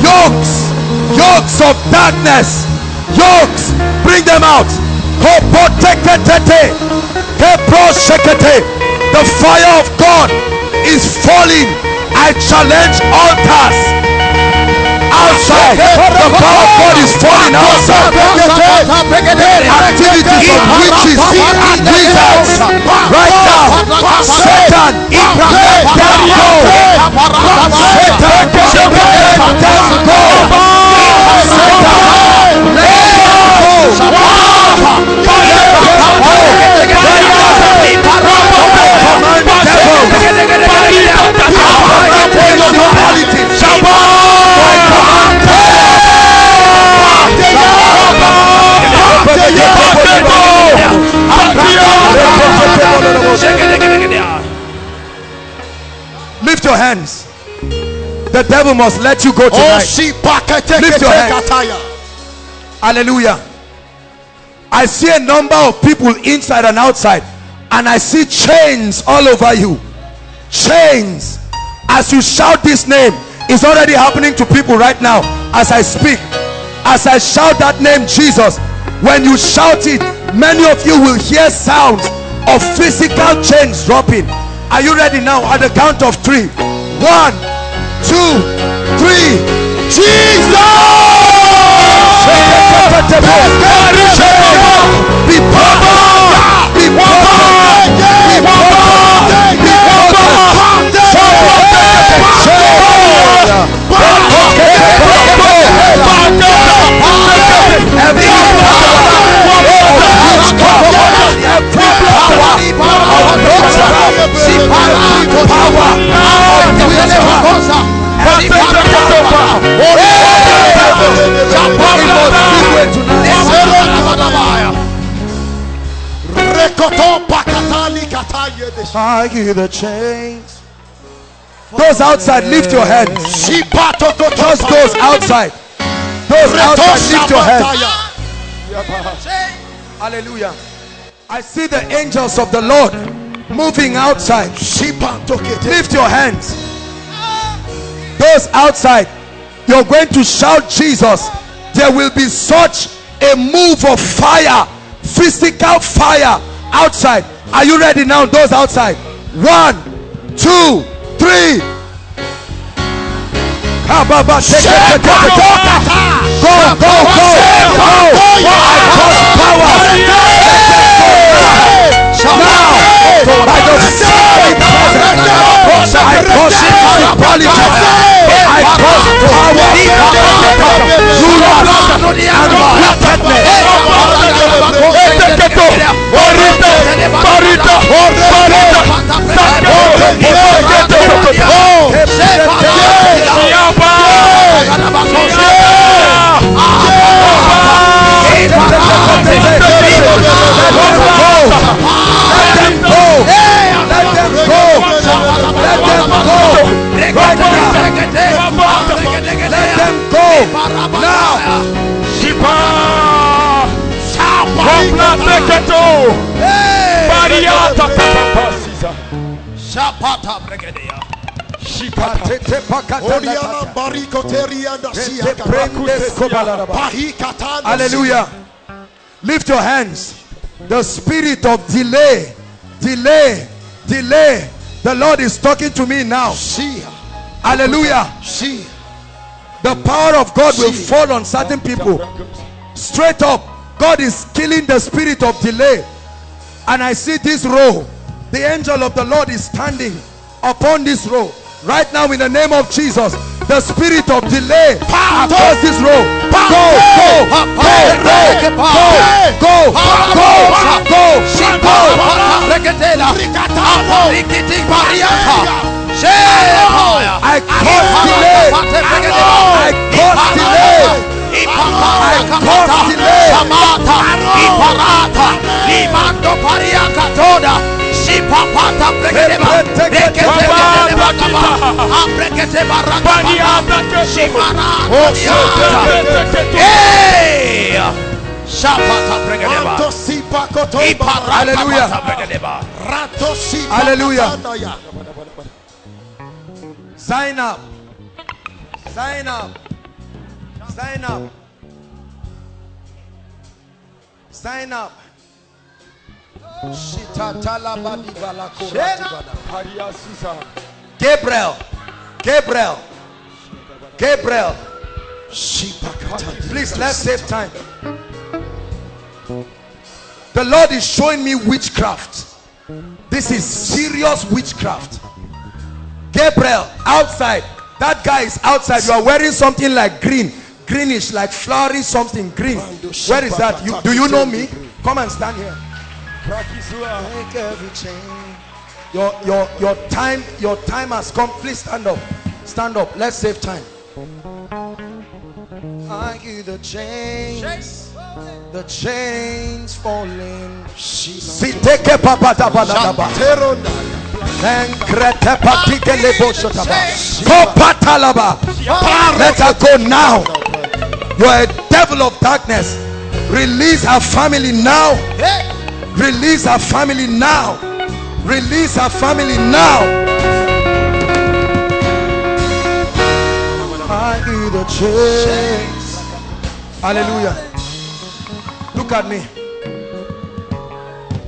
yokes of darkness, yokes, bring them out. The fire of God is falling. I challenge altars outside. dead. The power of God is falling down. Dead activities of witches and wizards right now. Satan, let them go. Satan, let them go. Satan, lift your hands. The devil must let you go tonight. Lift your hands. Hallelujah. I see a number of people inside and outside, and I see chains all over you. Chains. As you shout this name, it's already happening to people right now. As I speak, as I shout that name, Jesus, when you shout it, many of you will hear sounds of physical chains dropping. Are you ready now? At the count of 3. 1, 2, 3. Jesus! I hear the chains. Those outside, lift your hands. Just those outside. Those outside, lift your hands. Hallelujah. I see the angels of the Lord moving outside. Lift your hands. Those outside, you're going to shout Jesus. There will be such a move of fire, physical fire outside. Are you ready now? Those outside. 1, 2, 3. Go, go, go, go. I cause power. Now, by the same presence, I cause principalities. I cause power. Hallelujah. Lift your hands. The spirit of delay, delay, delay. The Lord is talking to me now. Hallelujah. The power of God will fall on certain people. Straight up, God is killing the spirit of delay. And I see this row. The angel of the Lord is standing upon this row. Right now, in the name of Jesus, the spirit of delay across this row. Go, go, go, go, go, go, go, go. I cause delay. I cause delay. I cause delay. Samata, Iparata, Limando Paria Catoda, Shipapata, Bregadeba, Hallelujah. Sign up. Sign up. Sign up. Sign up. Gabriel. Gabriel. Gabriel. Please, let's save time. The Lord is showing me witchcraft. This is serious witchcraft. Gabriel, outside. That guy is outside. You are wearing something like green. Greenish, like flowery something green. Where is that? You, do you know me? Come and stand here. Your time has come. Please stand up. Stand up. Let's save time. I hear the chains falling. Let her go now. You are a devil of darkness. Release her family now. Release her family now. Release her family now. I hear the chains. Hallelujah. Look at me.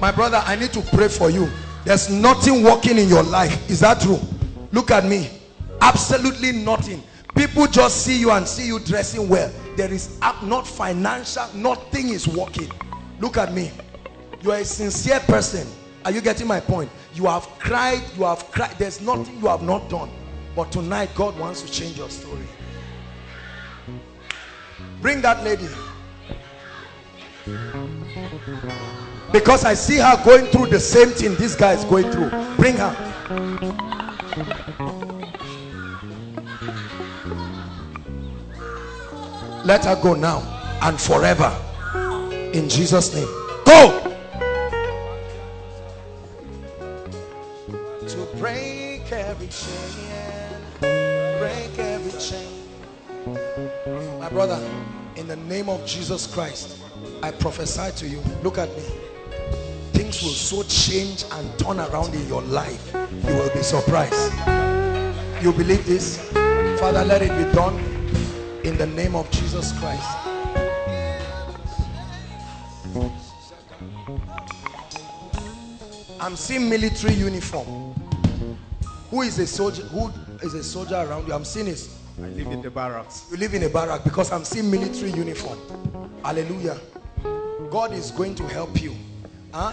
My brother, I need to pray for you. There's nothing working in your life. Is that true? Look at me. Absolutely nothing. People just see you and see you dressing well. There is not financial, nothing is working. Look at me. You are a sincere person. Are you getting my point? You have cried, you have cried. There's nothing you have not done. But tonight, God wants to change your story. Bring that lady. Because I see her going through the same thing this guy is going through. Bring her. Let her go now and forever. In Jesus' name. Go! To break every chain. Break every chain. My brother, in the name of Jesus Christ, I prophesy to you. Look at me. Things will so change and turn around in your life. You will be surprised. You believe this? Father, let it be done in the name of Jesus Christ. I'm seeing military uniform. Who is a soldier? Who is a soldier around you? I'm seeing this. I live in the barracks. You live in a barrack because I'm seeing military uniform. Hallelujah. God is going to help you.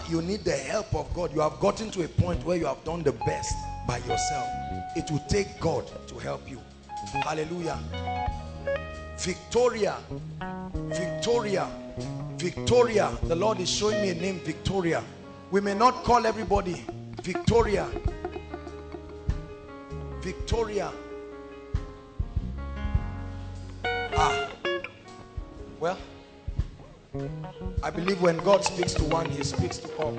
You need the help of God. You have gotten to a point where you have done the best by yourself. It will take God to help you. Hallelujah. Victoria. Victoria. Victoria. The Lord is showing me a name, Victoria. We may not call everybody Victoria. Victoria. Well, I believe when God speaks to one, he speaks to all.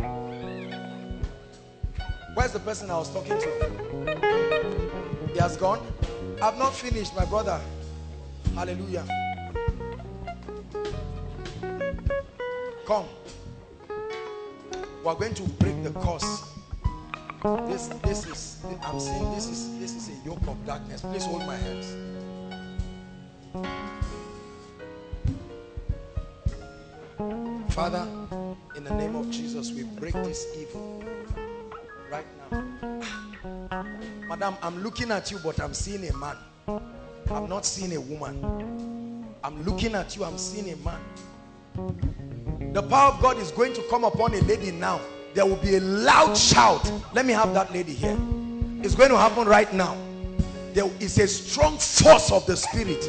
Where's the person I was talking to? He has gone. I've not finished, my brother. Hallelujah. Come. We're going to break the curse. I'm saying this is a yoke of darkness. Please hold my hands. Father, in the name of Jesus, we break this evil right now. Madam, I'm looking at you, but I'm seeing a man. I'm not seeing a woman. I'm looking at you, I'm seeing a man. The power of God is going to come upon a lady now. There will be a loud shout. Let me have that lady here. It's going to happen right now. There is a strong force of the Spirit.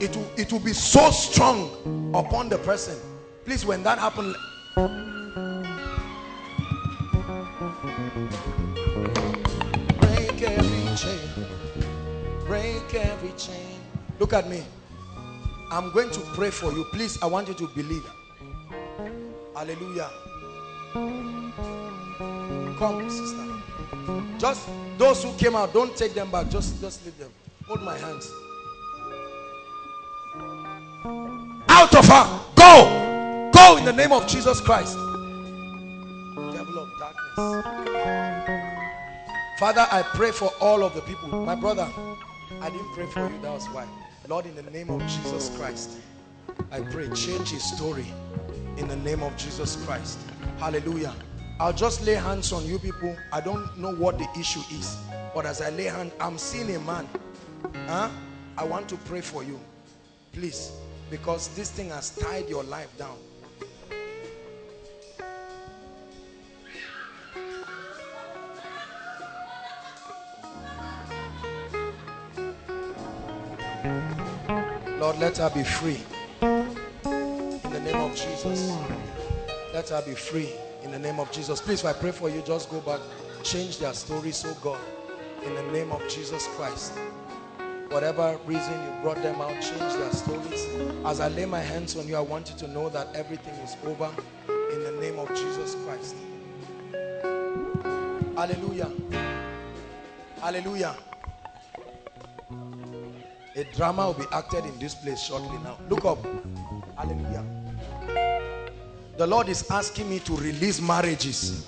It will be so strong upon the person. Please, when that happens, break every chain. Break every chain. Look at me. I'm going to pray for you. Please, I want you to believe. Hallelujah. Come, sister. Just those who came out, don't take them back. Just leave them. Hold my hands. Out of her. Go. Go in the name of Jesus Christ. Devil of darkness. Father, I pray for all of the people. My brother, I didn't pray for you. That was why. Lord, in the name of Jesus Christ, I pray, change his story in the name of Jesus Christ. Hallelujah. I'll just lay hands on you people. I don't know what the issue is, but as I lay hands, I'm seeing a man. I want to pray for you. Please, because this thing has tied your life down. Lord, let her be free in the name of Jesus. Let her be free in the name of Jesus. Please, if I pray for you, just go back, change their stories, oh God, in the name of Jesus Christ. Whatever reason you brought them out, change their stories. As I lay my hands on you, I want you to know that everything is over in the name of Jesus Christ. Hallelujah. Hallelujah. A drama will be acted in this place shortly now. Look up. Hallelujah. The Lord is asking me to release marriages.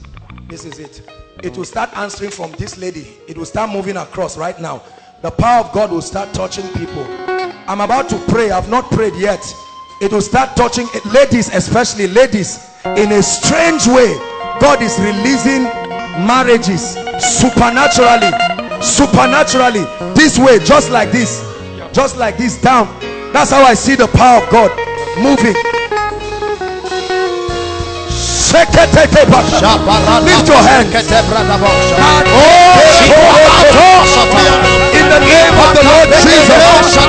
This is it. It will start answering from this lady. It will start moving across right now. The power of God will start touching people. I'm about to pray. I've not prayed yet. It will start touching ladies, especially ladies. In a strange way, God is releasing marriages supernaturally. Supernaturally. This way, just like this. Just like this, down. That's how I see the power of God moving. Lift your hand. In the name of the Lord Jesus.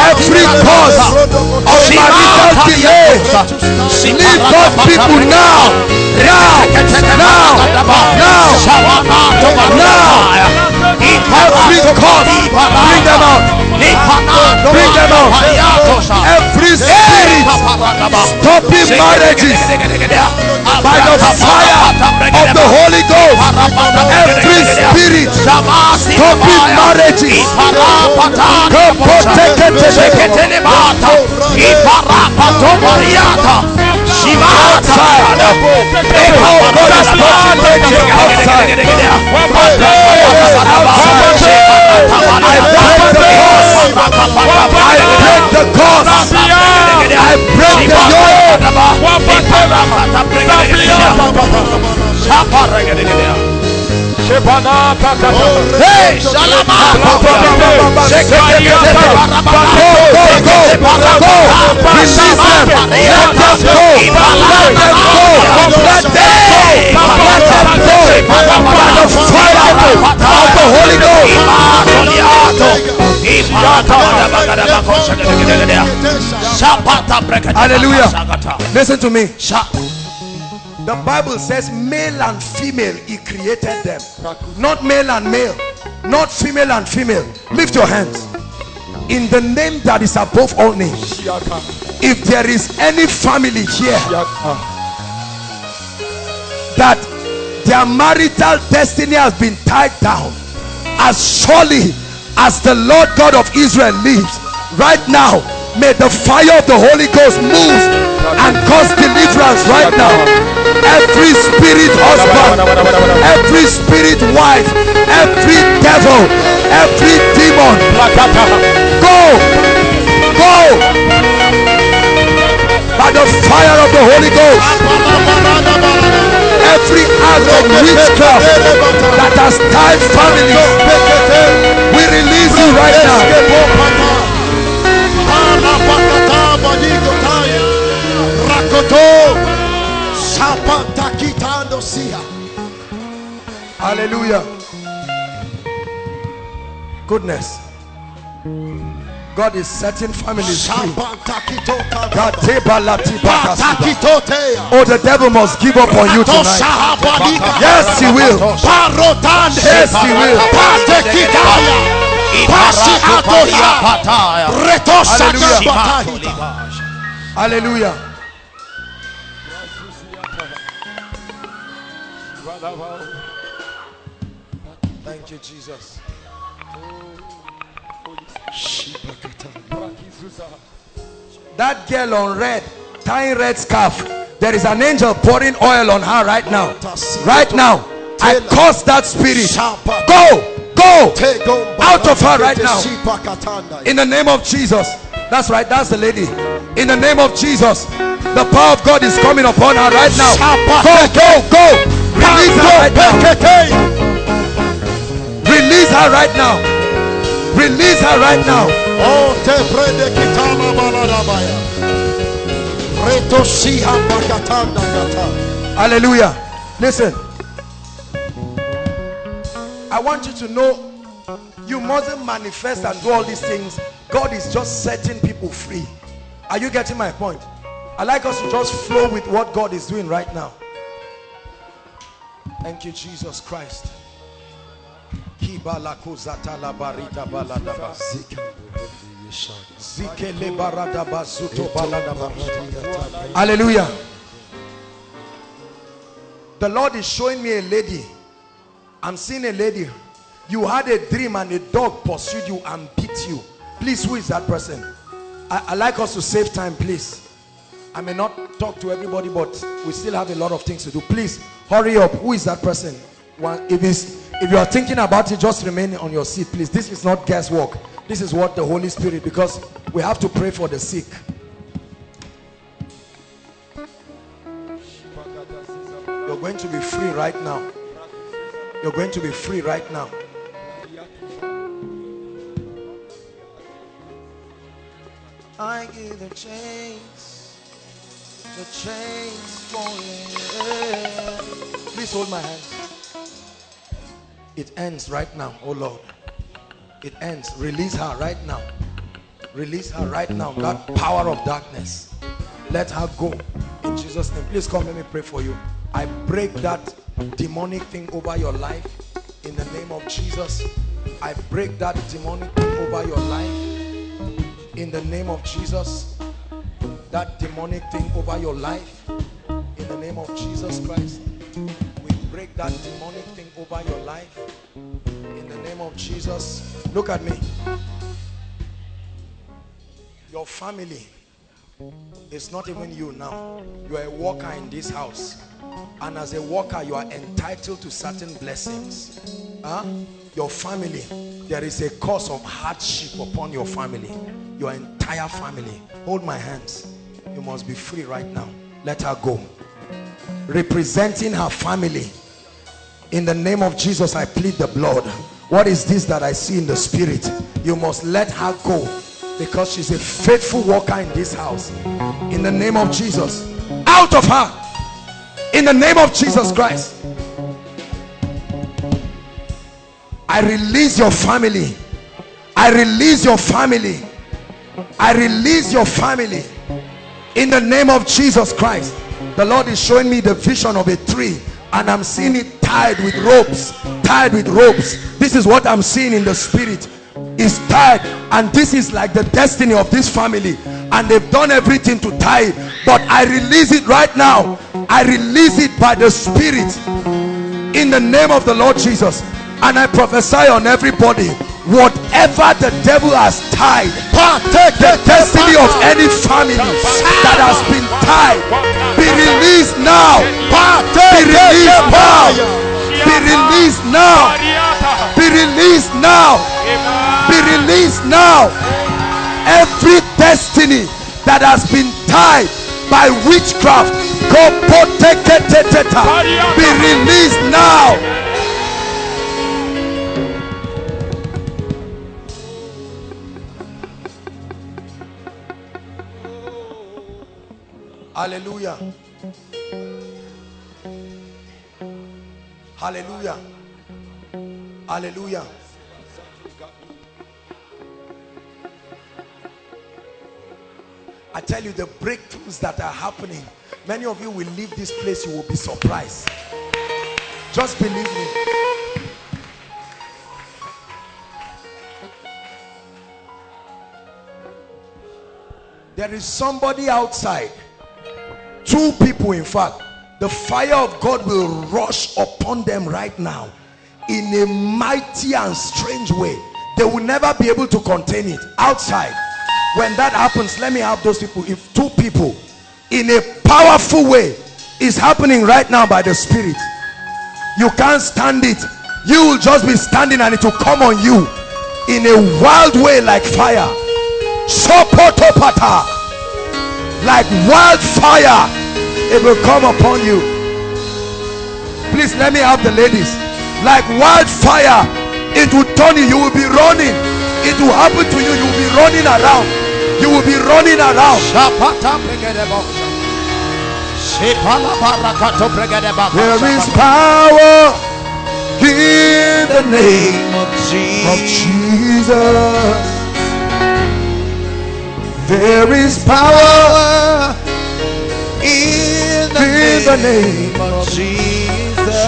Every cause of marital delay, leave God's people now. Now. Every cause, bring them out. Bring them out. Every spirit stopping marriages by the fire of the Holy Ghost. Every spirit stopping marriages. Hallelujah. Listen to me. The Bible says male and female he created them. Not male and male. Not female and female. Lift your hands. In the name that is above all names. If there is any family here that their marital destiny has been tied down, as surely as the Lord God of Israel lives, right now, may the fire of the Holy Ghost move and cause deliverance right now. Every spirit husband, every spirit wife, every devil, every demon, go by the fire of the Holy Ghost. Every act of witchcraft that has tied families, we release you right now. Hallelujah. Goodness. God is setting families free. Oh, the devil must give up on you tonight. Yes, he will. Yes, he will. Hallelujah. Hallelujah. Thank you, Jesus. That girl on red, tying red scarf, there is an angel pouring oil on her right now. Right now, I curse that spirit. Go out of her right now. In the name of Jesus. That's right, that's the lady. In the name of Jesus, the power of God is coming upon her right now. Go. Release her right now. Release her right now. Release her right now. Hallelujah. Listen, I want you to know you mustn't manifest and do all these things. God is just setting people free. Are you getting my point? I like us to just flow with what God is doing right now. Thank you, Jesus Christ. Hallelujah. The Lord is showing me a lady. I'm seeing a lady. You had a dream and a dog pursued you and beat you. Please, who is that person? I like us to save time, please. I may not talk to everybody, but we still have a lot of things to do. Please, hurry up. Who is that person? If you are thinking about it, just remain on your seat, please. This is not guesswork. This is what the Holy Spirit, because we have to pray for the sick. You're going to be free right now. You're going to be free right now. I give the chains falling. Please hold my hands. It ends right now, oh Lord. It ends. Release her right now. Release her right now. That power of darkness. Let her go. In Jesus' name. Please come, let me pray for you. I break that demonic thing over your life in the name of Jesus. I break that demonic thing over your life in the name of Jesus. That demonic thing over your life in the name of Jesus Christ. We break that demonic thing over your life in the name of Jesus. Look at me. Your family, it's not even you now. You are a worker in this house, and as a worker you are entitled to certain blessings. Your family, there is a cause of hardship upon your family, your entire family. Hold my hands. You must be free right now. Let her go. Representing her family, in the name of Jesus, I plead the blood. What is this that I see in the spirit? You must let her go, because she's a faithful worker in this house. In the name of Jesus. Out of her. In the name of Jesus Christ. I release your family. I release your family. I release your family. In the name of Jesus Christ. The Lord is showing me the vision of a tree, and I'm seeing it tied with ropes. Tied with ropes. This is what I'm seeing in the spirit. Is tied, and this is like the destiny of this family, and they've done everything to tie it, but I release it right now. I release it by the spirit in the name of the Lord Jesus, and I prophesy on everybody, whatever the devil has tied, the destiny of any family that has been tied, be released now. Be released now. Be released now. Be released now. Be released now. Every destiny that has been tied by witchcraft, be released now. Hallelujah. Hallelujah. Hallelujah. I tell you, the breakthroughs that are happening, many of you will leave this place, you will be surprised. Just believe me. There is somebody outside, two people in fact, the fire of God will rush upon them right now in a mighty and strange way. They will never be able to contain it outside. When that happens, let me have those people. If two people in a powerful way is happening right now by the spirit, you can't stand it. You will just be standing and it will come on you in a wild way like fire. Sopotopata, like wild fire, it will come upon you. Please let me have the ladies. Like wild fire, it will turn you. You will be running. It will happen to you, you will be running around. You will be running around. There is power in the name of Jesus. There is power in the name of Jesus.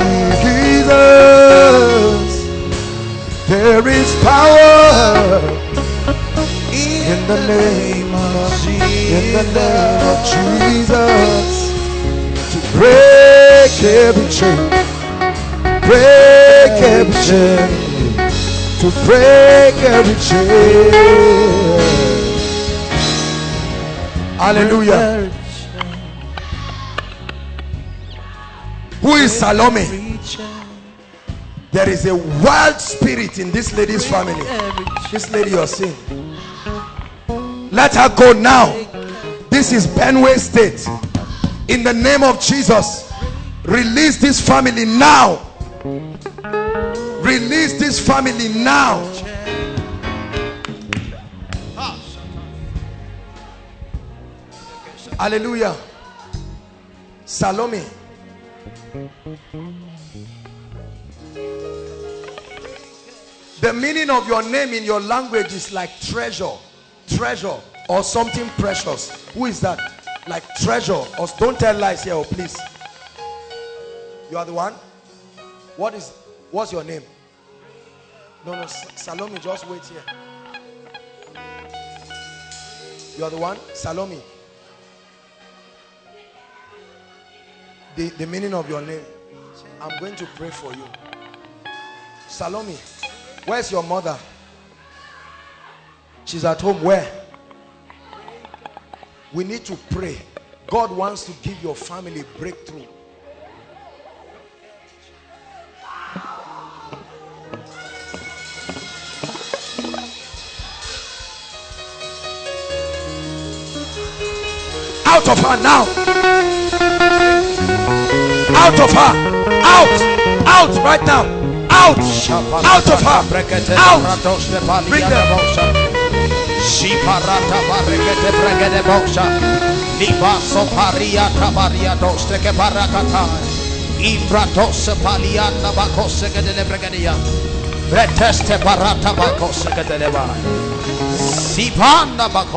There is power in the name of Jesus to break every chain, break every chain, to break every chain. Hallelujah. Who is Salome? There is a wild spirit in this lady's family. This lady you are seeing, let her go now. This is Benue State. In the name of Jesus, release this family now. Release this family now. Hallelujah. Salome. The meaning of your name in your language is like treasure, treasure, or something precious. Who is that? Like treasure, or don't tell lies here, oh, please. You are the one. What is? What's your name? No, Salome, just wait here. You are the one, Salome. The meaning of your name. I'm going to pray for you. Salome, where's your mother? She's at home. Where? We need to pray. God wants to give your family breakthrough. Out of her now. Out of her, out right now, out of her, out. Bring them.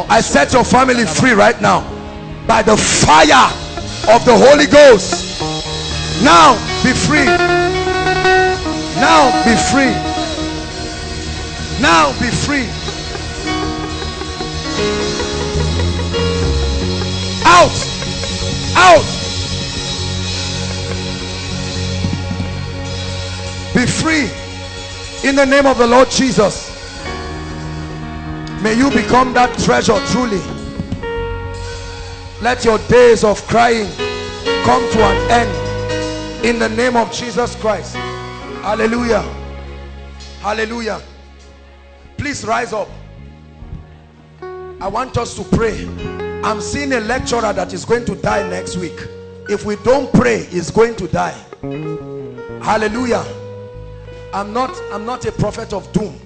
I set your family free right now by the fire of the Holy Ghost. Now be free. Now be free. Now be free. Out. Out. Be free. In the name of the Lord Jesus. May you become that treasure truly. Let your days of crying come to an end. In the name of Jesus Christ. Hallelujah. Hallelujah. Please rise up. I want us to pray. I'm seeing a lecturer that is going to die next week. If we don't pray, he's going to die. Hallelujah. I'm not a prophet of doom.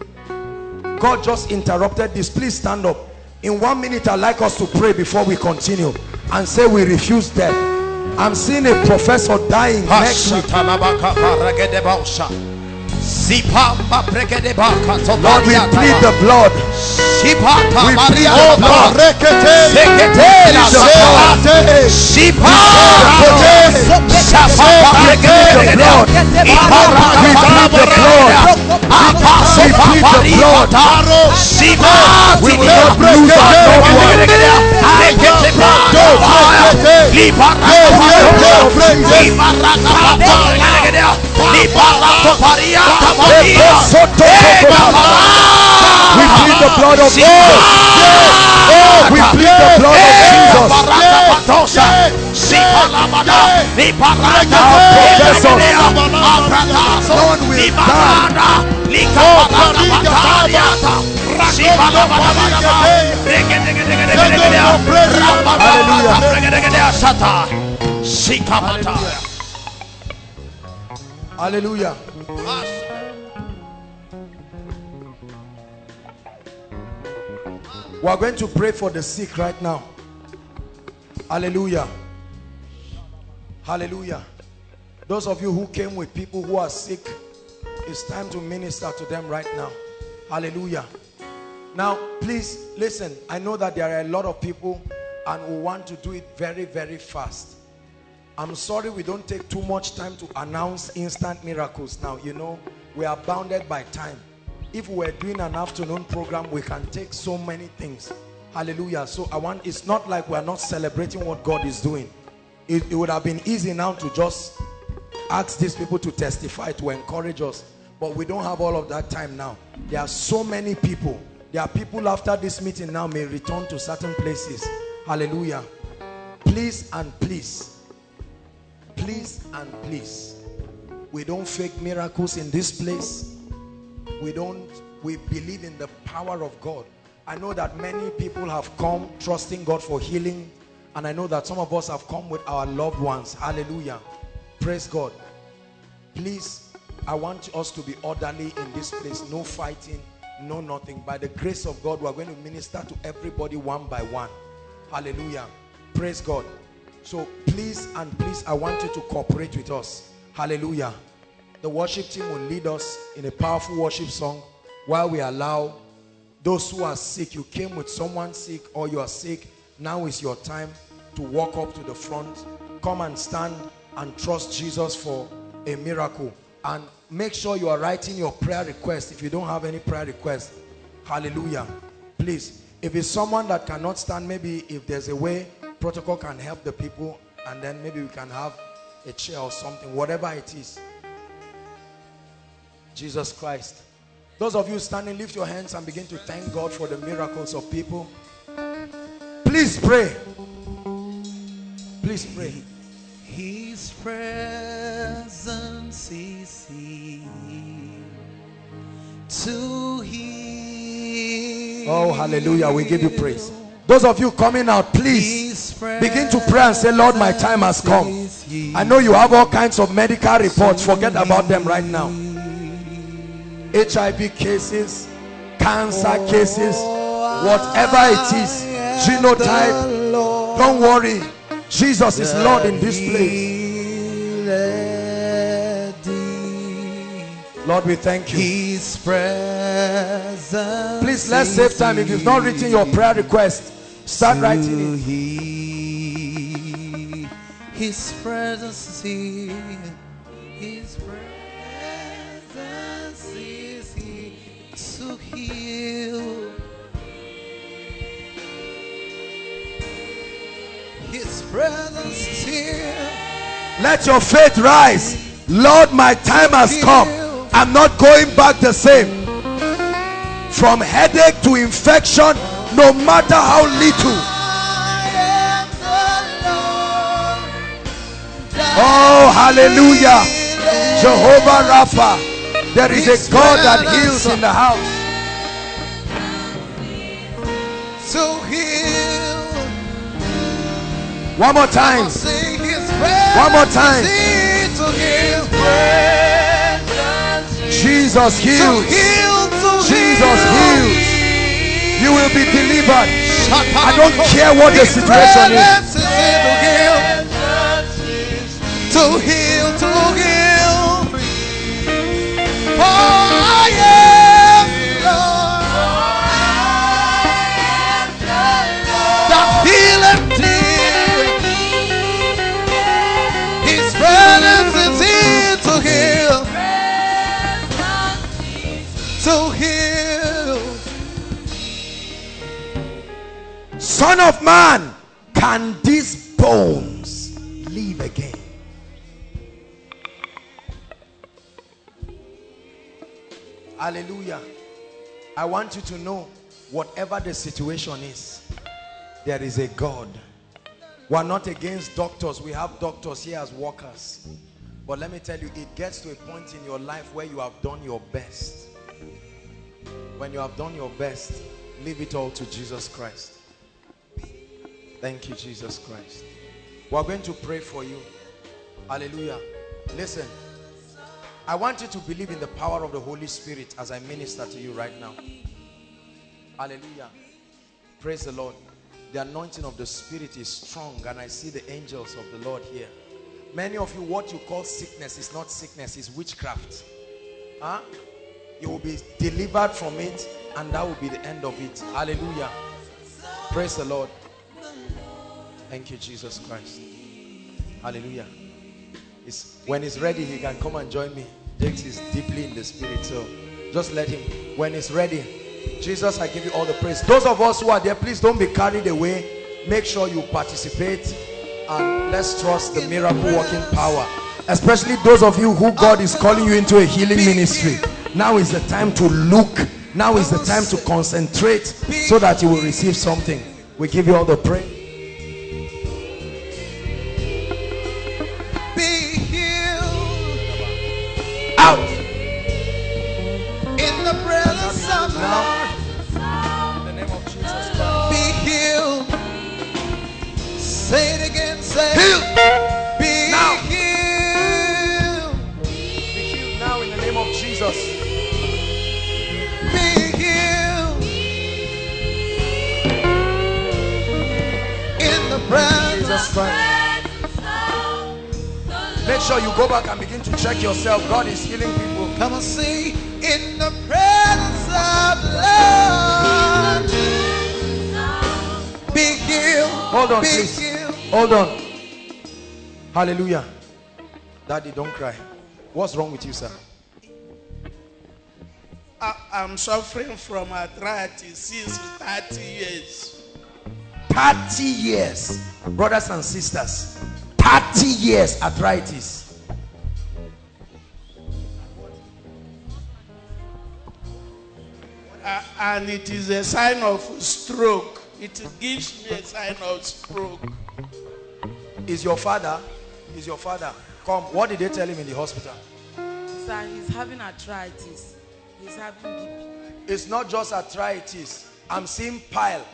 God just interrupted this. Please stand up. In 1 minute, I'd like us to pray before we continue and say we refuse death. I'm seeing a professor dying next week. Lord, we plead the blood. We plead, oh God, we plead the blood of Jesus. We plead the blood of Jesus. Hallelujah. We are going to pray for the sick right now. Hallelujah. Hallelujah. Those of you who came with people who are sick, it's time to minister to them right now. Hallelujah. Now, please listen. I know that there are a lot of people and who want to do it very, very fast. I'm sorry we don't take too much time to announce instant miracles now. You know, we are bounded by time. If we're doing an afternoon program, we can take so many things. Hallelujah. So I want, it's not like we're not celebrating what God is doing. It would have been easy now to just ask these people to testify, to encourage us. But we don't have all of that time now. There are so many people. There are people after this meeting now may return to certain places. Hallelujah. Please and please. Please and please, we don't fake miracles in this place. We believe in the power of God. I know that many people have come trusting God for healing, and I know that some of us have come with our loved ones. Hallelujah. Praise God. Please, I want us to be orderly in this place. No fighting, no nothing. By the grace of God, we are going to minister to everybody one by one. Hallelujah. Praise God. So please and please, I want you to cooperate with us. Hallelujah. The worship team will lead us in a powerful worship song while we allow those who are sick. You came with someone sick or you are sick. Now is your time to walk up to the front. Come and stand and trust Jesus for a miracle. And make sure you are writing your prayer request if you don't have any prayer request. Hallelujah. Please, if it's someone that cannot stand, maybe if there's a way, protocol can help the people, and then maybe we can have a chair or something, whatever it is. Jesus Christ. Those of you standing, lift your hands and begin to thank God for the miracles of people. Please pray. Please pray. His presence is here to heal. Oh, hallelujah. We give you praise. Those of you coming out, please begin to pray and say, Lord, my time has come. I know you have all kinds of medical reports. Forget about them right now. HIV cases, cancer cases, whatever it is, genotype. Don't worry. Jesus is Lord in this place. Lord, we thank you. Please, let's save time. If you've not written your prayer request, start writing it. His presence is here. His presence is here to heal. His presence is here. Let your faith rise. Lord, my time has come. I'm not going back the same. From headache to infection, no matter how little. Oh, hallelujah. Jehovah Rapha. There is a God that heals in the house. So heal. One more time. One more time. Jesus heals. Jesus heals. You will be delivered. I don't care what the situation is. To heal, to heal. Oh, I am Lord. That healeth thee. His presence is here to heal. To heal. Son of man, can these bones live again? Hallelujah. I want you to know, whatever the situation is, there is a God. We are not against doctors. We have doctors here as workers. But let me tell you, it gets to a point in your life where you have done your best. When you have done your best, leave it all to Jesus Christ. Thank you, Jesus Christ. We're going to pray for you. Hallelujah. Listen, I want you to believe in the power of the Holy Spirit as I minister to you right now. Hallelujah. Praise the Lord. The anointing of the Spirit is strong, and I see the angels of the Lord here. Many of you, what you call sickness is not sickness, it's witchcraft. Huh? You will be delivered from it, and that will be the end of it. Hallelujah. Praise the Lord. Thank you, Jesus Christ. Hallelujah. When he's ready, he can come and join me. James is deeply in the Spirit, so just let him. When he's ready, Jesus, I give you all the praise. Those of us who are there, please don't be carried away. Make sure you participate, and let's trust the miracle working power. Especially those of you who God is calling you into a healing ministry. Now is the time to look. Now is the time to concentrate so that you will receive something. We give you all the praise. Make sure you go back and begin to check yourself. God is healing people. Come and see in the presence of Lord. Be healed. Hold on, please. Hold on. Hallelujah. Daddy, don't cry. What's wrong with you, sir? I'm suffering from arthritis since 30 years. 30 years, brothers and sisters, 30 years arthritis. And it is a sign of stroke. It gives me a sign of stroke. Is your father? Come, what did they tell him in the hospital? Sir, he's having arthritis. He's having BP. It's not just arthritis. I'm seeing pile.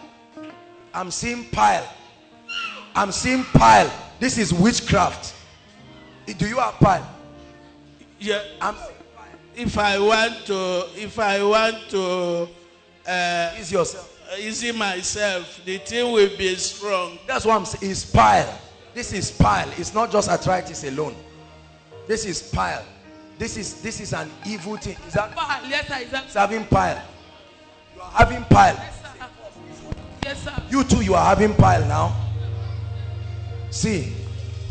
I'm seeing pile. I'm seeing pile. This is witchcraft. Do you have pile? Yeah. If I want to ease yourself, easy myself, the thing will be strong. That's what I'm saying. It's pile. This is pile. It's not just arthritis alone. This is pile. This is an evil thing. Is that pile? Yes, sir. It's having pile. You are having pile. Yes, sir. You too, you are having pile now. See,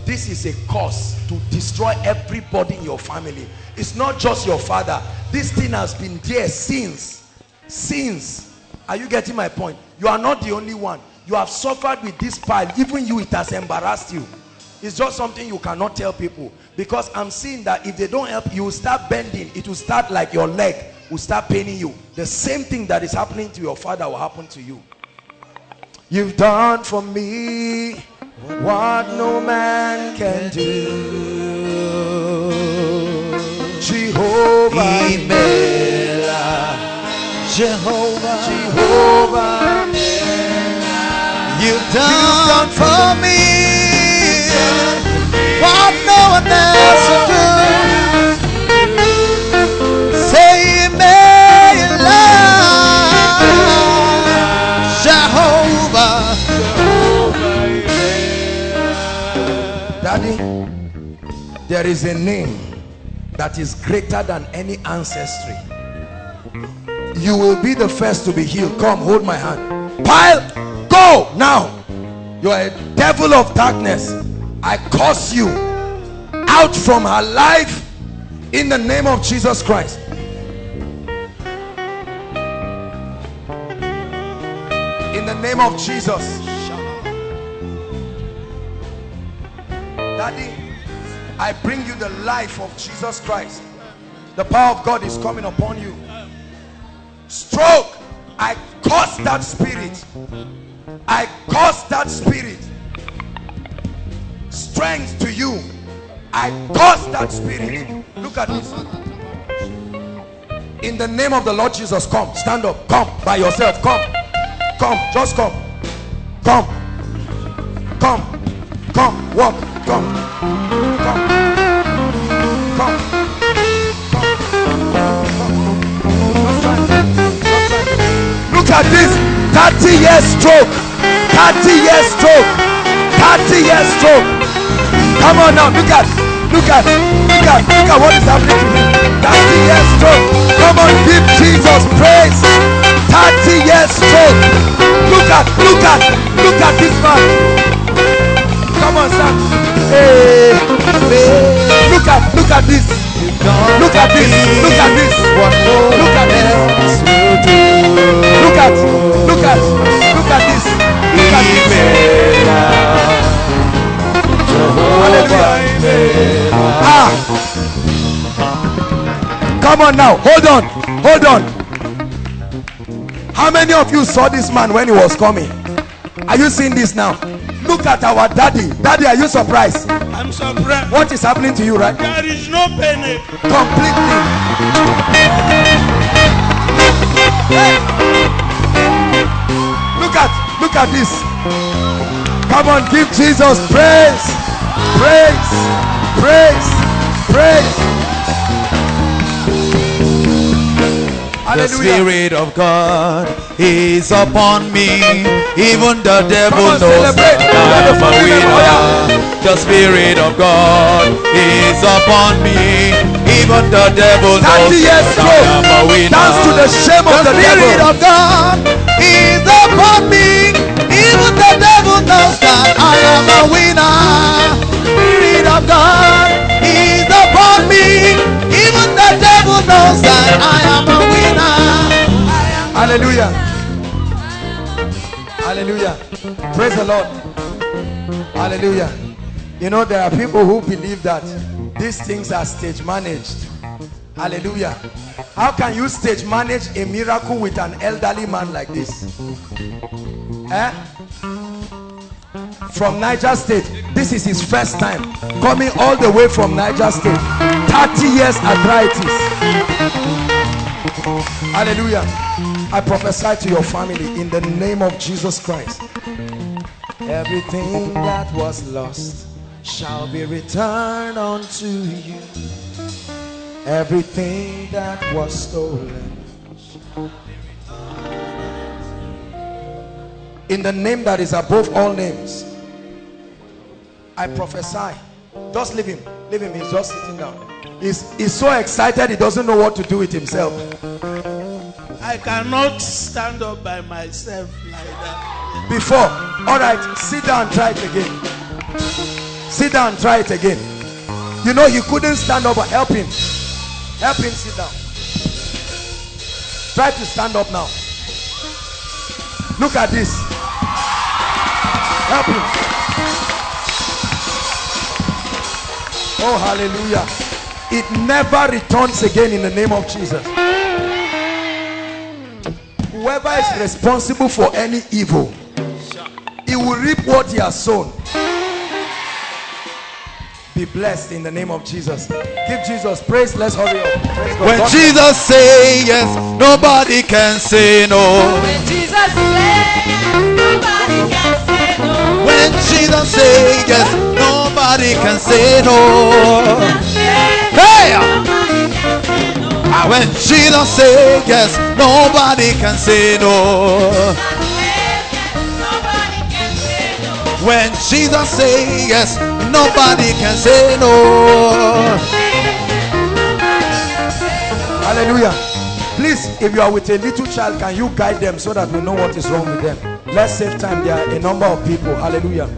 this is a cause to destroy everybody in your family. It's not just your father. This thing has been there since. Are you getting my point? You are not the only one. You have suffered with this pile. Even you, it has embarrassed you. It's just something you cannot tell people, because I'm seeing that if they don't help you, will start bending. It will start like your leg will start paining you. The same thing that is happening to your father will happen to you. You've done for me what no man can do. Jehovah, Jehovah, you've done for me what no one else can do. Say, Amen, Jehovah. Daddy, there is a name that is greater than any ancestry. You will be the first to be healed. Come, hold my hand. Pile, go now. You are a devil of darkness. I curse you out from her life in the name of Jesus Christ. In the name of Jesus. Daddy, I bring you the life of Jesus Christ. The power of God is coming upon you. Stroke, I curse that spirit. I curse that spirit. Strength to you, I curse that spirit. Look at this. In the name of the Lord Jesus, come. Stand up. Come by yourself. Come. Come, just come. Come. Come. Come. Walk. Come. Come. Come. Come. Look at this. 30 years stroke. Come on now, look at what is happening to me. 30 years stroke. Come on, give Jesus praise. 30 years stroke. Look at this man. Come on, son. Hey, look at this. Look at this. Look at this. Hallelujah. Ah. Come on now. Hold on. How many of you saw this man when he was coming? Are you seeing this now? Look at our daddy. Daddy, are you surprised? I'm surprised. What is happening to you, right? There is no panic. Completely. Hey. Look at this. Come on, give Jesus praise. Praise. The Spirit of God is upon me. Even the devil knows that I am a winner. The Spirit of God is upon me. Even the devil knows that I am a winner. Dance to the shame of the devil. The Spirit of God is upon me. Even the devil knows that I am a winner. Of God is upon me. Even the devil knows that I am a winner. Hallelujah. Hallelujah. Praise the Lord. Hallelujah. You know, there are people who believe that these things are stage managed. Hallelujah. How can you stage manage a miracle with an elderly man like this? From Niger State. This is his first time coming all the way from Niger State. 30 years arthritis. Hallelujah. I prophesy to your family in the name of Jesus Christ. Everything that was lost shall be returned unto you. Everything that was stolen shall be returned unto you. In the name that is above all names, I prophesy. Just leave him, he's just sitting down. He's so excited he doesn't know what to do with himself. I cannot stand up by myself like that. Before, all right, sit down, try it again. You know, he couldn't stand up, but help him sit down. Try to stand up now. Look at this. Help him. Oh, hallelujah. It never returns again in the name of Jesus. Whoever is responsible for any evil, he will reap what he has sown. Be blessed in the name of Jesus. Give Jesus praise. Let's hurry up. When Jesus says yes, nobody can say no. When Jesus says, nobody can say no. When Jesus says yes, nobody can say no. Hey! When Jesus says yes, nobody can say no. When Jesus says yes, nobody can say no. Hallelujah. Please, if you are with a little child, can you guide them so that we know what is wrong with them? Let's save time. There are a number of people. Hallelujah.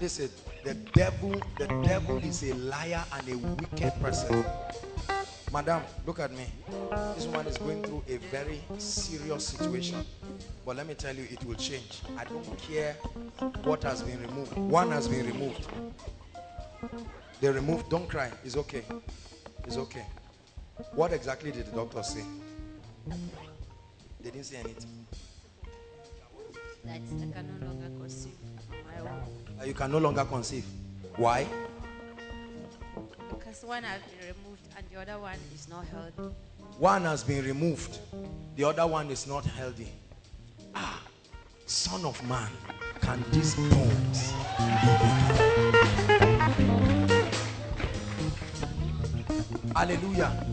Listen, the devil is a liar and a wicked person. Madam, look at me. This woman is going through a very serious situation. But let me tell you, it will change. I don't care what has been removed. One has been removed. They removed. Don't cry. It's okay. It's okay. What exactly did the doctor say? They didn't say anything. That I can no longer conceive. You can no longer conceive. Why? Because one has been removed and the other one is not healthy. One has been removed. The other one is not healthy. Ah, Son of Man, can these bones be broken? Hallelujah.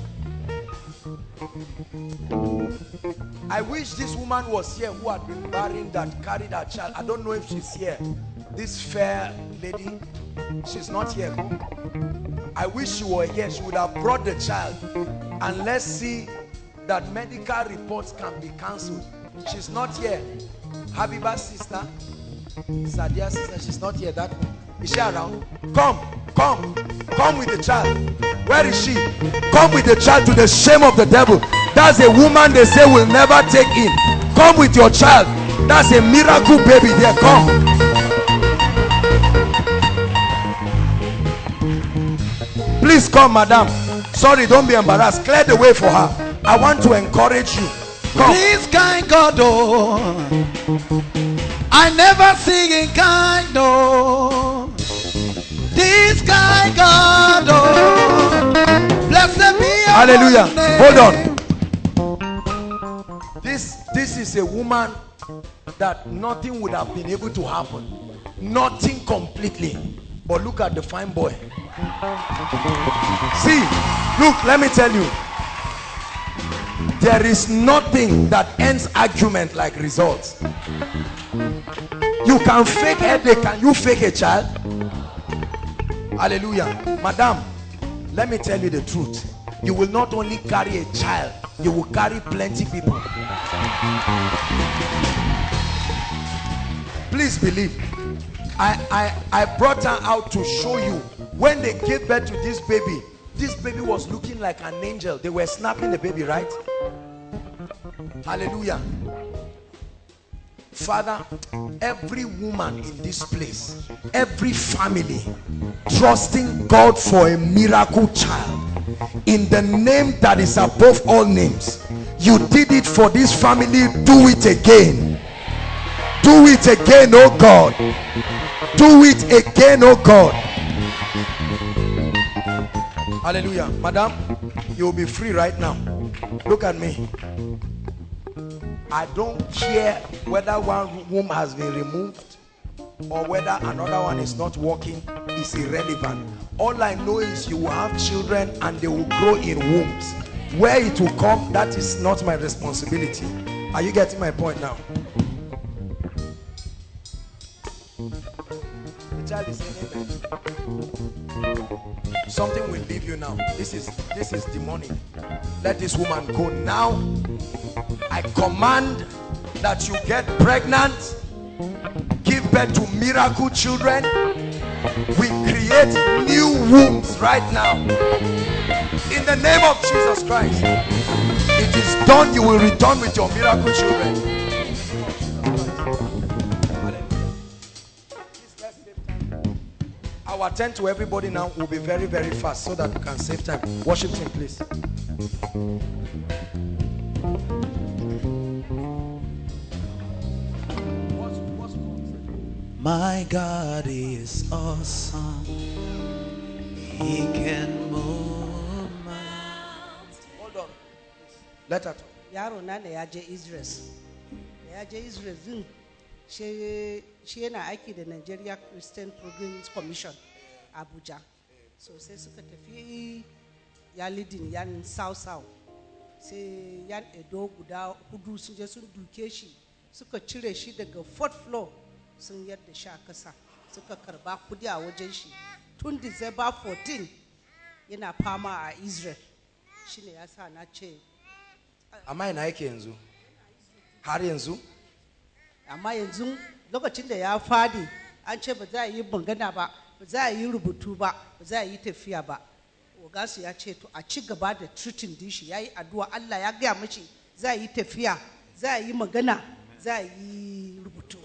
I wish this woman was here who had been barren that carried her child. I don't know if she's here. This fair lady, she's not here. I wish she were here. She would have brought the child. And let's see that medical reports can be cancelled. She's not here. Habiba's sister, Sadia's sister, she's not here. That one. Is she around? Come with the child. Where is she? Come with the child, to the shame of the devil. That's a woman they say will never take in. Come with your child. That's a miracle baby there. Come. Please come, madam. Sorry, don't be embarrassed. Clear the way for her. I want to encourage you. Come. Please, kind God, oh, I never see in kind, oh. This guy God, oh, blessed be. Hallelujah. Hold on. This is a woman that nothing would have been able to happen. Nothing completely. But look at the fine boy. See, look, let me tell you. There is nothing that ends argument like results. You can fake headache. Can you fake a child? Hallelujah. Madam, let me tell you the truth. You will not only carry a child, you will carry plenty people. Please believe. I brought her out to show you. When they gave birth to this baby was looking like an angel. They were snapping the baby, right? Hallelujah. Father, every woman in this place, every family, trusting God for a miracle child, in the name that is above all names, you did it for this family. Do it again. Do it again, oh God. Do it again, oh God. Hallelujah. Madam, you'll be free right now. Look at me. I don't care whether one womb has been removed or whether another one is not working. It's irrelevant. All I know is you will have children and they will grow in wombs. Where it will come, that is not my responsibility. Are you getting my point now? The child is in it. Something will leave you now. This is demonic. Let this woman go now. I command that you get pregnant, give birth to miracle children. We create new wombs right now. In the name of Jesus Christ, it is done. You will return with your miracle children. I'll attend to everybody now. We'll be very, very fast so that we can save time. Worship team, please. My God is awesome. He can move mountains. Hold on. Let her talk. Yaro Israel. She and I the Nigeria Christian Programs Commission, Abuja. So say Sukatafi ya leading yan South. Say yan Edo Guda Hudu Sunjasun Dukeshi. Suka Chile she the 4th floor. Sun yadda sha kasa suka karba kudi a wajen shi tun December 14 yana fama a Israel. Shine yasa na ce amma ina yake yanzu har yanzu amma yanzu lokacin da ya fadi an ce ba za yi bangana ba ba za yi rubutu ba ba za yi tafiya ba ogasu ya ce to a ci gaba da treating din shi yayi addu'a Allah ya ga mishi za yi tafiya za yi magana za yi rubutu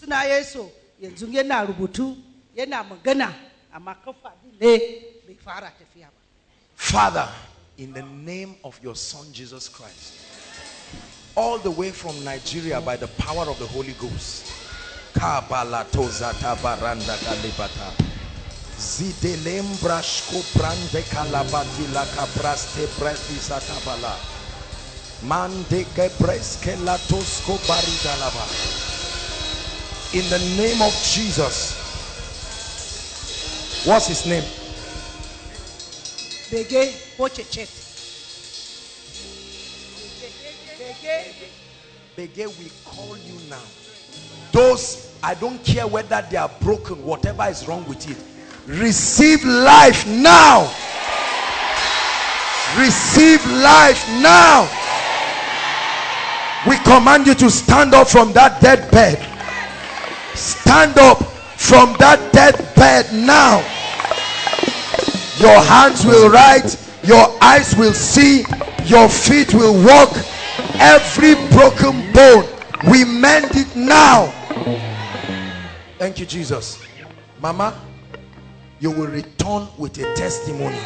suna yeso yanzu yana rubutu yana magana amma kafa ne bai fara tafiya ba. Father, in the name of your Son Jesus Christ, all the way from Nigeria by the power of the Holy Ghost, In the name of Jesus. What's his name? Bege, we call you now. Those, I don't care whether they are broken, whatever is wrong with it, receive life now. Receive life now. We command you to stand up from that dead bed. Stand up from that dead bed now. Your hands will write, your eyes will see, your feet will walk. Every broken bone, we mend it now. Thank you, Jesus. Mama, you will return with a testimony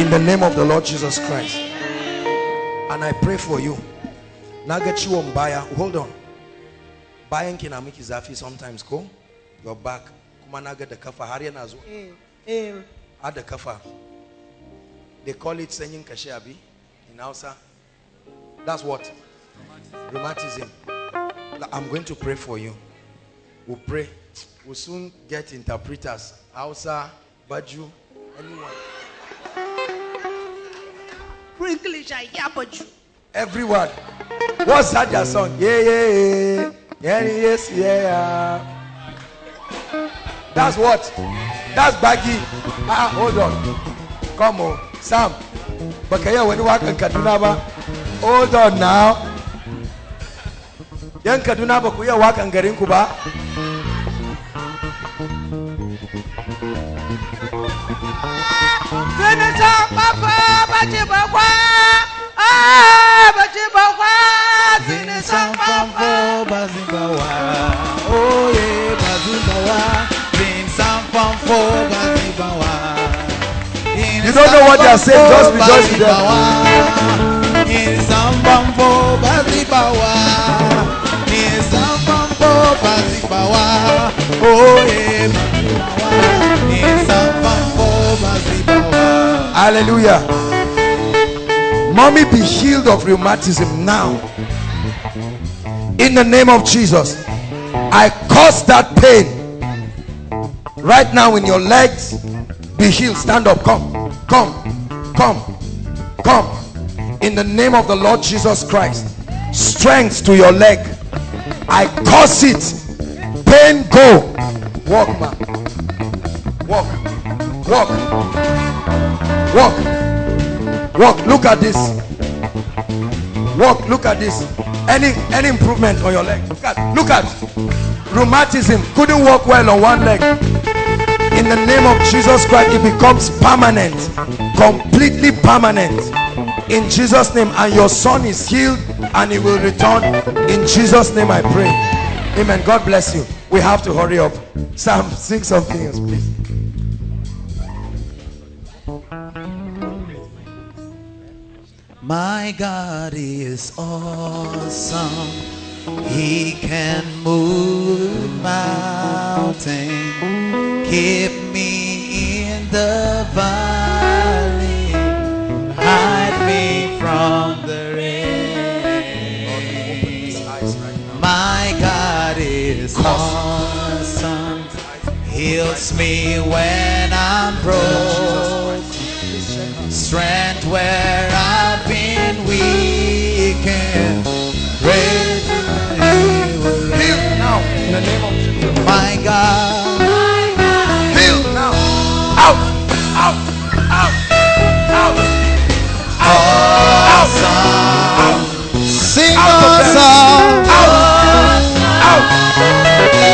in the name of the Lord Jesus Christ. And I pray for you. Hold on. Sometimes go. Your back. They call it sending kashabi in Hausa. That's what? Rheumatism. I'm going to pray for you. We'll pray. We'll soon get interpreters. Hausa, Baju, anyone. English, I hear Baju. Everyone. What's that their song? Yeah, yeah, yeah. Yeah, yes, yeah. That's what? That's Baggy. Ah, hold on. Come on. Sam. Bakaya when you work in Kaduna. Hold on now. Yan Kaduna ba ku iya wakan garin ku ba? You don't know what they are saying, just rejoice with them. In some bambo, bazibawa. In some bambo, bazibawa. Oh yeah. In some bambo, bazibawa. Hallelujah. Mommy, be healed of rheumatism now. In the name of Jesus, I cause that pain right now in your legs. Be healed. Stand up. Come. Come. Come. Come. In the name of the Lord Jesus Christ, strength to your leg. I curse it. Pain, go. Walk, man. Walk. Walk. Walk. Walk. Look at this. Walk. Look at this. Any improvement on your leg? Look at. Rheumatism. Couldn't walk well on one leg. In the name of Jesus Christ, it becomes permanent. Completely permanent. In Jesus' name, and your son is healed and he will return. In Jesus' name I pray. Amen. God bless you. We have to hurry up. Sam, sing something else, please. My God is awesome. He can move mountains. Keep me in the valley. Hide me from the rain. My God is awesome. Heals me when I'm broke. Strength where I've been weakened. Praise Him. Heal now in the name of Jesus. My God. Heal now. Out. Out. Out. Out. Awesome. Sing our song.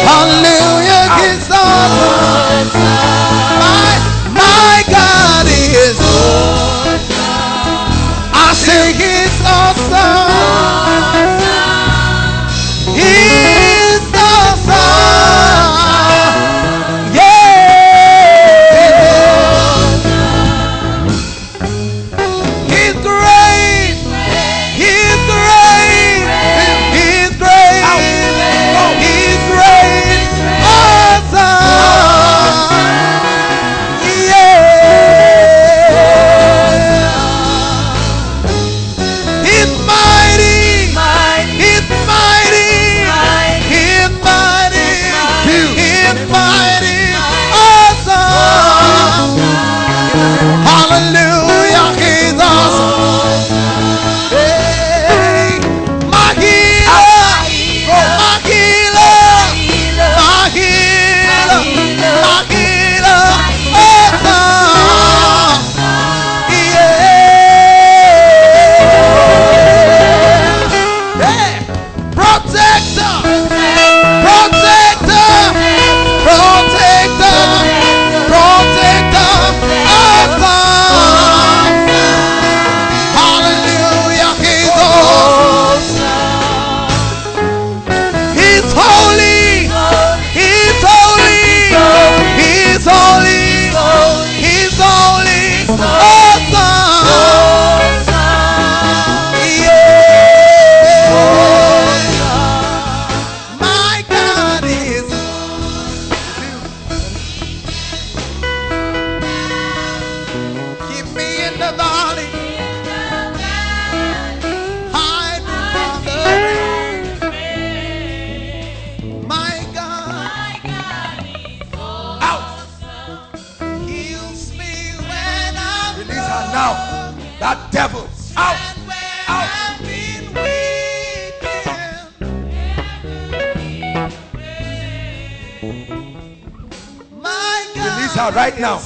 Hallelujah, he's awesome. My God is awesome. I say he's awesome. He's awesome. He's great. Awesome. the valley, hide me from the rain. My God is awesome. Heals me when I'm broken. Release her now. That devil out. Her right now,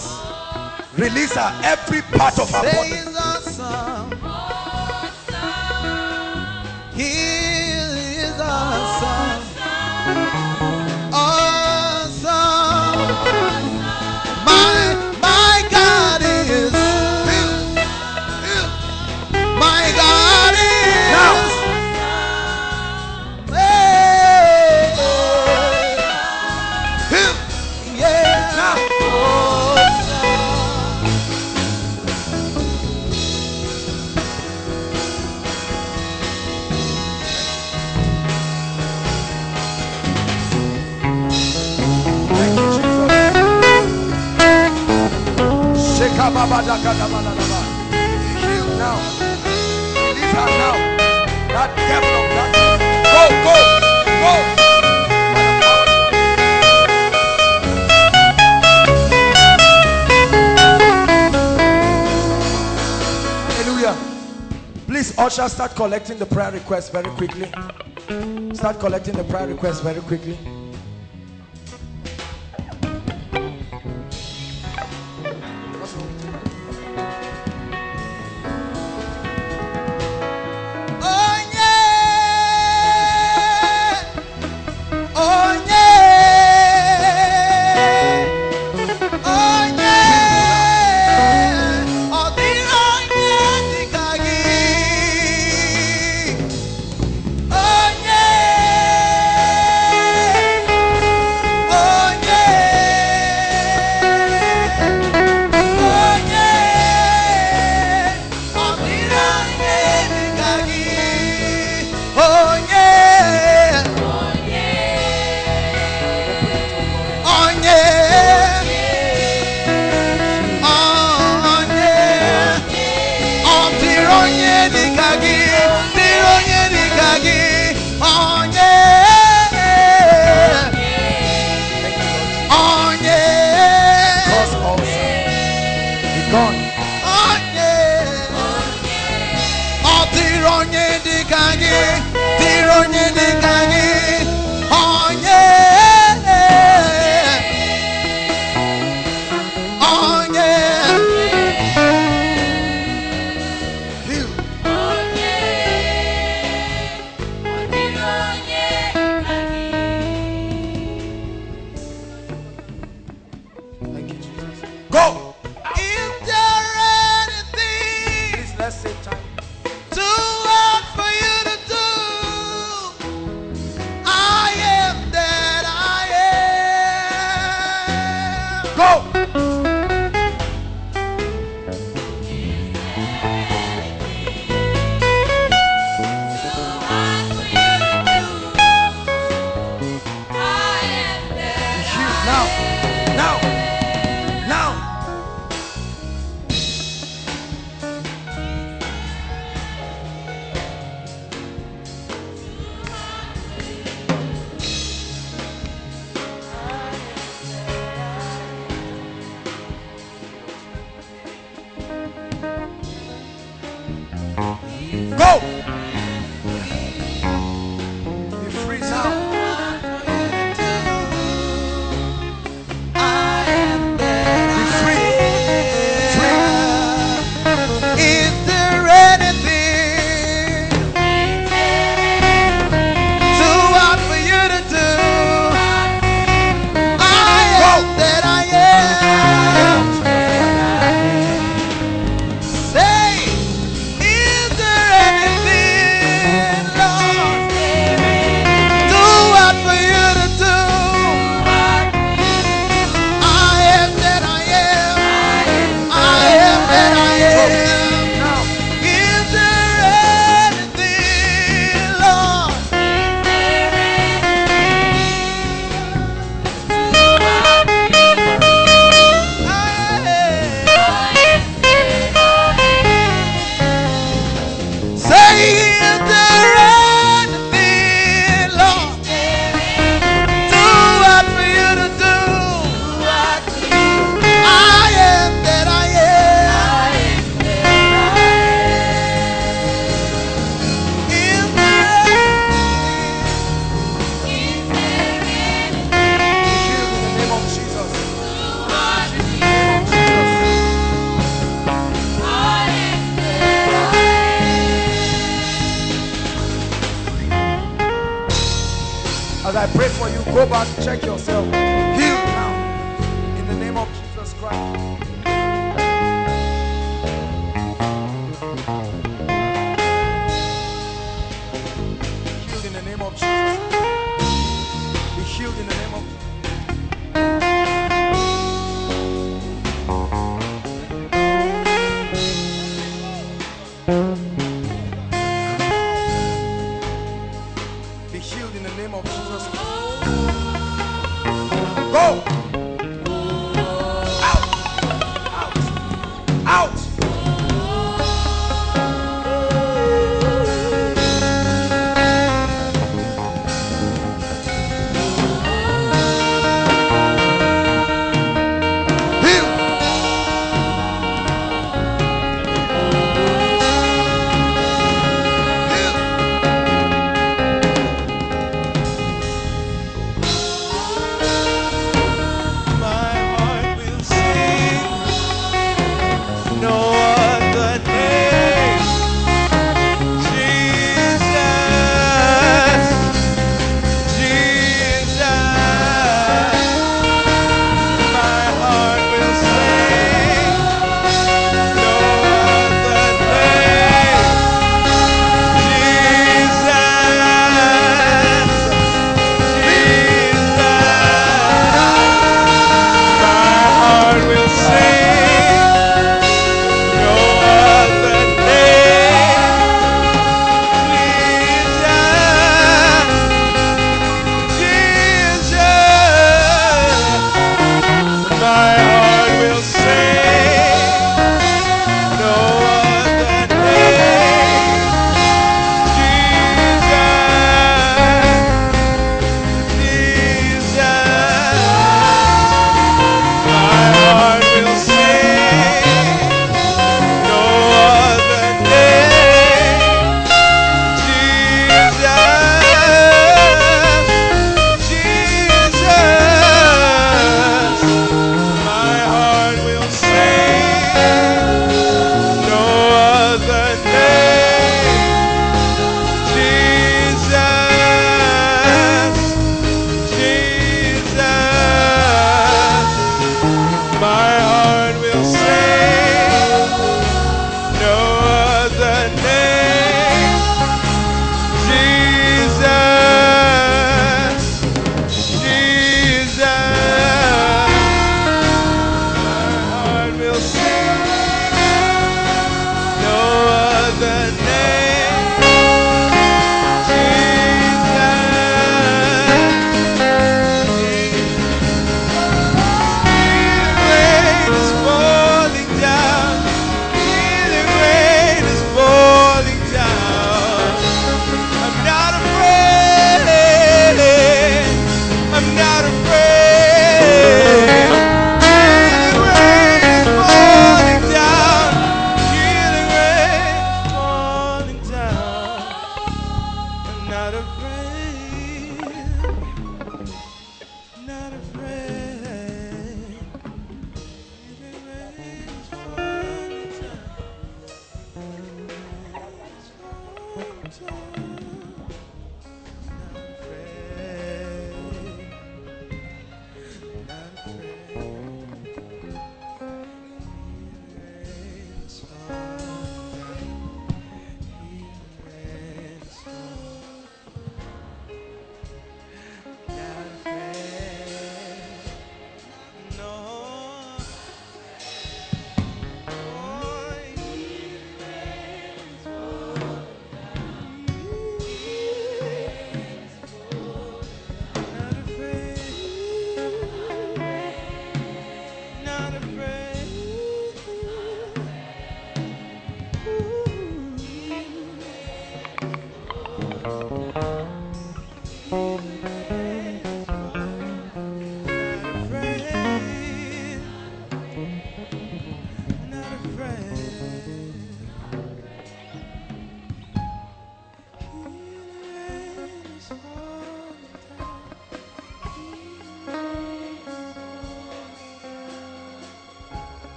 release her, every part of her body. He is awesome, awesome. My God is, my God is now. Hey, yeah, now. Now, release her now. That devil of that. Go, go, go. Hallelujah. Please, usher, start collecting the prayer requests very quickly. Start collecting the prayer requests very quickly. Too hard for you to do. As I pray for you, go back, check yourself. Heal now. In the name of Jesus Christ. Healed in the name of Jesus. Be healed in the name of Jesus.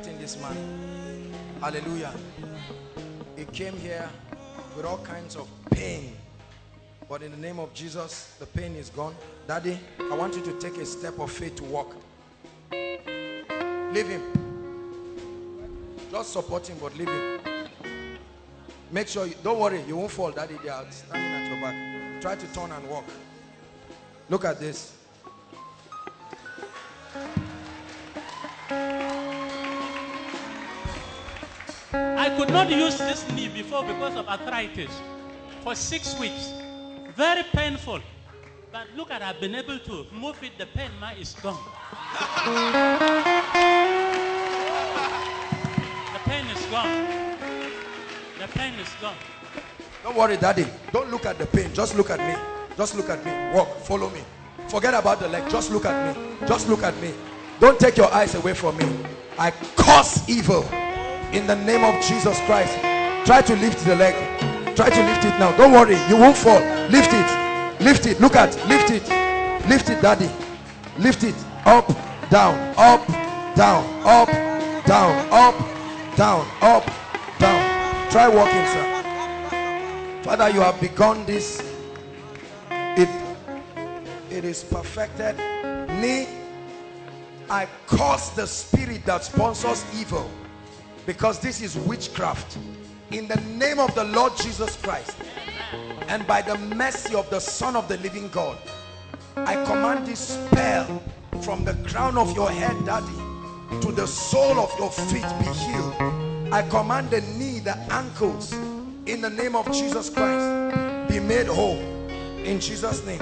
rejecting this man. Hallelujah. He came here with all kinds of pain. But in the name of Jesus, the pain is gone. Daddy, I want you to take a step of faith to walk. Leave him. Just support him, but leave him. Make sure, don't worry, you won't fall, Daddy. They are standing at your back. Try to turn and walk. Look at this. I could not use this knee before because of arthritis for 6 weeks. Very painful. But look at, I've been able to move it. The pain now is gone. The pain is gone. The pain is gone. Don't worry, Daddy. Don't look at the pain. Just look at me. Just look at me. Walk. Follow me. Forget about the leg. Just look at me. Just look at me. Don't take your eyes away from me. I curse evil in the name of Jesus Christ. Try to lift the leg. Try to lift it now. Don't worry. You won't fall. Lift it. Lift it. Look at. Lift it. Lift it, Daddy. Lift it. Up, down, up, down, up, down, up, down, up, down. Try walking, sir. Father, you have begun this. It is perfected. Knee, I curse the spirit that sponsors evil, because this is witchcraft. In the name of the Lord Jesus Christ and by the mercy of the Son of the Living God, I command this spell from the crown of your head, Daddy, to the sole of your feet be healed. I command the knee, the ankles, in the name of Jesus Christ, be made whole. In Jesus' name.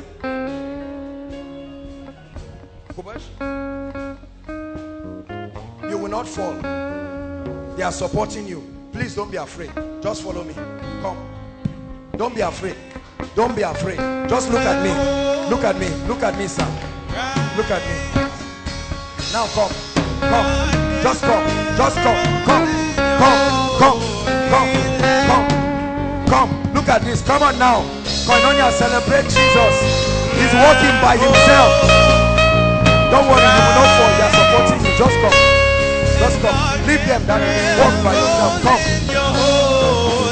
You will not fall. They are supporting you. Please don't be afraid. Just follow me. Come. Don't be afraid. Don't be afraid. Just look at me. Look at me. Look at me, sir. Look at me. Now come. Come. Just come. Just come. Come. Come. Come. Come. Come. Come. Look at this. Come on now. Koinonia, celebrate Jesus. He's walking by himself. Don't worry, you will not fall. They are supporting you. Just come. Just come. Leave them, that walk by yourself. Come.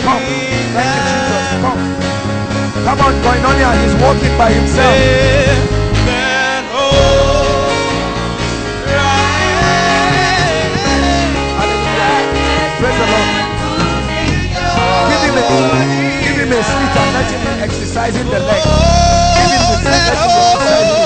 Come. Thank you, Jesus. Come. Come on, Koinonia. He's walking by himself. Hallelujah. Praise the Lord. Give him a seat and let him exercising the leg. Give him the seat, let him exercise the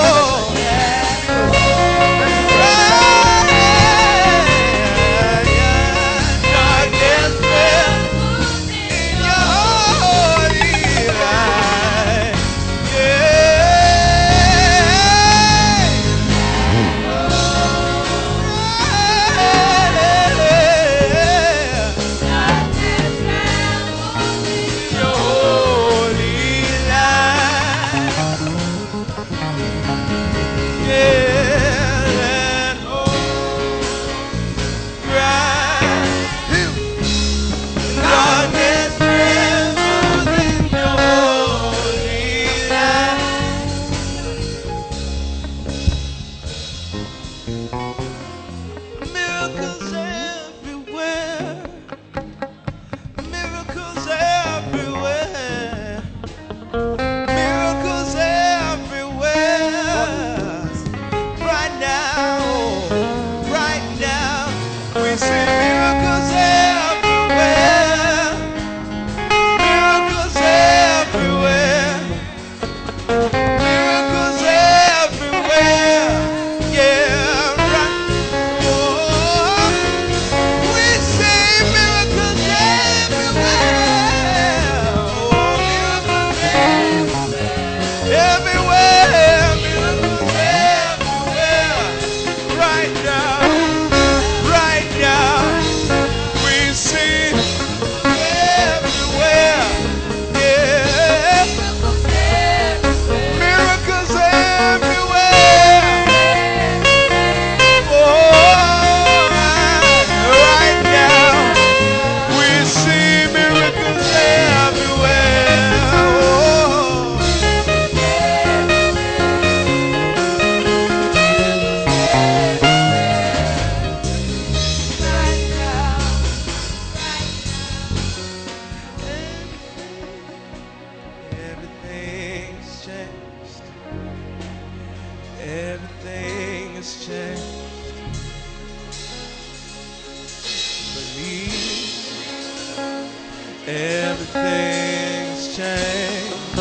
everything's changed,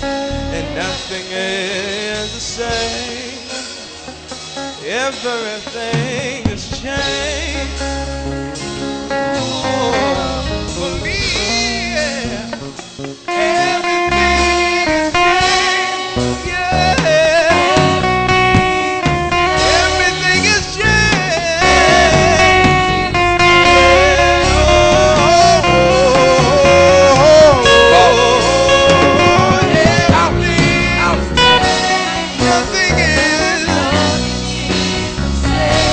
and nothing is the same. Everything is changed. Oh, for me, yeah. Everything is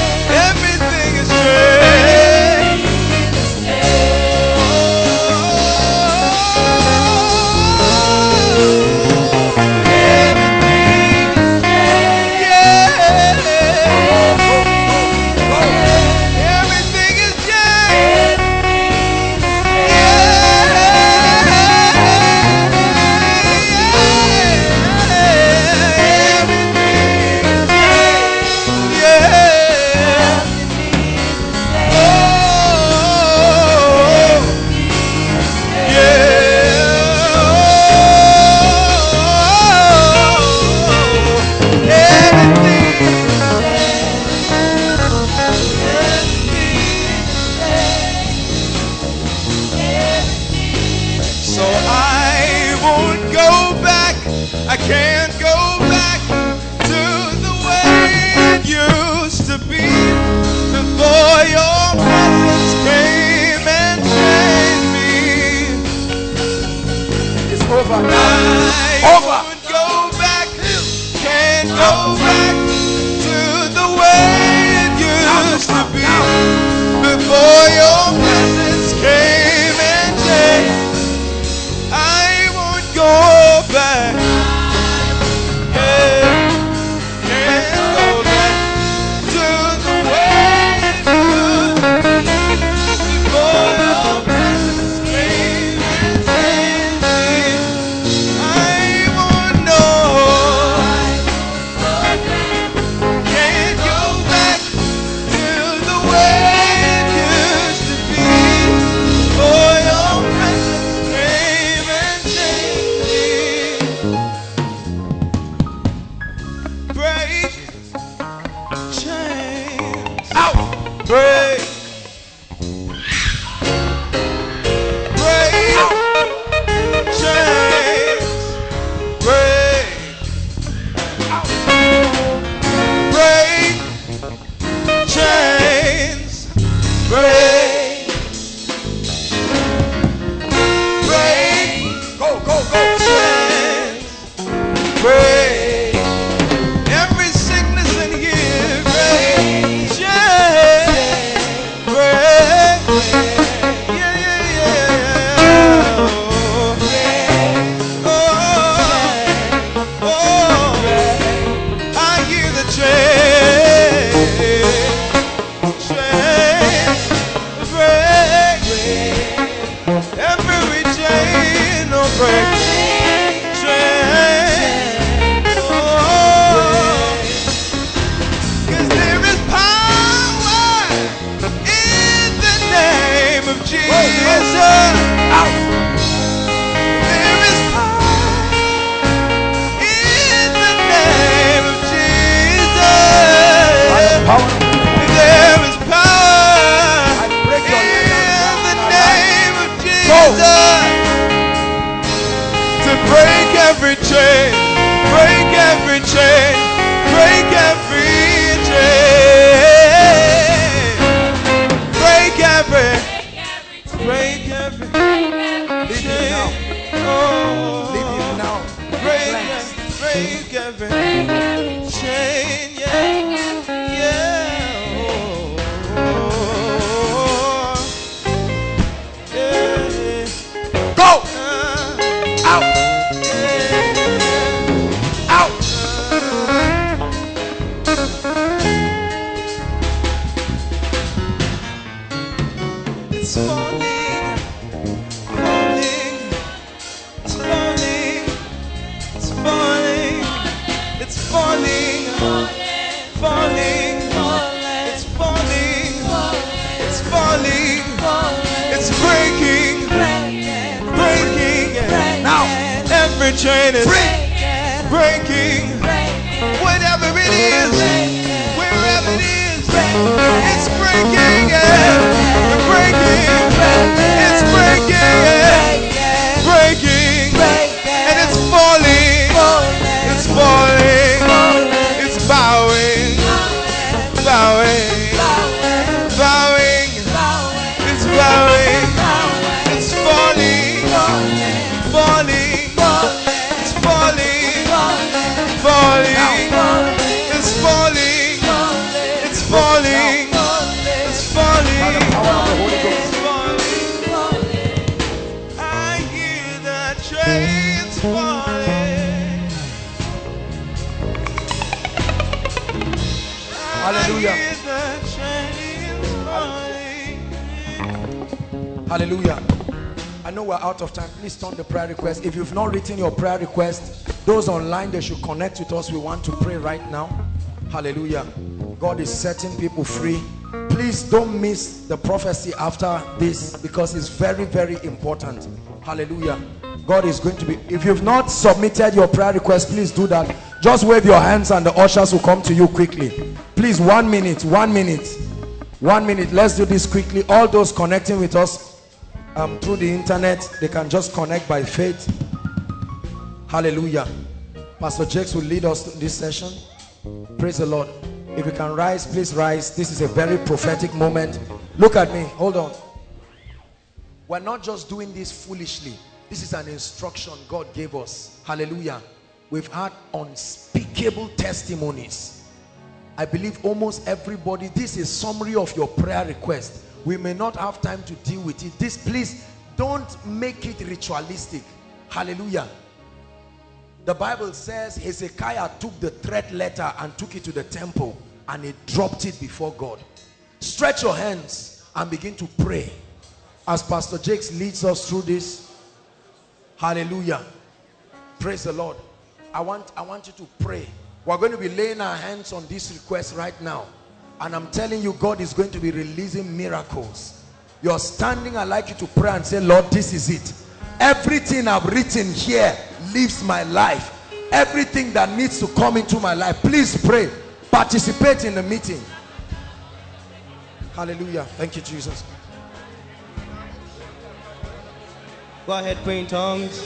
changed, yeah. Everything is changed. Oh, everything, nothing is. Everything is So I won't go back, I can't go back to the way it used to be before your presence came and changed me. It's over. I won't go back, can't go back to the way it used to be before your presence came and changed me. Back. Yeah, can't go back to the way it could be before your presence came and changed me. I won't know. Can't go back to the way it used to be before your presence came and changed me. It's falling, it's breaking. the chain is breaking. Whatever it is, wherever it is, it's breaking. We're breaking. It's breaking. Breaking. And it's falling. It's falling. It's bowing. Bowing. Bowing. It's bowing. It's falling. Falling. It's falling. Falling. It's falling. It's falling. It's falling. I hear the trains falling. Hallelujah. Hallelujah. I know we're out of time. Please turn the prayer request. If you've not written your prayer request, those online, they should connect with us. We want to pray right now. Hallelujah. God is setting people free. Please don't miss the prophecy after this because it's very, very important. Hallelujah. God is going to be... If you've not submitted your prayer request, please do that. Just wave your hands and the ushers will come to you quickly. Please, 1 minute, 1 minute, 1 minute. Let's do this quickly. All those connecting with us, through the internet, they can just connect by faith. Hallelujah. Pastor Jakes will lead us to this session. Praise the Lord. If you can rise, please rise. This is a very prophetic moment. Look at me. Hold on. We're not just doing this foolishly. This is an instruction God gave us. Hallelujah. We've had unspeakable testimonies. I believe almost everybody, this is a summary of your prayer request. We may not have time to deal with it. This, please, don't make it ritualistic. Hallelujah. The Bible says Hezekiah took the thread letter and took it to the temple and he dropped it before God. Stretch your hands and begin to pray as Pastor Jakes leads us through this. Hallelujah. Praise the Lord. I want you to pray. We're going to be laying our hands on this request right now. And I'm telling you, God is going to be releasing miracles. You're standing, I'd like you to pray and say, Lord, this is it. Everything I've written here lives my life. Everything that needs to come into my life, please pray. Participate in the meeting. Hallelujah. Thank you, Jesus. Go ahead, pray in tongues.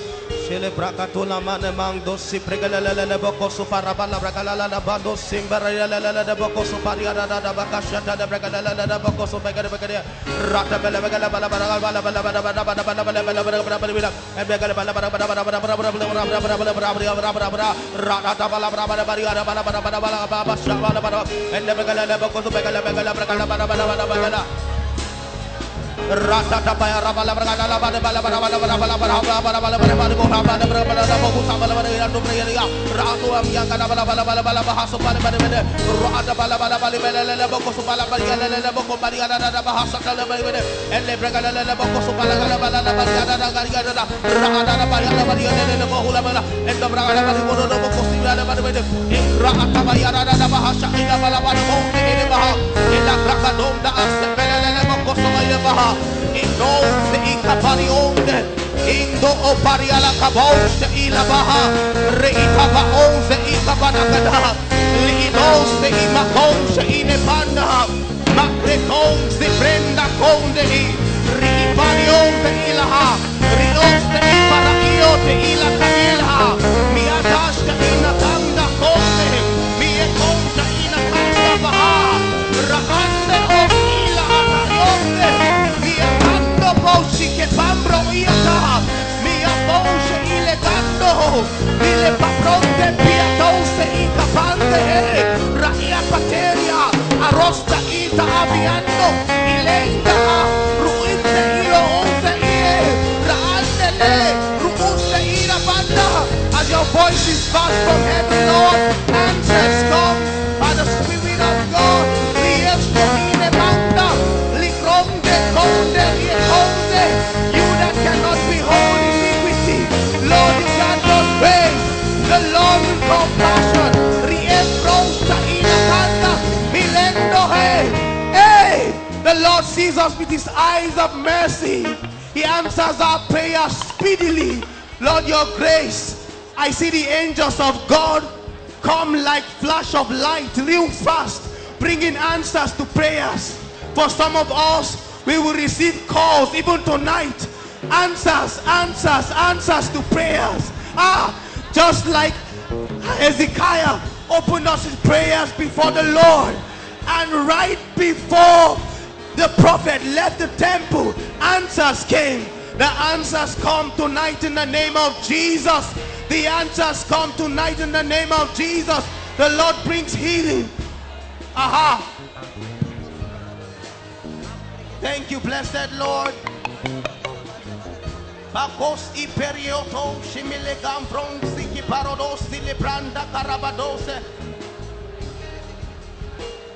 Mille papronte, piatose, incapante, raia pateria, arosta ita aviando, ilenda, ruinte ilo onse ie, raandele, ruunse ira banda. As your voice is fast from heaven, Lord, answers come by the Spirit of God. Liesto ine banda, likronde, konde, liekonde, you that cannot behold iniquity, Lord, you cannot face the Lord with compassion. The Lord sees us with his eyes of mercy. He answers our prayers speedily. Lord, your grace I see the angels of God come like flash of light, real fast, bringing answers to prayers. For some of us, we will receive calls even tonight. Answers, answers, answers to prayers. Just like Hezekiah opened us his prayers before the Lord, and right before the prophet left the temple, answers came. The answers come tonight in the name of Jesus. The answers come tonight in the name of Jesus. The Lord brings healing. Thank you, blessed Lord.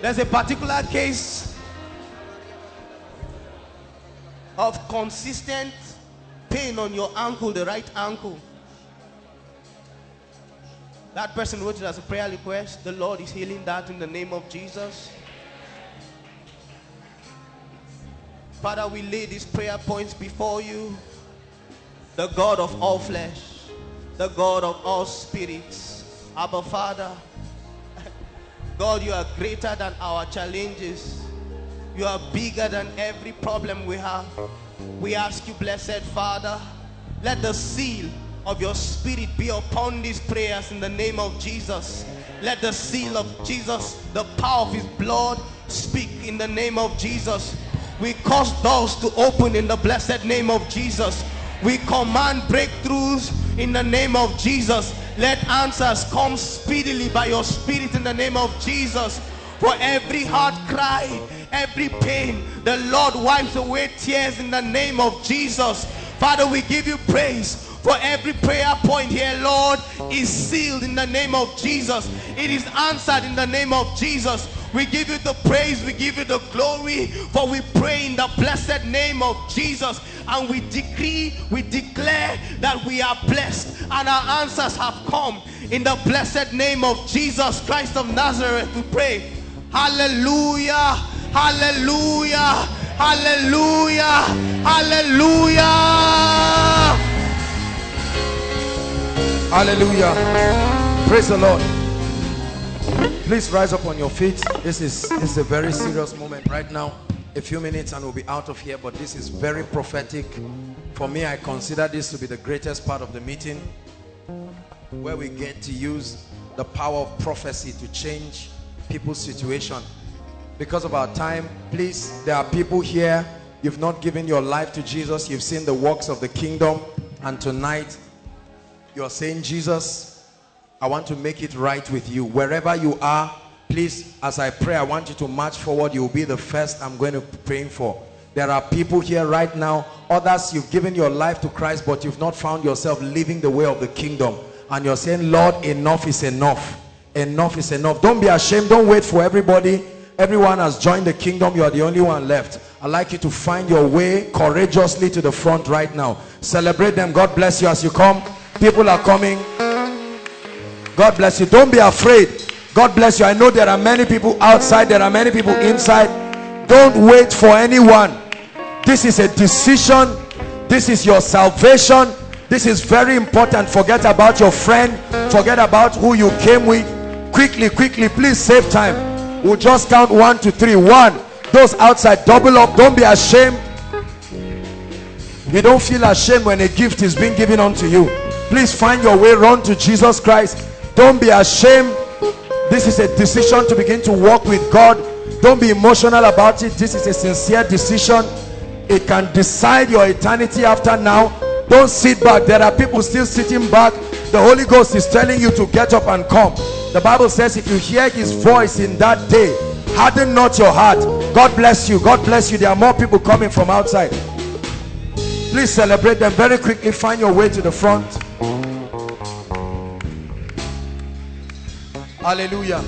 There's a particular case of consistent pain on your ankle, the right ankle. That person wrote it as a prayer request. The Lord is healing that in the name of Jesus. Father, we lay these prayer points before you, the God of all flesh, the God of all spirits. Abba Father, God, you are greater than our challenges. You are bigger than every problem we have. We ask you, blessed Father, let the seal of your spirit be upon these prayers in the name of Jesus. Let the seal of Jesus, the power of his blood, speak in the name of Jesus. We cause doors to open in the blessed name of Jesus. We command breakthroughs in the name of Jesus. Let answers come speedily by your spirit in the name of Jesus. For every heart cry, every pain, the Lord wipes away tears in the name of Jesus. Father, we give you praise. For every prayer point here, Lord, is sealed in the name of Jesus. It is answered in the name of Jesus. We give you the praise, we give you the glory, for we pray in the blessed name of Jesus. And we decree, we declare that we are blessed and our answers have come. In the blessed name of Jesus Christ of Nazareth, we pray. Hallelujah, hallelujah, hallelujah, hallelujah. Hallelujah. Praise the Lord. Please rise up on your feet. This is a very serious moment right now. A few minutes and we'll be out of here, but this is very prophetic. For me, I consider this to be the greatest part of the meeting, where we get to use the power of prophecy to change people's situation. Because of our time, please, there are people here, you've not given your life to Jesus, you've seen the works of the kingdom, and tonight you are saying, Jesus, I want to make it right with you. Wherever you are, please, as I pray, I want you to march forward. You'll be the first I'm going to be praying for. There are people here right now. Others, you've given your life to Christ, but you've not found yourself living the way of the kingdom. And you're saying, Lord, enough is enough. Enough is enough. Don't be ashamed. Don't wait for everybody. Everyone has joined the kingdom. You are the only one left. I'd like you to find your way courageously to the front right now. Celebrate them. God bless you as you come. People are coming. God bless you. Don't be afraid. God bless you. I know there are many people outside. There are many people inside. Don't wait for anyone. This is a decision. This is your salvation. This is very important. Forget about your friend. Forget about who you came with. Quickly, quickly, please save time. We'll just count 1, 2, 3. 1. Those outside, double up. Don't be ashamed. You don't feel ashamed when a gift is being given unto you. Please find your way, run to Jesus Christ. Don't be ashamed. This is a decision to begin to walk with God. Don't be emotional about it. This is a sincere decision. It can decide your eternity after now. Don't sit back. There are people still sitting back. The Holy Ghost is telling you to get up and come. The Bible says if you hear his voice in that day, harden not your heart. God bless you. God bless you. There are more people coming from outside. Please celebrate them very quickly. Find your way to the front. Hallelujah.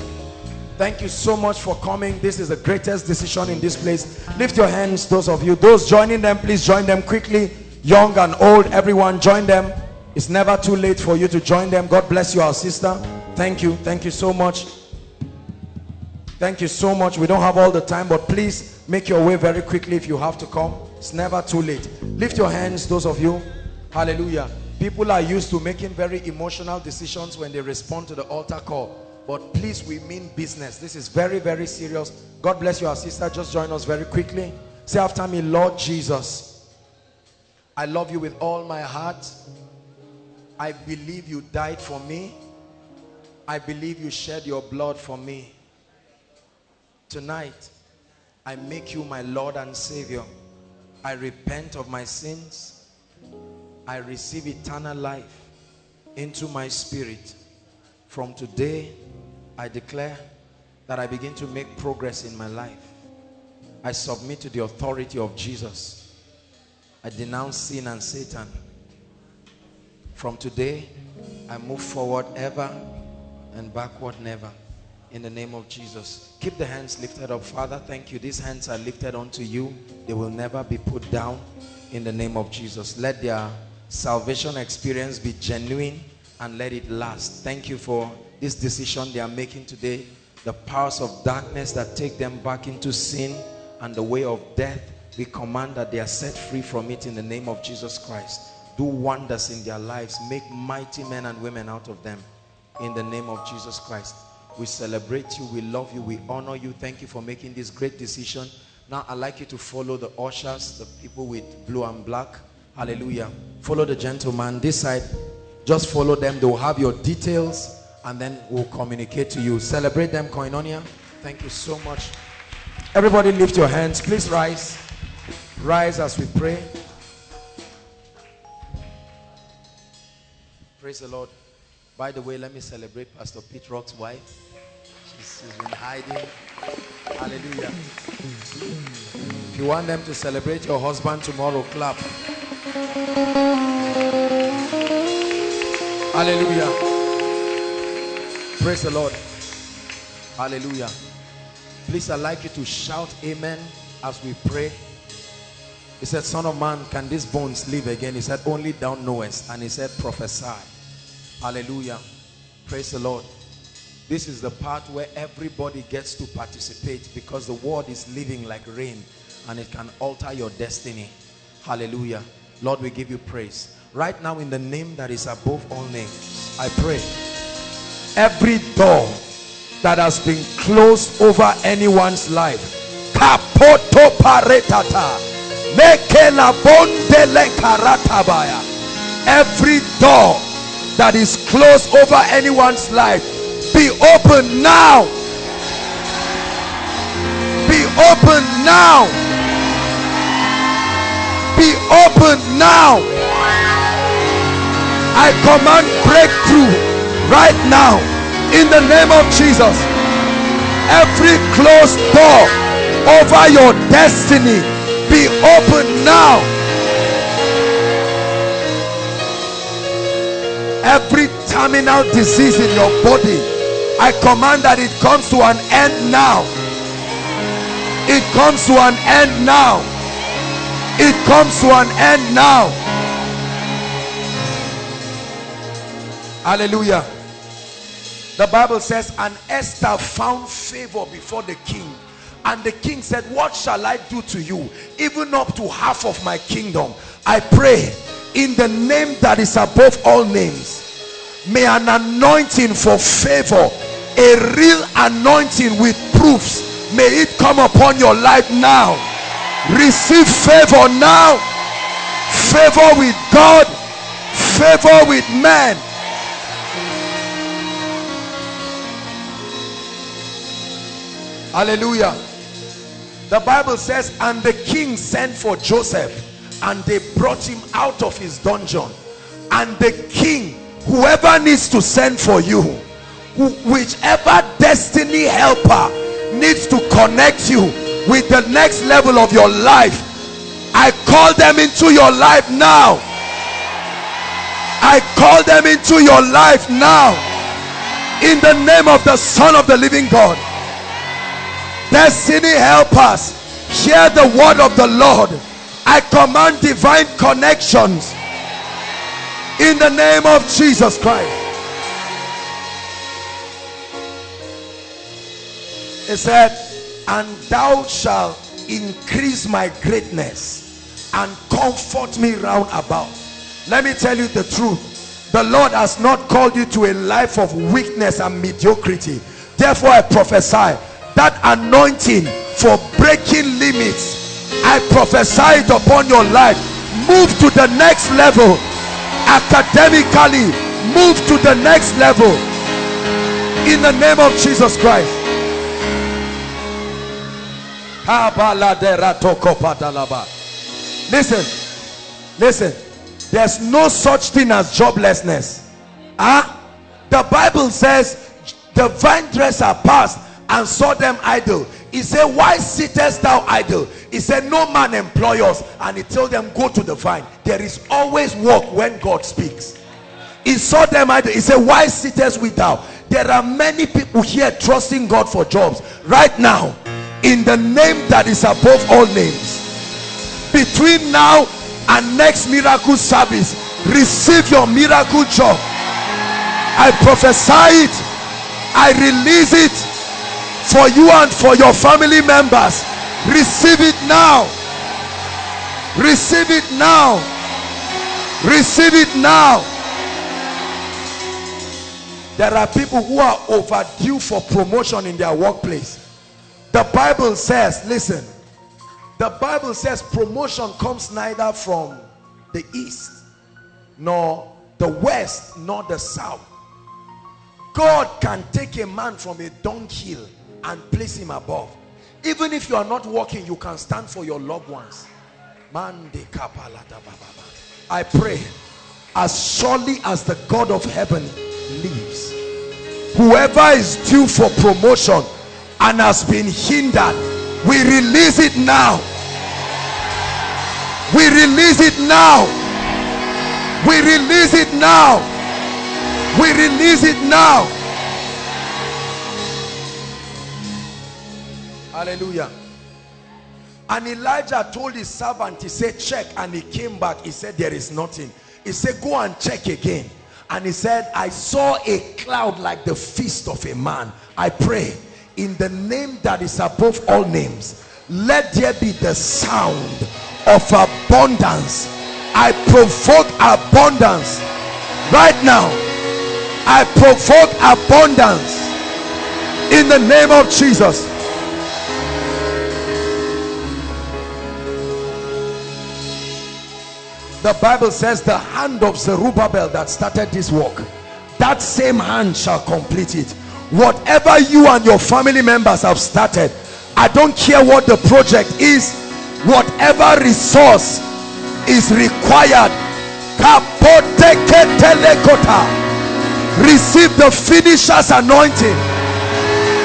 Thank you so much for coming. This is the greatest decision in this place. Lift your hands, those of you. Those joining them, please join them quickly. Young and old, everyone, join them. It's never too late for you to join them. God bless you, our sister. Thank you. Thank you so much. Thank you so much. We don't have all the time, but please make your way very quickly if you have to come. It's never too late. Lift your hands, those of you. Hallelujah. People are used to making very emotional decisions when they respond to the altar call. But please, we mean business. This is very, very serious. God bless you, our sister. Just join us very quickly. Say after me, Lord Jesus, I love you with all my heart. I believe you died for me. I believe you shed your blood for me. Tonight, I make you my Lord and Savior. I repent of my sins. I receive eternal life into my spirit. From today, I declare that I begin to make progress in my life. I submit to the authority of Jesus. I denounce sin and Satan. From today, I move forward ever and backward never. In the name of Jesus. Keep the hands lifted up. Father, thank you. These hands are lifted unto you. They will never be put down. In the name of Jesus. Let their salvation experience be genuine and let it last. Thank you for this decision they are making today. The powers of darkness that take them back into sin and the way of death, we command that they are set free from it in the name of Jesus Christ. Do wonders in their lives. Make mighty men and women out of them. In the name of Jesus Christ. We celebrate you. We love you. We honor you. Thank you for making this great decision. Now I'd like you to follow the ushers, the people with blue and black. Hallelujah. Follow the gentleman this side. Just follow them. They will have your details and then we'll communicate to you. Celebrate them, Koinonia. Thank you so much. Everybody lift your hands. Please rise. Rise as we pray. Praise the Lord. By the way, let me celebrate Pastor Pete Rock's wife. She's been hiding. Hallelujah. If you want them to celebrate your husband tomorrow, clap. Hallelujah. Praise the Lord. Hallelujah. Please, I'd like you to shout amen as we pray. He said, Son of man, can these bones live again? He said, only thou knowest. And he said, prophesy. Hallelujah. Praise the Lord. This is the part where everybody gets to participate because the word is living like rain and it can alter your destiny. Hallelujah. Lord, we give you praise. Right now, in the name that is above all names, I pray every door that has been closed over anyone's life, kapoto paretata, mekela bondele karatabaya. Every door that is closed over anyone's life, be open now. Be open now. Be open now. I command breakthrough right now in the name of Jesus. Every closed door over your destiny, be open now. Every terminal disease in your body, I command that it comes to an end now. It comes to an end now. It comes to an end now. Hallelujah. The Bible says, and Esther found favor before the king. And the king said, what shall I do to you? Even up to half of my kingdom. I pray in the name that is above all names. May an anointing for favor, a real anointing with proofs, may it come upon your life now. Receive favor now. Favor with God. Favor with man. Hallelujah. The Bible says, and the king sent for Joseph, and they brought him out of his dungeon. And the king, whoever needs to send for you, whichever destiny helper needs to connect you with the next level of your life, I call them into your life now. I call them into your life now. In the name of the Son of the Living God. Destiny help us share the word of the Lord. I command divine connections in the name of Jesus Christ. He said, and thou shalt increase my greatness and comfort me round about. Let me tell you the truth. The Lord has not called you to a life of weakness and mediocrity. Therefore, I prophesy that anointing for breaking limits, I prophesy it upon your life. Move to the next level. Academically, move to the next level. In the name of Jesus Christ. Listen. There's no such thing as joblessness. The Bible says the vine dresser passed and saw them idle. He said, why sittest thou idle? He said, no man employ us. And he told them, go to the vine. There is always work when God speaks. He saw them idle. He said, why sittest we thou? There are many people here trusting God for jobs. Right now, in the name that is above all names, between now and next miracle service, receive your miracle job. I prophesy it. I release it for you and for your family members. Receive it now. Receive it now. Receive it now. There are people who are overdue for promotion in their workplace. The Bible says, listen, the Bible says promotion comes neither from the east, nor the west, nor the south. God can take a man from a dunghill and place him above. Even if you are not walking, you can stand for your loved ones. I pray, as surely as the God of heaven lives, whoever is due for promotion and has been hindered, we release it now. We release it now. We release it now. We release it now. Hallelujah. And Elijah told his servant, he said, check. And he came back. He said, there is nothing. He said, go and check again. And he said, I saw a cloud like the fist of a man. I pray, in the name that is above all names, let there be the sound of abundance. I provoke abundance right now. I provoke abundance in the name of Jesus. The Bible says the hand of Zerubbabel that started this work, that same hand shall complete it. Whatever you and your family members have started, I don't care what the project is, whatever resource is required, receive the finisher's anointing.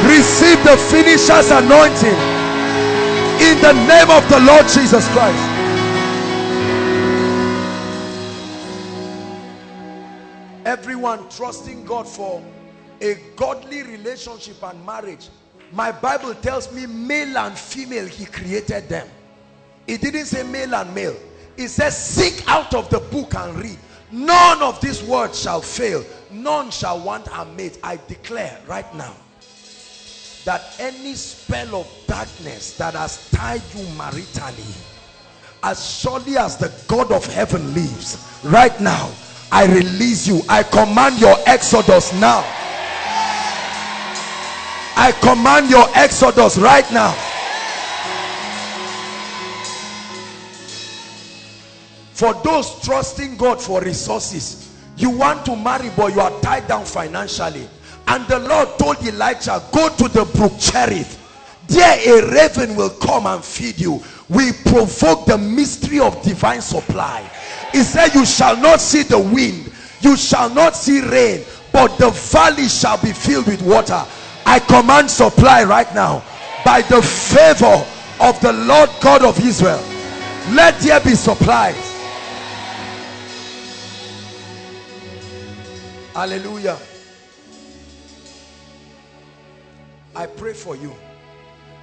Receive the finisher's anointing in the name of the Lord Jesus Christ. Everyone trusting God for a godly relationship and marriage. My Bible tells me male and female he created them. It didn't say male and male. It says seek out of the book and read. None of these words shall fail. None shall want a mate. I declare right now that any spell of darkness that has tied you maritally, as surely as the God of heaven lives, right now, I release you. I command your exodus now. I command your exodus right now. For those trusting God for resources, you want to marry but you are tied down financially. And the Lord told Elijah, go to the brook Cherith. There a raven will come and feed you. We provoke the mystery of divine supply. He said, you shall not see the wind, you shall not see rain, but the valley shall be filled with water. I command supply right now by the favor of the Lord God of Israel. Let there be supplies. Hallelujah. I pray for you.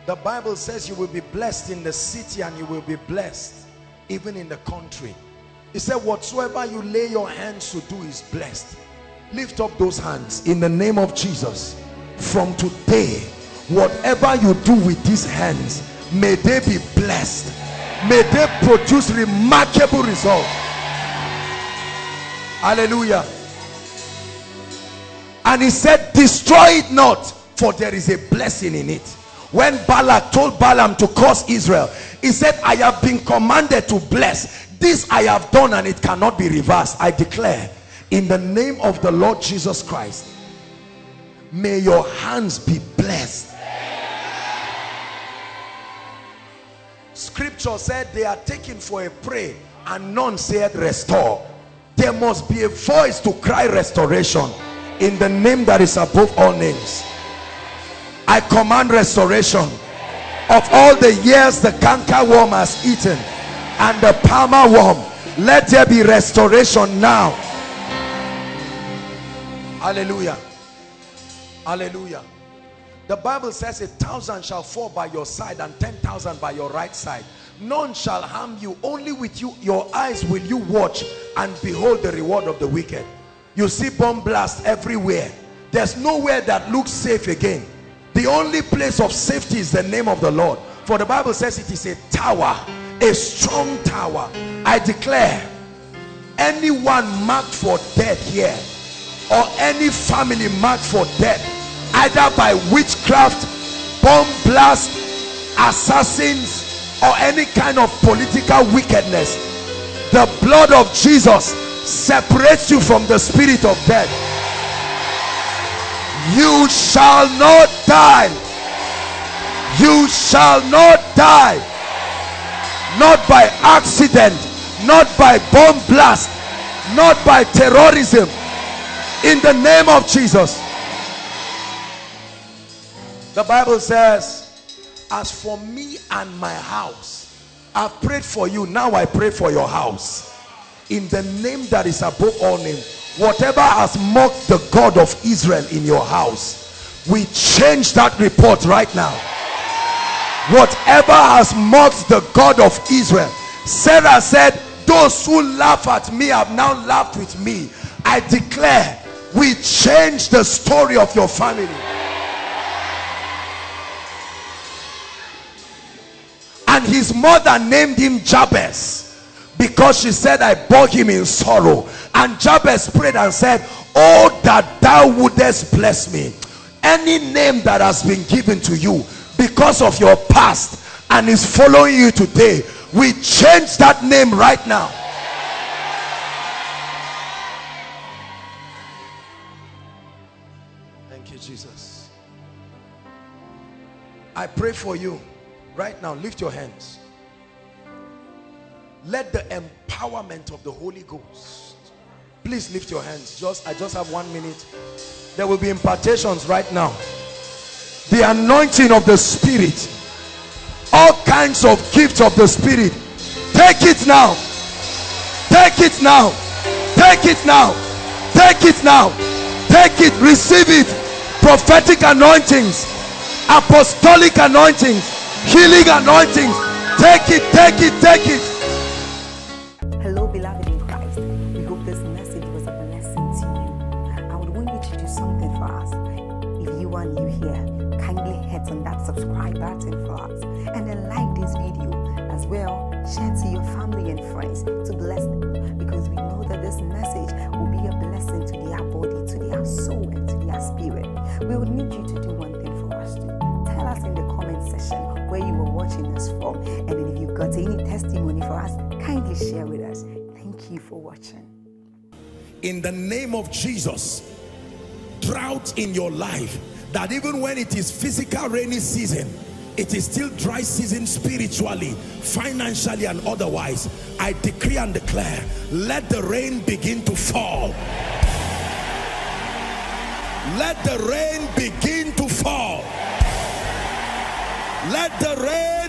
The Bible says you will be blessed in the city and you will be blessed even in the country. He said whatsoever you lay your hands to do is blessed. Lift up those hands in the name of Jesus. From today, whatever you do with these hands, may they be blessed. May they produce remarkable results. Hallelujah. And he said, destroy it not, for there is a blessing in it. When Balak told Balaam to curse Israel, he said, I have been commanded to bless. This I have done, and it cannot be reversed. I declare in the name of the Lord Jesus Christ, may your hands be blessed. Scripture said they are taken for a prey, and none said restore. There must be a voice to cry restoration in the name that is above all names. I command restoration of all the years the cankerworm has eaten and the palmer worm. Let there be restoration now. Hallelujah. Hallelujah. The Bible says 1,000 shall fall by your side and 10,000 by your right side. None shall harm you. Only with you, your eyes will you watch and behold the reward of the wicked. You see bomb blasts everywhere. There's nowhere that looks safe again. The only place of safety is the name of the Lord. For the Bible says it is a tower, a strong tower. I declare anyone marked for death here or any family marked for death, either by witchcraft, bomb blast, assassins, or any kind of political wickedness, the blood of Jesus separates you from the spirit of death. You shall not die. You shall not die. Not by accident, not by bomb blast, not by terrorism. In the name of Jesus. The Bible says, as for me and my house, I've prayed for you, now I pray for your house. In the name that is above all names, whatever has mocked the God of Israel in your house, we change that report right now. Whatever has mocked the God of Israel, Sarah said, those who laugh at me have now laughed with me. I declare, we change the story of your family. And his mother named him Jabez, because she said, I bore him in sorrow. And Jabez prayed and said, oh, that thou wouldest bless me. Any name that has been given to you because of your past and is following you today, we change that name right now. Thank you, Jesus. I pray for you. Right now, lift your hands. Let the empowerment of the Holy Ghost. Please lift your hands. I just have 1 minute. There will be impartations right now. The anointing of the Spirit. All kinds of gifts of the Spirit. Take it now. Take it now. Take it now. Take it now. Take it. Receive it. Prophetic anointings. Apostolic anointings. Healing anointing. Take it, take it, take it. Hello, beloved in Christ. We hope this message was a blessing to you. I would want you to do something for us. If you are new here, kindly hit on that subscribe button for us. And then like this video as well. Share to your family and friends to bless them. Because we know that this message will be a blessing to their body, to their soul, and to their spirit. We would need you to do one thing for us too. Tell us in the comment section where you were watching us from, and then if you've got any testimony for us, kindly share with us. Thank you for watching. In the name of Jesus, drought in your life, that even when it is physical rainy season, it is still dry season spiritually, financially, and otherwise. I decree and declare, let the rain begin to fall. Let the rain begin to fall. Let the rain